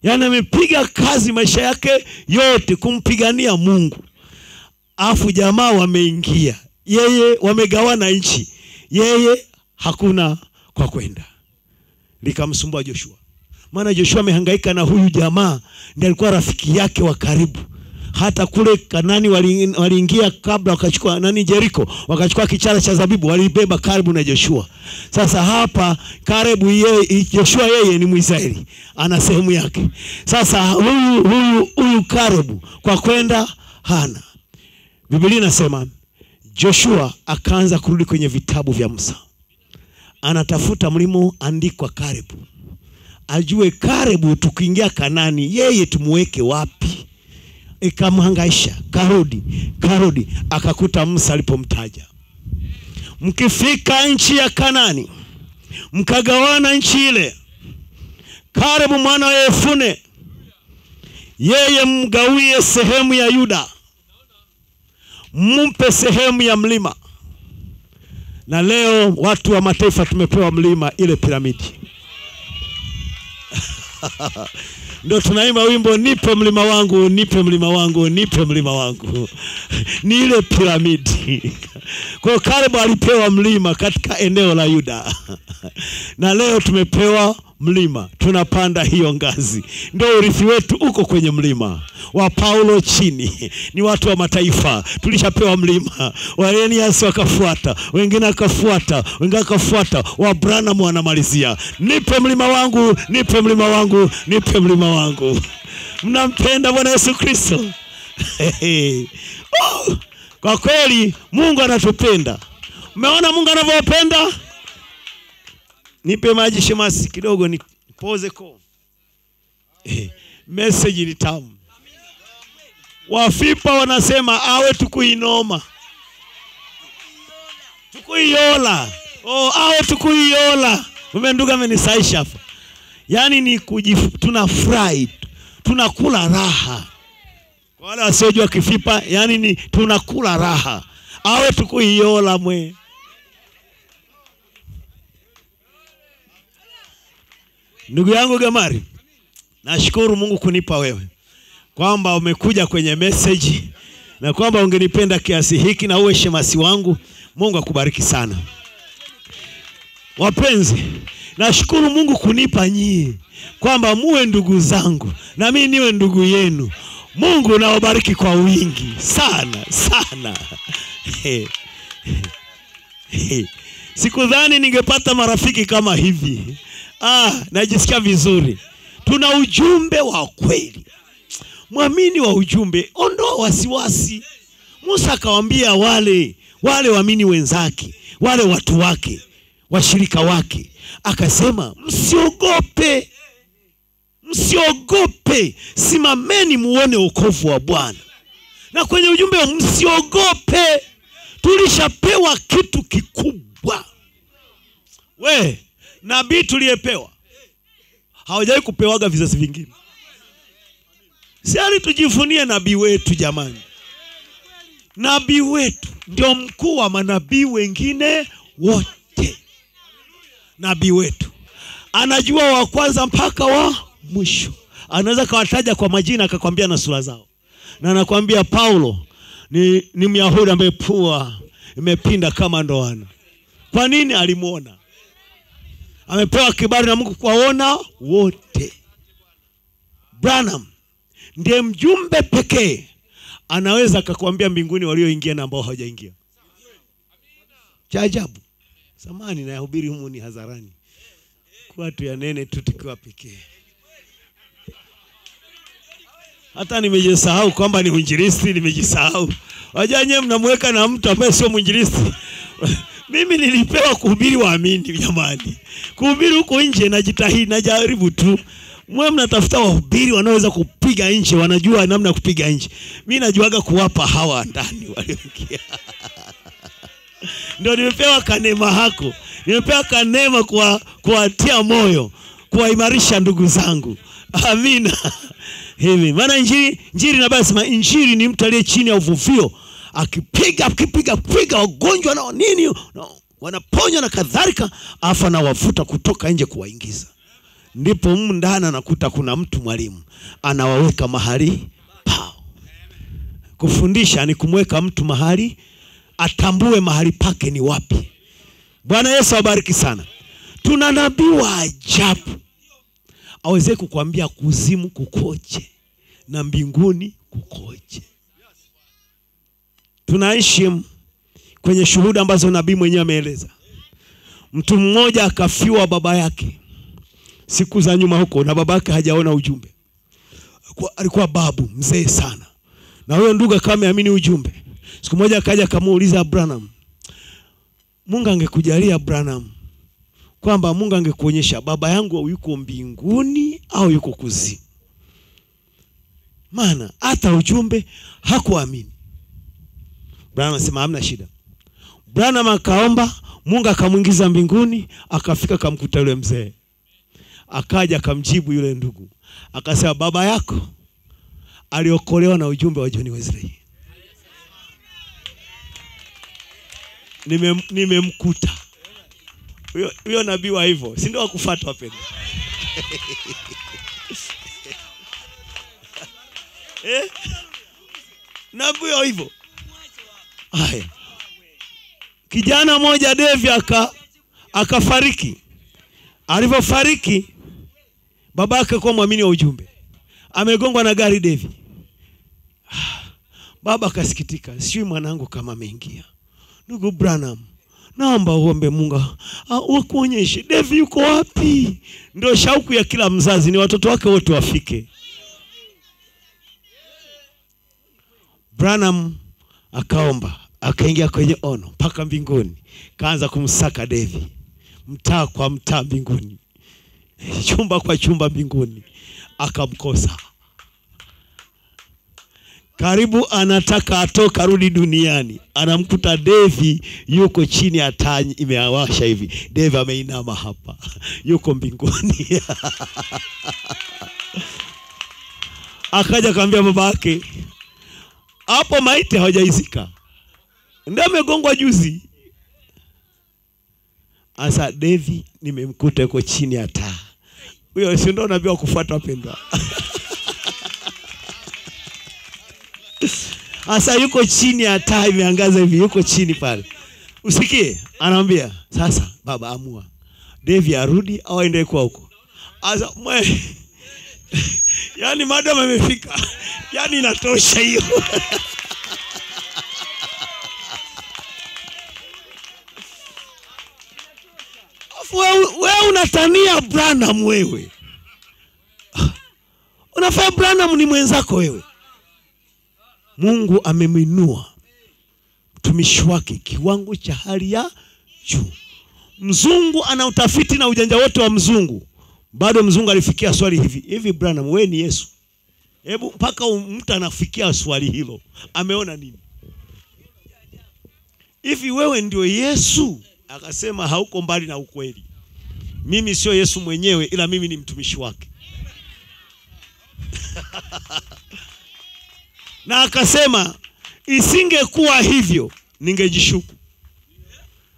Yaani amepiga kazi maisha yake yote kumpigania Mungu. Afu jamaa wameingia, yeye wamegawana nchi, yeye hakuna kwa kwenda. Likamsumbua Joshua, maana Joshua amehangaika na huyu jamaa, ndiye alikuwa rafiki yake wa karibu. Hata kule Kanani waliingia kabla, wakachukua nani Jeriko, wakachukua kichara cha zabibu, walibeba Karibu na Joshua. Sasa hapa Karibu yeye, Joshua yeye ni Mwisraeli, ana sehemu yake. Sasa huyu huyu huyu Karibu kwa kwenda Hana. Biblia inasema Joshua akaanza kurudi kwenye vitabu vya Musa. Anatafuta mlimo andikwa Karibu, ajue Karibu tukiingia Kanani yeye tumuweke wapi. Ikamhangaisha, karudi karudi, akakuta Musa alipomtaja. Mkifika nchi ya Kanani mkagawana nchi ile, Karibu mwana wa Yefune yeye mgawie sehemu ya Yuda, mumpe sehemu ya mlima. Na leo watu wa mataifa tumepewa mlima, ile piramidi. Ndio tunaimba wimbo, nipe mlima wangu, nipe mlima wangu, nipe mlima wangu. Ni ile piramidi. Kwa Karibu alipewa mlima katika eneo la Yuda. Na leo tumepewa mlima, tunapanda hiyo ngazi. Ndio urithi wetu uko kwenye mlima. Wa Paulo chini ni watu wa mataifa, tulishapewa mlima. Wa Elias wakafuata, wengine akafuata, wengine akafuata, wa Branham wanamalizia, nipe mlima wangu, nipe mlima wangu, nipe mlima wangu. Mnampenda Bwana Yesu Kristo? Hey. Oh. Kwa kweli Mungu anatupenda. Umeona Mungu anavyopenda? Nipe maji shemasi kidogo nipoze ko. Eh, message ni tamu. Wafipa wanasema awe tukuinoma. Tukuiola. Oh, awe tukuiola. Umenduga amenisaisha hapo. Yaani ni kujifu, tunafurahi, tunakula raha. Kwa wale wasiojua kifipa, yani ni tunakula raha. Awe tukuiola mwe. Ndugu yangu Gamari, nashukuru Mungu kunipa wewe, kwamba umekuja kwenye message, na kwamba ungenipenda kiasi hiki na uwe shemasi wangu. Mungu akubariki sana. Wapenzi, nashukuru Mungu kunipa nyinyi, kwamba muwe ndugu zangu na mimi niwe ndugu yenu. Mungu nawabariki kwa wingi sana sana. hey, sikudhani ningepata marafiki kama hivi. Ah, najisikia vizuri. Tuna ujumbe wa kweli. Mwamini wa ujumbe, ondoa wasiwasi. Musa akawambia wale, wale waamini wenzake, wale watu wake, washirika wake. Akasema, msiogope, msiogope, simameni muone wokovu wa Bwana. Na kwenye ujumbe, msiogope, tulishapewa kitu kikubwa. We, nabii tuliyepewa hawajai kupewaga vizazi vingine. Siari tujivunie nabii wetu jamani. Nabii wetu ndio mkuu wa manabii wengine wote. Nabii wetu anajua wa kwanza mpaka wa mwisho. Anaweza kawataja kwa majina akakwambia na sura zao. Na anakuambia Paulo ni ni Myahudi ambaye pua imepinda kama ndoana. Kwa nini? Alimuona. Amepewa kibali na Mungu kuwaona wote. Branham ndiye mjumbe pekee anaweza akakwambia mbinguni walioingia na ambao hawajaingia. Cha ajabu. Samani na yahubiri humu ni hadharani. Kwa tu ya nene tu tukiwa pekee. Hata nimejisahau kwamba ni mwinjilisti, nimejisahau. Wajanye mnamweka na mtu ambaye sio mwinjilisti. Mimi nilipewa kuhubiri waamini jamani. Kuhubiri huko nje najitahidi, najaribu tu. Mwe mnatafuta wahubiri wanaweza kupiga nje, wanajua namna kupiga nje. Mimi najuaga kuwapa hawa ndani walioingia. Ndio nimepewa kanema hako. Nimepewa kanema kwa kuatia moyo, kuimarisha ndugu zangu. Amina. Hivi maana injili, injili na basi ma injili ni mtu aliye chini ya uvuvio. Akipiga akipiga piga wagonjwa na nini wanaponya na kadhalika, afa na wafuta kutoka nje kuwaingiza. Ndipo mmu ndani anakuta kuna mtu mwalimu anawaweka mahali pao. Kufundisha ni kumweka mtu mahali atambue mahali pake ni wapi. Bwana Yesu abariki sana. Tuna nabii wa ajabu aweze kukwambia kuzimu kukoje na mbinguni kukoje. Tunaishi kwenye shuhuda ambazo nabii mwenyewe ameeleza. Mtu mmoja akafiwa baba yake siku za nyuma huko, na babake hajaona ujumbe. Kwa, alikuwa babu mzee sana. Na huyo ndugu akaamini ujumbe. Siku moja akaja akamuuliza Branham, Mungu angekujalia Branham kwamba Mungu angekuonyesha baba yangu yuko mbinguni au yuko kuzimu. Maana hata ujumbe hakuamini. Branham anasema hamna shida. Branham akaomba, Mungu akamuingiza mbinguni, akafika akamkuta yule mzee. Akaja akamjibu yule ndugu. Akasema baba yako aliokolewa na ujumbe wa John Wesley. Nime nimemkuta. Huyo nabii wa hivyo, si ndio wakufuatwa pende. Eh? Nabii wa hivyo. Haya. Kijana moja Devi aka akafariki. Alipofariki babake kwa muamini wa ujumbe. Amegongwa na gari Devi. Baba akasikitika, sijui mwanangu kama ameingia. Ndugu Branham, naomba uombe Mungu akuonyeshe Devi yuko wapi. Ndio shauku ya kila mzazi, ni watoto wake wote wafike. Branham akaomba, akaingia kwenye ono mpaka mbinguni. Kaanza kumsaka Devi mtaa kwa mtaa mbinguni, chumba kwa chumba mbinguni, akamkosa. Karibu anataka atoka rudi duniani, anamkuta Devi yuko chini ya taa imewasha hivi. Devi ameinama hapa, yuko mbinguni. Akaja akamwambia babake, hapo maiti hawajaizika, ndio amegongwa juzi. Asa Devi nimemkuta yuko chini ya taa. Huyo si ndio nabii wa kufuata wapendwa. Asa yuko chini ya taa imeangaza hivi, yuko chini pale. Usikie anamwambia, sasa baba amua. Devi arudi au aende kwa huko. Asa mwe. Yaani madam amefika. Yaani inatosha hiyo. unatania Branham wewe? Unafaa Branham ni mwenzako wewe. Mungu amemwinua mtumishi wake kiwango cha hali ya juu. Mzungu ana utafiti na ujanja wote wa mzungu. Bado mzungu alifikia swali hivi, hivi Branham wewe ni Yesu? Hebu mpaka mtu anafikia swali hilo, ameona nini? Hivi wewe ndio Yesu? Akasema hauko mbali na ukweli. Mimi sio Yesu mwenyewe, ila mimi ni mtumishi wake. Na akasema isingekuwa hivyo ningejishuku.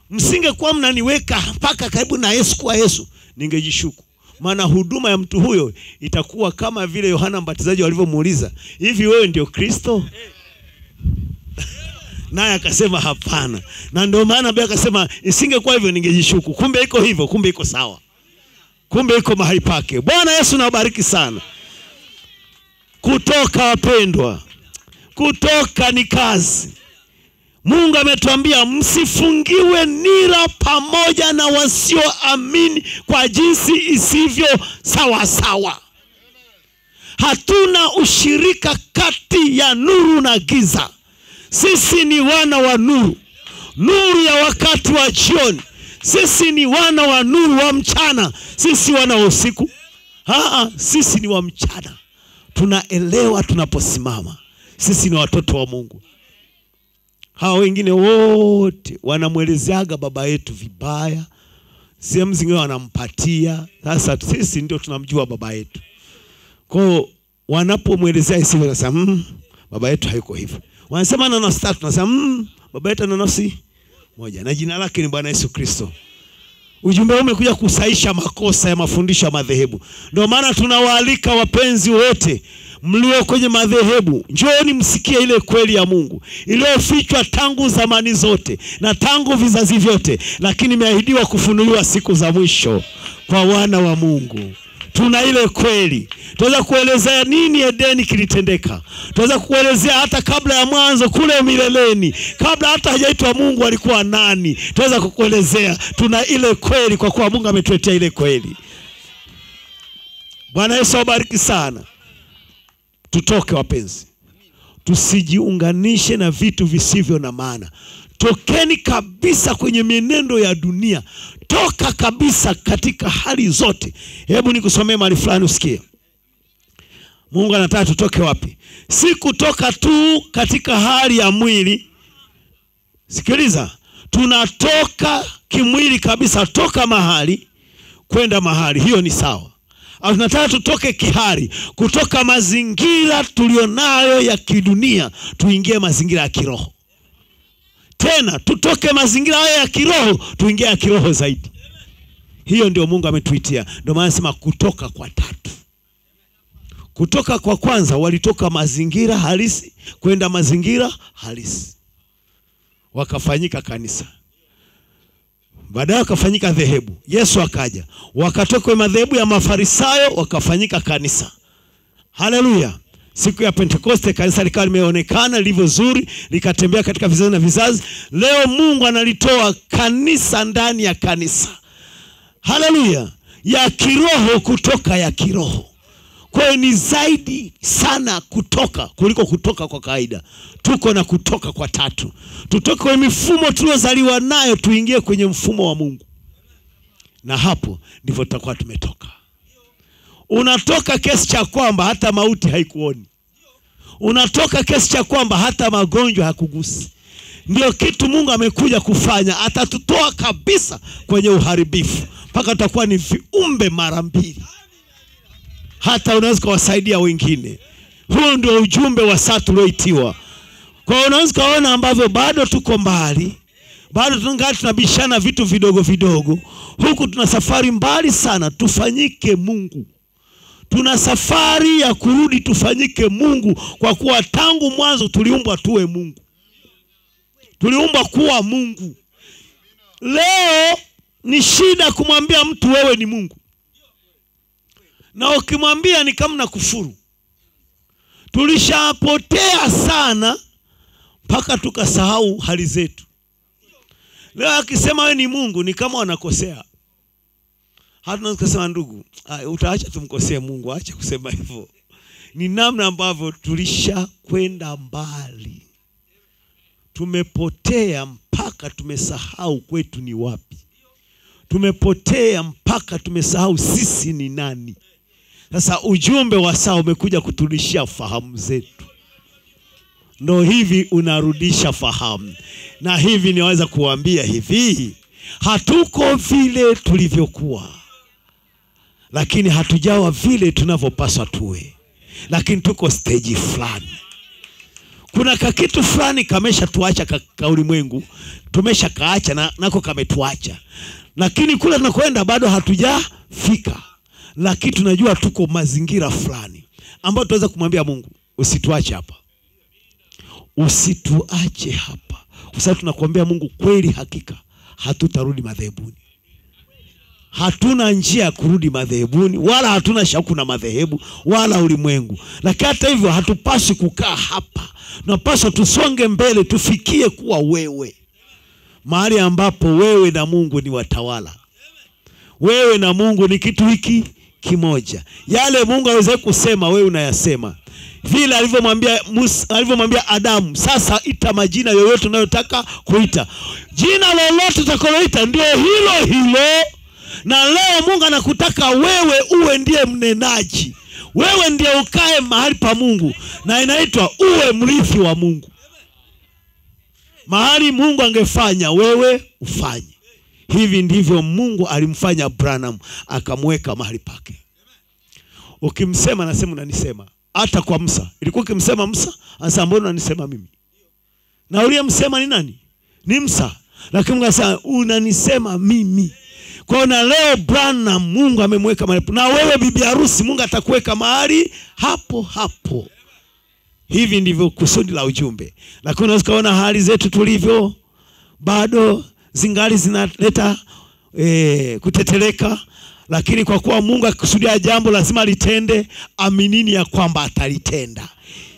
Msingekuwa mnaniweka mpaka karibu na Yesu kwa Yesu, ningejishuku. Maana huduma ya mtu huyo itakuwa kama vile Yohana Mbatizaji walivyomuuliza, hivi wewe ndio Kristo? Naye akasema hapana. Na ndio maana Biblia akasema isingekuwa hivyo ningejishuku. Kumbe iko hivyo, kumbe iko sawa. Kumbe iko mahali pake. Bwana Yesu nawabariki sana. Kutoka wapendwa, kutoka ni kazi. Mungu ametuambia msifungiwe nira pamoja na wasioamini kwa jinsi isivyo sawa sawa. Hatuna ushirika kati ya nuru na giza. Sisi ni wana wa nuru, nuru ya wakati wa jioni. Sisi ni wana wa nuru wa mchana. Sisi wana wa usiku? Haa, sisi ni wa mchana. Tunaelewa tunaposimama. Sisi ni watoto wa Mungu. Hao wengine wote wanamuelezeaga baba yetu vibaya. Sehemu zingine wanampatia. Sasa sisi ndio tunamjua baba yetu. Kwa wanapomuelezea isivyo sasa, mmm, baba yetu hayuko hivyo. Wanasema na nafsi tatu, nasema mmm, baba yetu ana nafsi moja na jina lake ni Bwana Yesu Kristo. Ujumbe umekuja kusaisha makosa ya mafundisho ya madhehebu. Ndio maana tunawaalika wapenzi wote mlio kwenye madhehebu, njooni msikie ile kweli ya Mungu iliyofichwa tangu zamani zote na tangu vizazi vyote, lakini imeahidiwa kufunuliwa siku za mwisho kwa wana wa Mungu. Tuna ile kweli. Tuweza kuelezea nini Edeni kilitendeka. Tuweza kuelezea hata kabla ya mwanzo kule mileleni, kabla hata hajaitwa Mungu alikuwa nani. Tuweza kukuelezea. Tuna ile kweli kwa kuwa Mungu ametuletea ile kweli. Bwana Yesu awabariki sana. Tutoke wapenzi. Tusijiunganishe na vitu visivyo na maana. Tokeni kabisa kwenye mienendo ya dunia. Toka kabisa katika hali zote. Hebu nikusomee mahali fulani usikie. Mungu anataka tutoke wapi? Si kutoka tu katika hali ya mwili. Sikiliza, tunatoka kimwili kabisa, toka mahali kwenda mahali. Hiyo ni sawa. Tunataka tutoke kihari, kutoka mazingira tulionayo ya kidunia, tuingie mazingira ya kiroho. Tena tutoke mazingira haya ya kiroho, tuingie ya kiroho zaidi. Hiyo ndio Mungu ametuitia. Ndio maana nasema kutoka kwa tatu. Kutoka kwa kwanza walitoka mazingira halisi kwenda mazingira halisi. Wakafanyika kanisa. Baadaye wakafanyika dhehebu. Yesu akaja. Wakatoka kwa madhehebu ya Mafarisayo wakafanyika kanisa. Haleluya. Siku ya Pentekoste kanisa likawa limeonekana lilivyo zuri, likatembea katika vizazi na vizazi. Leo Mungu analitoa kanisa ndani ya kanisa. Haleluya. Ya kiroho kutoka ya kiroho. Kwa ni zaidi sana kutoka kuliko kutoka kwa kaida. Tuko na kutoka kwa tatu. Tutoke kwenye mifumo tuliozaliwa nayo tuingie kwenye mfumo wa Mungu. Na hapo ndivyo tutakuwa tumetoka. Unatoka kesi cha kwamba hata mauti haikuoni. Unatoka kesi cha kwamba hata magonjwa hakugusi. Ndio kitu Mungu amekuja kufanya. Atatutoa kabisa kwenye uharibifu. Mpaka tutakuwa ni viumbe mara mbili. Hata unaweza kuwasaidia wengine. Huo ndio ujumbe wa saa tulioitiwa. Kwa unaweza kuona ambavyo bado tuko mbali. Bado tungali tunabishana vitu vidogo vidogo. Huku tuna safari mbali sana. Tufanyike Mungu. Tuna safari ya kurudi tufanyike Mungu. Kwa kuwa tangu mwanzo tuliumbwa tuwe Mungu. Tuliumbwa kuwa Mungu. Leo ni shida kumwambia mtu wewe ni Mungu. Na ukimwambia ni kama na kufuru. Tulishapotea sana mpaka tukasahau hali zetu. Leo akisema wewe ni Mungu ni kama wanakosea. Hatuna kusema ndugu, uh, utaacha tumkosea Mungu, acha kusema hivyo. Ni namna ambavyo tulisha kwenda mbali. Tumepotea mpaka tumesahau kwetu ni wapi. Tumepotea mpaka tumesahau sisi ni nani. Sasa ujumbe wa saa umekuja kuturudishia fahamu zetu. Ndio hivi unarudisha fahamu. Na hivi niweza kuambia hivi, hatuko vile tulivyokuwa. Lakini hatujawa vile tunavyopaswa tuwe. Lakini tuko stage fulani. Kuna kakitu fulani kamesha tuacha ka, ka ulimwengu. Tumesha kaacha na nako kametuacha. Lakini kule tunakoenda bado hatujafika. Lakini tunajua tuko mazingira fulani ambayo tunaweza kumwambia Mungu, usituache hapa. Usituache hapa. Kwa sababu tunakuambia Mungu kweli hakika hatutarudi madhehebuni. Hatuna njia ya kurudi madhehebuni, wala hatuna shauku na madhehebu wala ulimwengu. Lakini hata hivyo hatupaswi kukaa hapa. Tunapaswa tusonge mbele, tufikie kuwa wewe. Mahali ambapo wewe na Mungu ni watawala. Wewe na Mungu ni kitu hiki kimoja. Yale Mungu aweze kusema wewe unayasema. Vile alivyomwambia Musa, alivyomwambia Adamu, sasa ita majina yoyote unayotaka kuita. Jina lolote utakaloita ndio hilo hilo. Na leo Mungu anakutaka wewe uwe ndiye mnenaji. Wewe ndiye ukae mahali pa Mungu, na inaitwa uwe mrithi wa Mungu. Mahali Mungu angefanya wewe ufanye. Hivi ndivyo Mungu alimfanya Branham, akamweka mahali pake. Ukimsema nasema unanisema. Hata kwa Musa, ilikuwa ukimsema Musa, anasema mbona unanisema mimi? Na uliyemsema ni nani? Ni Musa. Lakini Mungu anasema unanisema mimi. Kwa na leo Branham Mungu amemweka mahali. Na wewe bibi harusi Mungu atakuweka mahali hapo hapo. Hivi ndivyo kusudi la ujumbe. Lakini unaweza kuona hali zetu tulivyo bado zingali zinaleta e, kuteteleka. Lakini kwa kuwa Mungu akikusudia jambo lazima litende. Aminini ya kwamba atalitenda.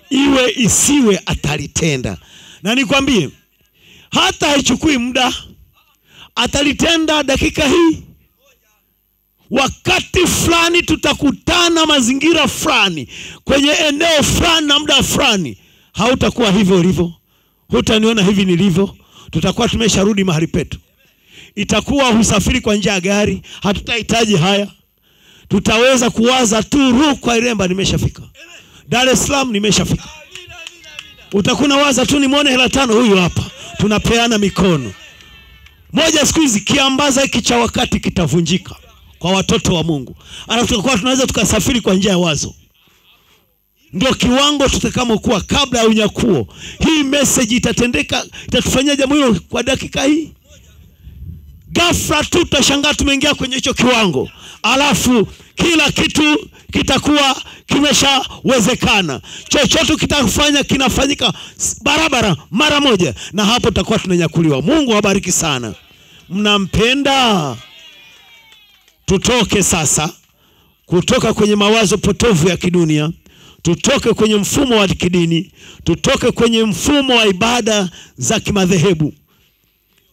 Iwe isiwe atalitenda. Na nikwambie hata haichukui muda, atalitenda dakika hii. Wakati fulani tutakutana mazingira fulani, kwenye eneo fulani na muda fulani. Hautakuwa hivyo ulivyo. Hutaniona hivi nilivyo. Tutakuwa tumesharudi mahali petu. Itakuwa husafiri kwa njia ya gari, hatutahitaji haya. Tutaweza kuwaza tu ru kwa Iremba nimeshafika. Dar es Salaam nimeshafika. Utakuna waza tu nimuone hela tano huyu hapa. Tunapeana mikono. Moja siku hizi kiambaza hiki cha wakati kitavunjika kwa watoto wa Mungu. Anatukua tunaweza tukasafiri kwa njia ya wazo. Ndio kiwango tutakamokuwa kabla ya unyakuo. Hii message itatendeka, itatufanyia jambo hilo kwa dakika hii. Ghafla tu tutashangaa tumeingia kwenye hicho kiwango. Alafu kila kitu kitakuwa kimeshawezekana. Chochote kitafanya kinafanyika barabara mara moja, na hapo tutakuwa tunanyakuliwa. Mungu awabariki sana. Mnampenda. Tutoke sasa kutoka kwenye mawazo potovu ya kidunia. Tutoke kwenye mfumo wa kidini. Tutoke kwenye mfumo wa ibada za kimadhehebu.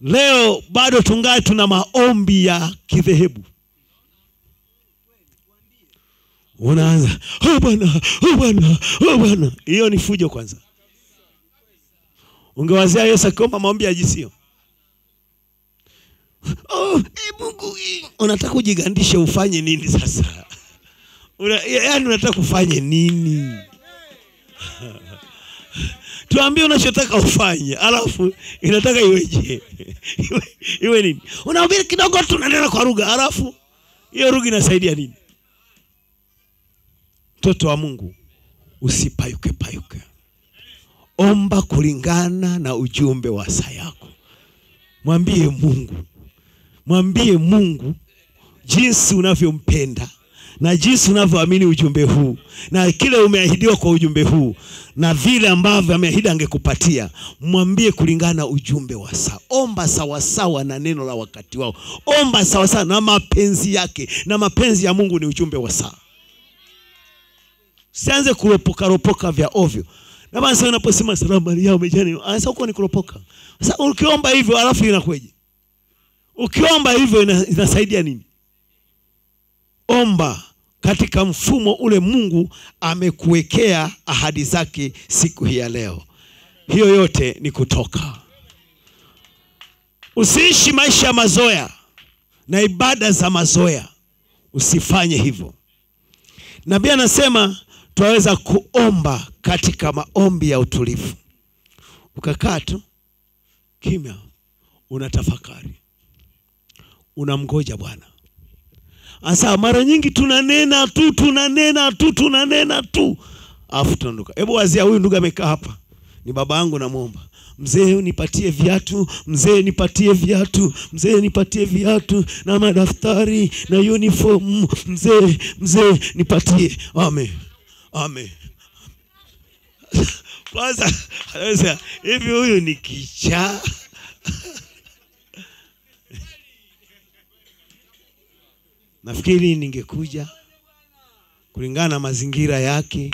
Leo bado tungae tuna maombi ya kidhehebu. Unaanza, oh bwana, oh bwana, oh bwana. Hiyo ni fujo kwanza. Ungewazia Yesu akiomba maombi ya jisio. Oh, ee Mungu, unataka kujigandisha ufanye nini sasa? Una, yaani unataka kufanye nini? Tuambie unachotaka ufanye, alafu inataka iweje? iwe, iwe nini? Unahubiri kidogo tu nanena kwa lugha, alafu hiyo lugha inasaidia nini? Mtoto wa Mungu, usipayuke payuke. Omba kulingana na ujumbe wa saa yako. Mwambie Mungu. Mwambie Mungu jinsi unavyompenda, na jinsi unavyoamini ujumbe huu, na kile umeahidiwa kwa ujumbe huu, na vile ambavyo ameahidi angekupatia. Mwambie kulingana ujumbe wa saa. Omba sawa sawa na neno la wakati wao. Omba sawa sawa na mapenzi yake, na mapenzi ya Mungu ni ujumbe wa saa. Sianze kuropoka ropoka vya ovyo. Na basi unaposema salamu Maria umejani, anasema uko ni kuropoka. Sasa ukiomba hivyo alafu inakweje? Ukiomba hivyo inasaidia nini? omba katika mfumo ule Mungu amekuwekea ahadi zake siku hii ya leo. Hiyo yote ni kutoka. Usiishi maisha ya mazoea na ibada za mazoea. Usifanye hivyo. Nabii anasema tuwaweza kuomba katika maombi ya utulivu. Ukakaa tu kimya, unatafakari, unamgoja Bwana. Asa mara nyingi tunanena tu tunanena tu tunanena tu afu tunaondoka. Hebu wazia huyu ndugu amekaa hapa ni baba yangu, namuomba mzee unipatie viatu, mzee nipatie viatu, mzee nipatie viatu na madaftari na uniform, mzee mzee nipatie. Amen. Amen. Kwanza anasema hivi, huyu ni kichaa. Nafikiri ningekuja kulingana na mazingira yake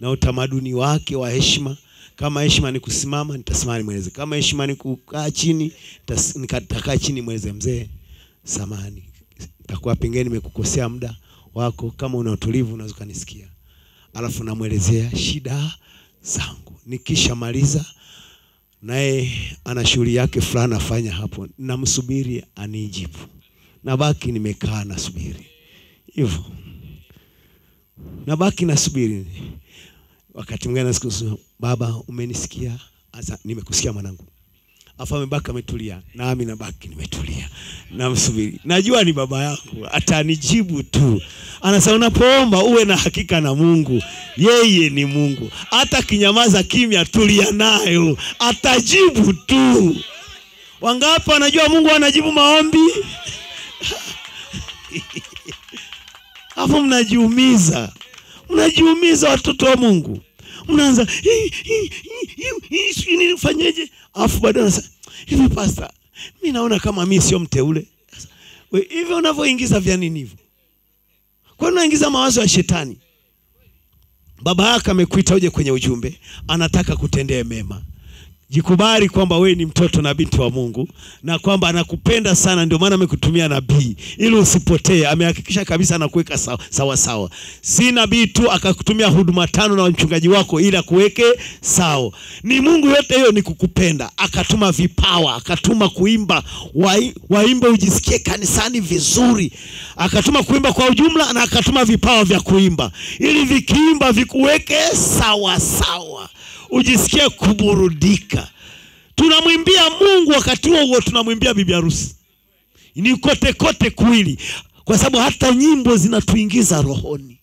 na utamaduni wake wa heshima. Kama heshima ni kusimama, nitasimama mweleze. Kama heshima ni kukaa chini, nitakaa chini mweleze. Mzee samani, nitakuwa pengine nimekukosea muda wako, kama una utulivu unaweza kunisikia. Alafu namwelezea shida zangu. Nikishamaliza naye ana shughuli yake fulani afanya hapo, namsubiri anijibu. Nabaki nimekaa nasubiri. Hivyo. Nabaki nasubiri. Wakati mwingine nasikia, baba umenisikia? Asa nimekusikia mwanangu. Afa amebaki ametulia, nami nabaki nimetulia. Namsubiri. Najua ni baba yangu, atanijibu tu. Anasema unapoomba uwe na hakika na Mungu. Yeye ni Mungu. Hata kinyamaza kimya, tulia nayo, atajibu tu. Wangapi wanajua Mungu anajibu maombi? Hapo mnajiumiza. Mnajiumiza watoto wa Mungu. Mnaanza hii nifanyeje? Afu baadaye anasema hivi, pasta, mimi naona kama mimi sio mteule. Wewe hivi unavyoingiza vya nini hivyo? Kwa nini unaingiza mawazo ya shetani? Baba yako amekuita uje kwenye ujumbe, anataka kutendea mema. Jikubali kwamba wewe ni mtoto na binti wa Mungu na kwamba anakupenda sana, ndio maana amekutumia nabii ili usipotee. Amehakikisha kabisa anakuweka sawa, sawa sawa. Si nabii tu akakutumia huduma tano na mchungaji wako ili akuweke sawa. Ni Mungu, yote hiyo ni kukupenda. Akatuma vipawa, akatuma kuimba, waimbe ujisikie kanisani vizuri. Akatuma kuimba kwa ujumla na akatuma vipawa vya kuimba ili vikiimba vikuweke sawa sawa. Ujisikie kuburudika. Tunamwimbia Mungu wakati huo tunamwimbia bibi harusi. Ni kote kote kuili. Kwa sababu hata nyimbo zinatuingiza rohoni.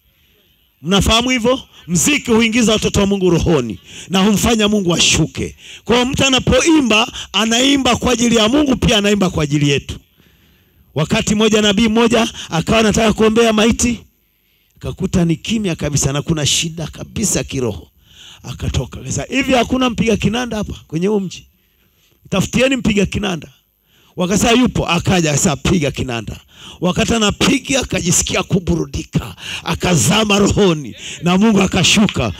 Mnafahamu hivyo? Mziki huingiza watoto wa Mungu rohoni na humfanya Mungu ashuke. Kwa hiyo mtu anapoimba, anaimba kwa ajili ya Mungu, pia anaimba kwa ajili yetu. Wakati mmoja nabii mmoja akawa anataka kuombea maiti, akakuta ni kimya kabisa na kuna shida kabisa kiroho. Akatoka sasa hivi, hakuna mpiga kinanda hapa kwenye mji, tafutieni mpiga kinanda. Wakasa yupo, akaja sasa piga kinanda. Wakati anapiga akajisikia kuburudika, akazama rohoni na Mungu akashuka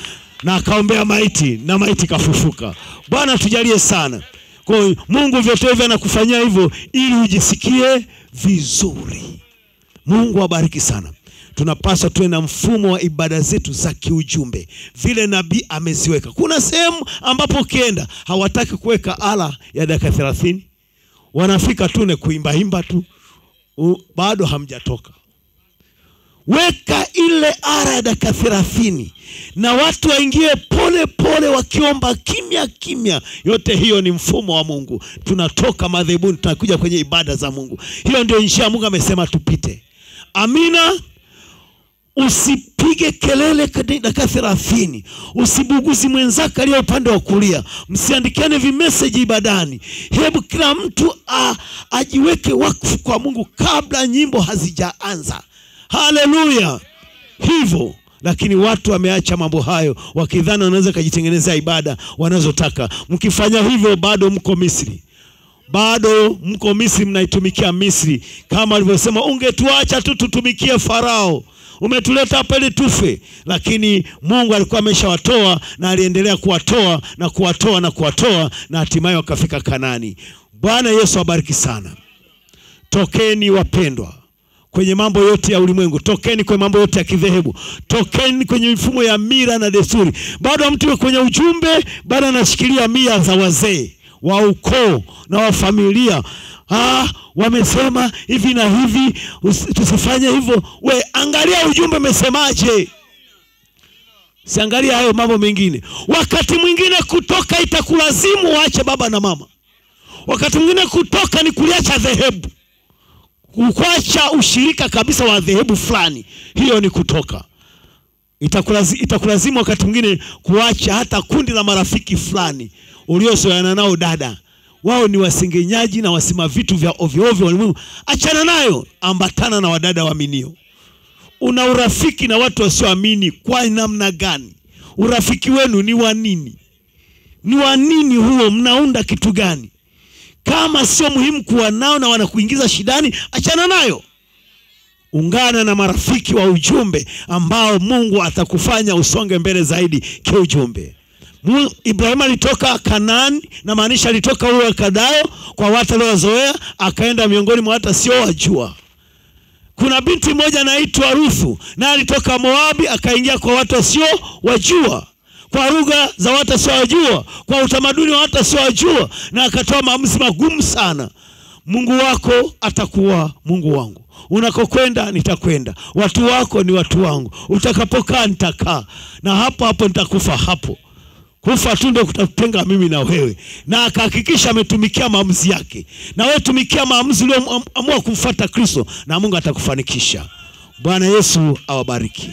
na akaombea maiti na maiti kafufuka. Bwana tujalie sana. Kwa hiyo Mungu vyote hivi anakufanyia hivyo ili ujisikie vizuri. Mungu abariki sana. Tunapaswa tuwe na mfumo wa ibada zetu za kiujumbe vile nabii ameziweka. Kuna sehemu ambapo ukienda hawataki kuweka ala ya dakika thelathini. Wanafika tu ne kuimba imba tu. U, bado hamjatoka. Weka ile ala ya dakika thelathini na watu waingie pole pole wakiomba kimya kimya. Yote hiyo ni mfumo wa Mungu. Tunatoka madhebuni tunakuja kwenye ibada za Mungu. Hiyo ndio njia Mungu amesema tupite. Amina. Usipige kelele dakika thelathini. Usibuguzi mwenzako aliye upande wa kulia. Msiandikiane vimeseji ibadani. Hebu kila mtu a, ajiweke wakfu kwa Mungu kabla nyimbo hazijaanza. Haleluya. Hivyo. Lakini watu wameacha mambo hayo wakidhana wanaweza kujitengenezea ibada wanazotaka. Mkifanya hivyo bado mko Misri. Bado mko Misri, mnaitumikia Misri. Kama alivyosema, ungetuacha tu tutumikie Farao. Umetuleta hapa ili tufe. Lakini Mungu alikuwa ameshawatoa na aliendelea kuwatoa na kuwatoa na kuwatoa na hatimaye wakafika Kanani. Bwana Yesu abariki sana. Tokeni wapendwa kwenye mambo yote ya ulimwengu, tokeni kwenye mambo yote ya kidhehebu, tokeni kwenye mifumo ya mila na desturi. Bado mtu kwenye ujumbe bado anashikilia mila za wazee wa ukoo na wa familia. Ah, wamesema hivi na hivi, tusifanye hivyo. We angalia ujumbe umesemaje, siangalia hayo mambo mengine. Wakati mwingine kutoka itakulazimu waache baba na mama. Wakati mwingine kutoka ni kuliacha dhehebu, kuacha ushirika kabisa wa dhehebu fulani. Hiyo ni kutoka. Itakulazimu, itakulazimu wakati mwingine kuacha hata kundi la marafiki fulani uliozoeana nao. Dada wao ni wasengenyaji na wasima vitu vya ovyo ovyo walimwengu, achana nayo, ambatana na wadada waaminio. Una urafiki na watu wasioamini kwa namna gani? Urafiki wenu ni wa nini? Ni wa nini huo? Mnaunda kitu gani? Kama sio muhimu kuwa nao na wanakuingiza shidani, achana nayo. Ungana na marafiki wa ujumbe ambao Mungu atakufanya usonge mbele zaidi kiujumbe. Ibrahim alitoka Kanani, na maanisha alitoka huo kadao kwa watu waliozoea, akaenda miongoni mwa watu sio wajua. Kuna binti moja anaitwa Rufu, na alitoka Moabi akaingia kwa watu sio wajua, kwa lugha za watu sio wajua, kwa utamaduni wa watu sio wajua, na akatoa maamuzi magumu sana. Mungu wako atakuwa Mungu wangu. Unakokwenda nitakwenda. Watu wako ni watu wangu. Utakapokaa nitakaa, na hapo hapo nitakufa hapo. Kufa tu ndio kutatenga mimi na wewe. Na akahakikisha ametumikia maamuzi yake. Na wewe tumikia maamuzi ulioamua kumfuata Kristo, na Mungu atakufanikisha. Bwana Yesu awabariki.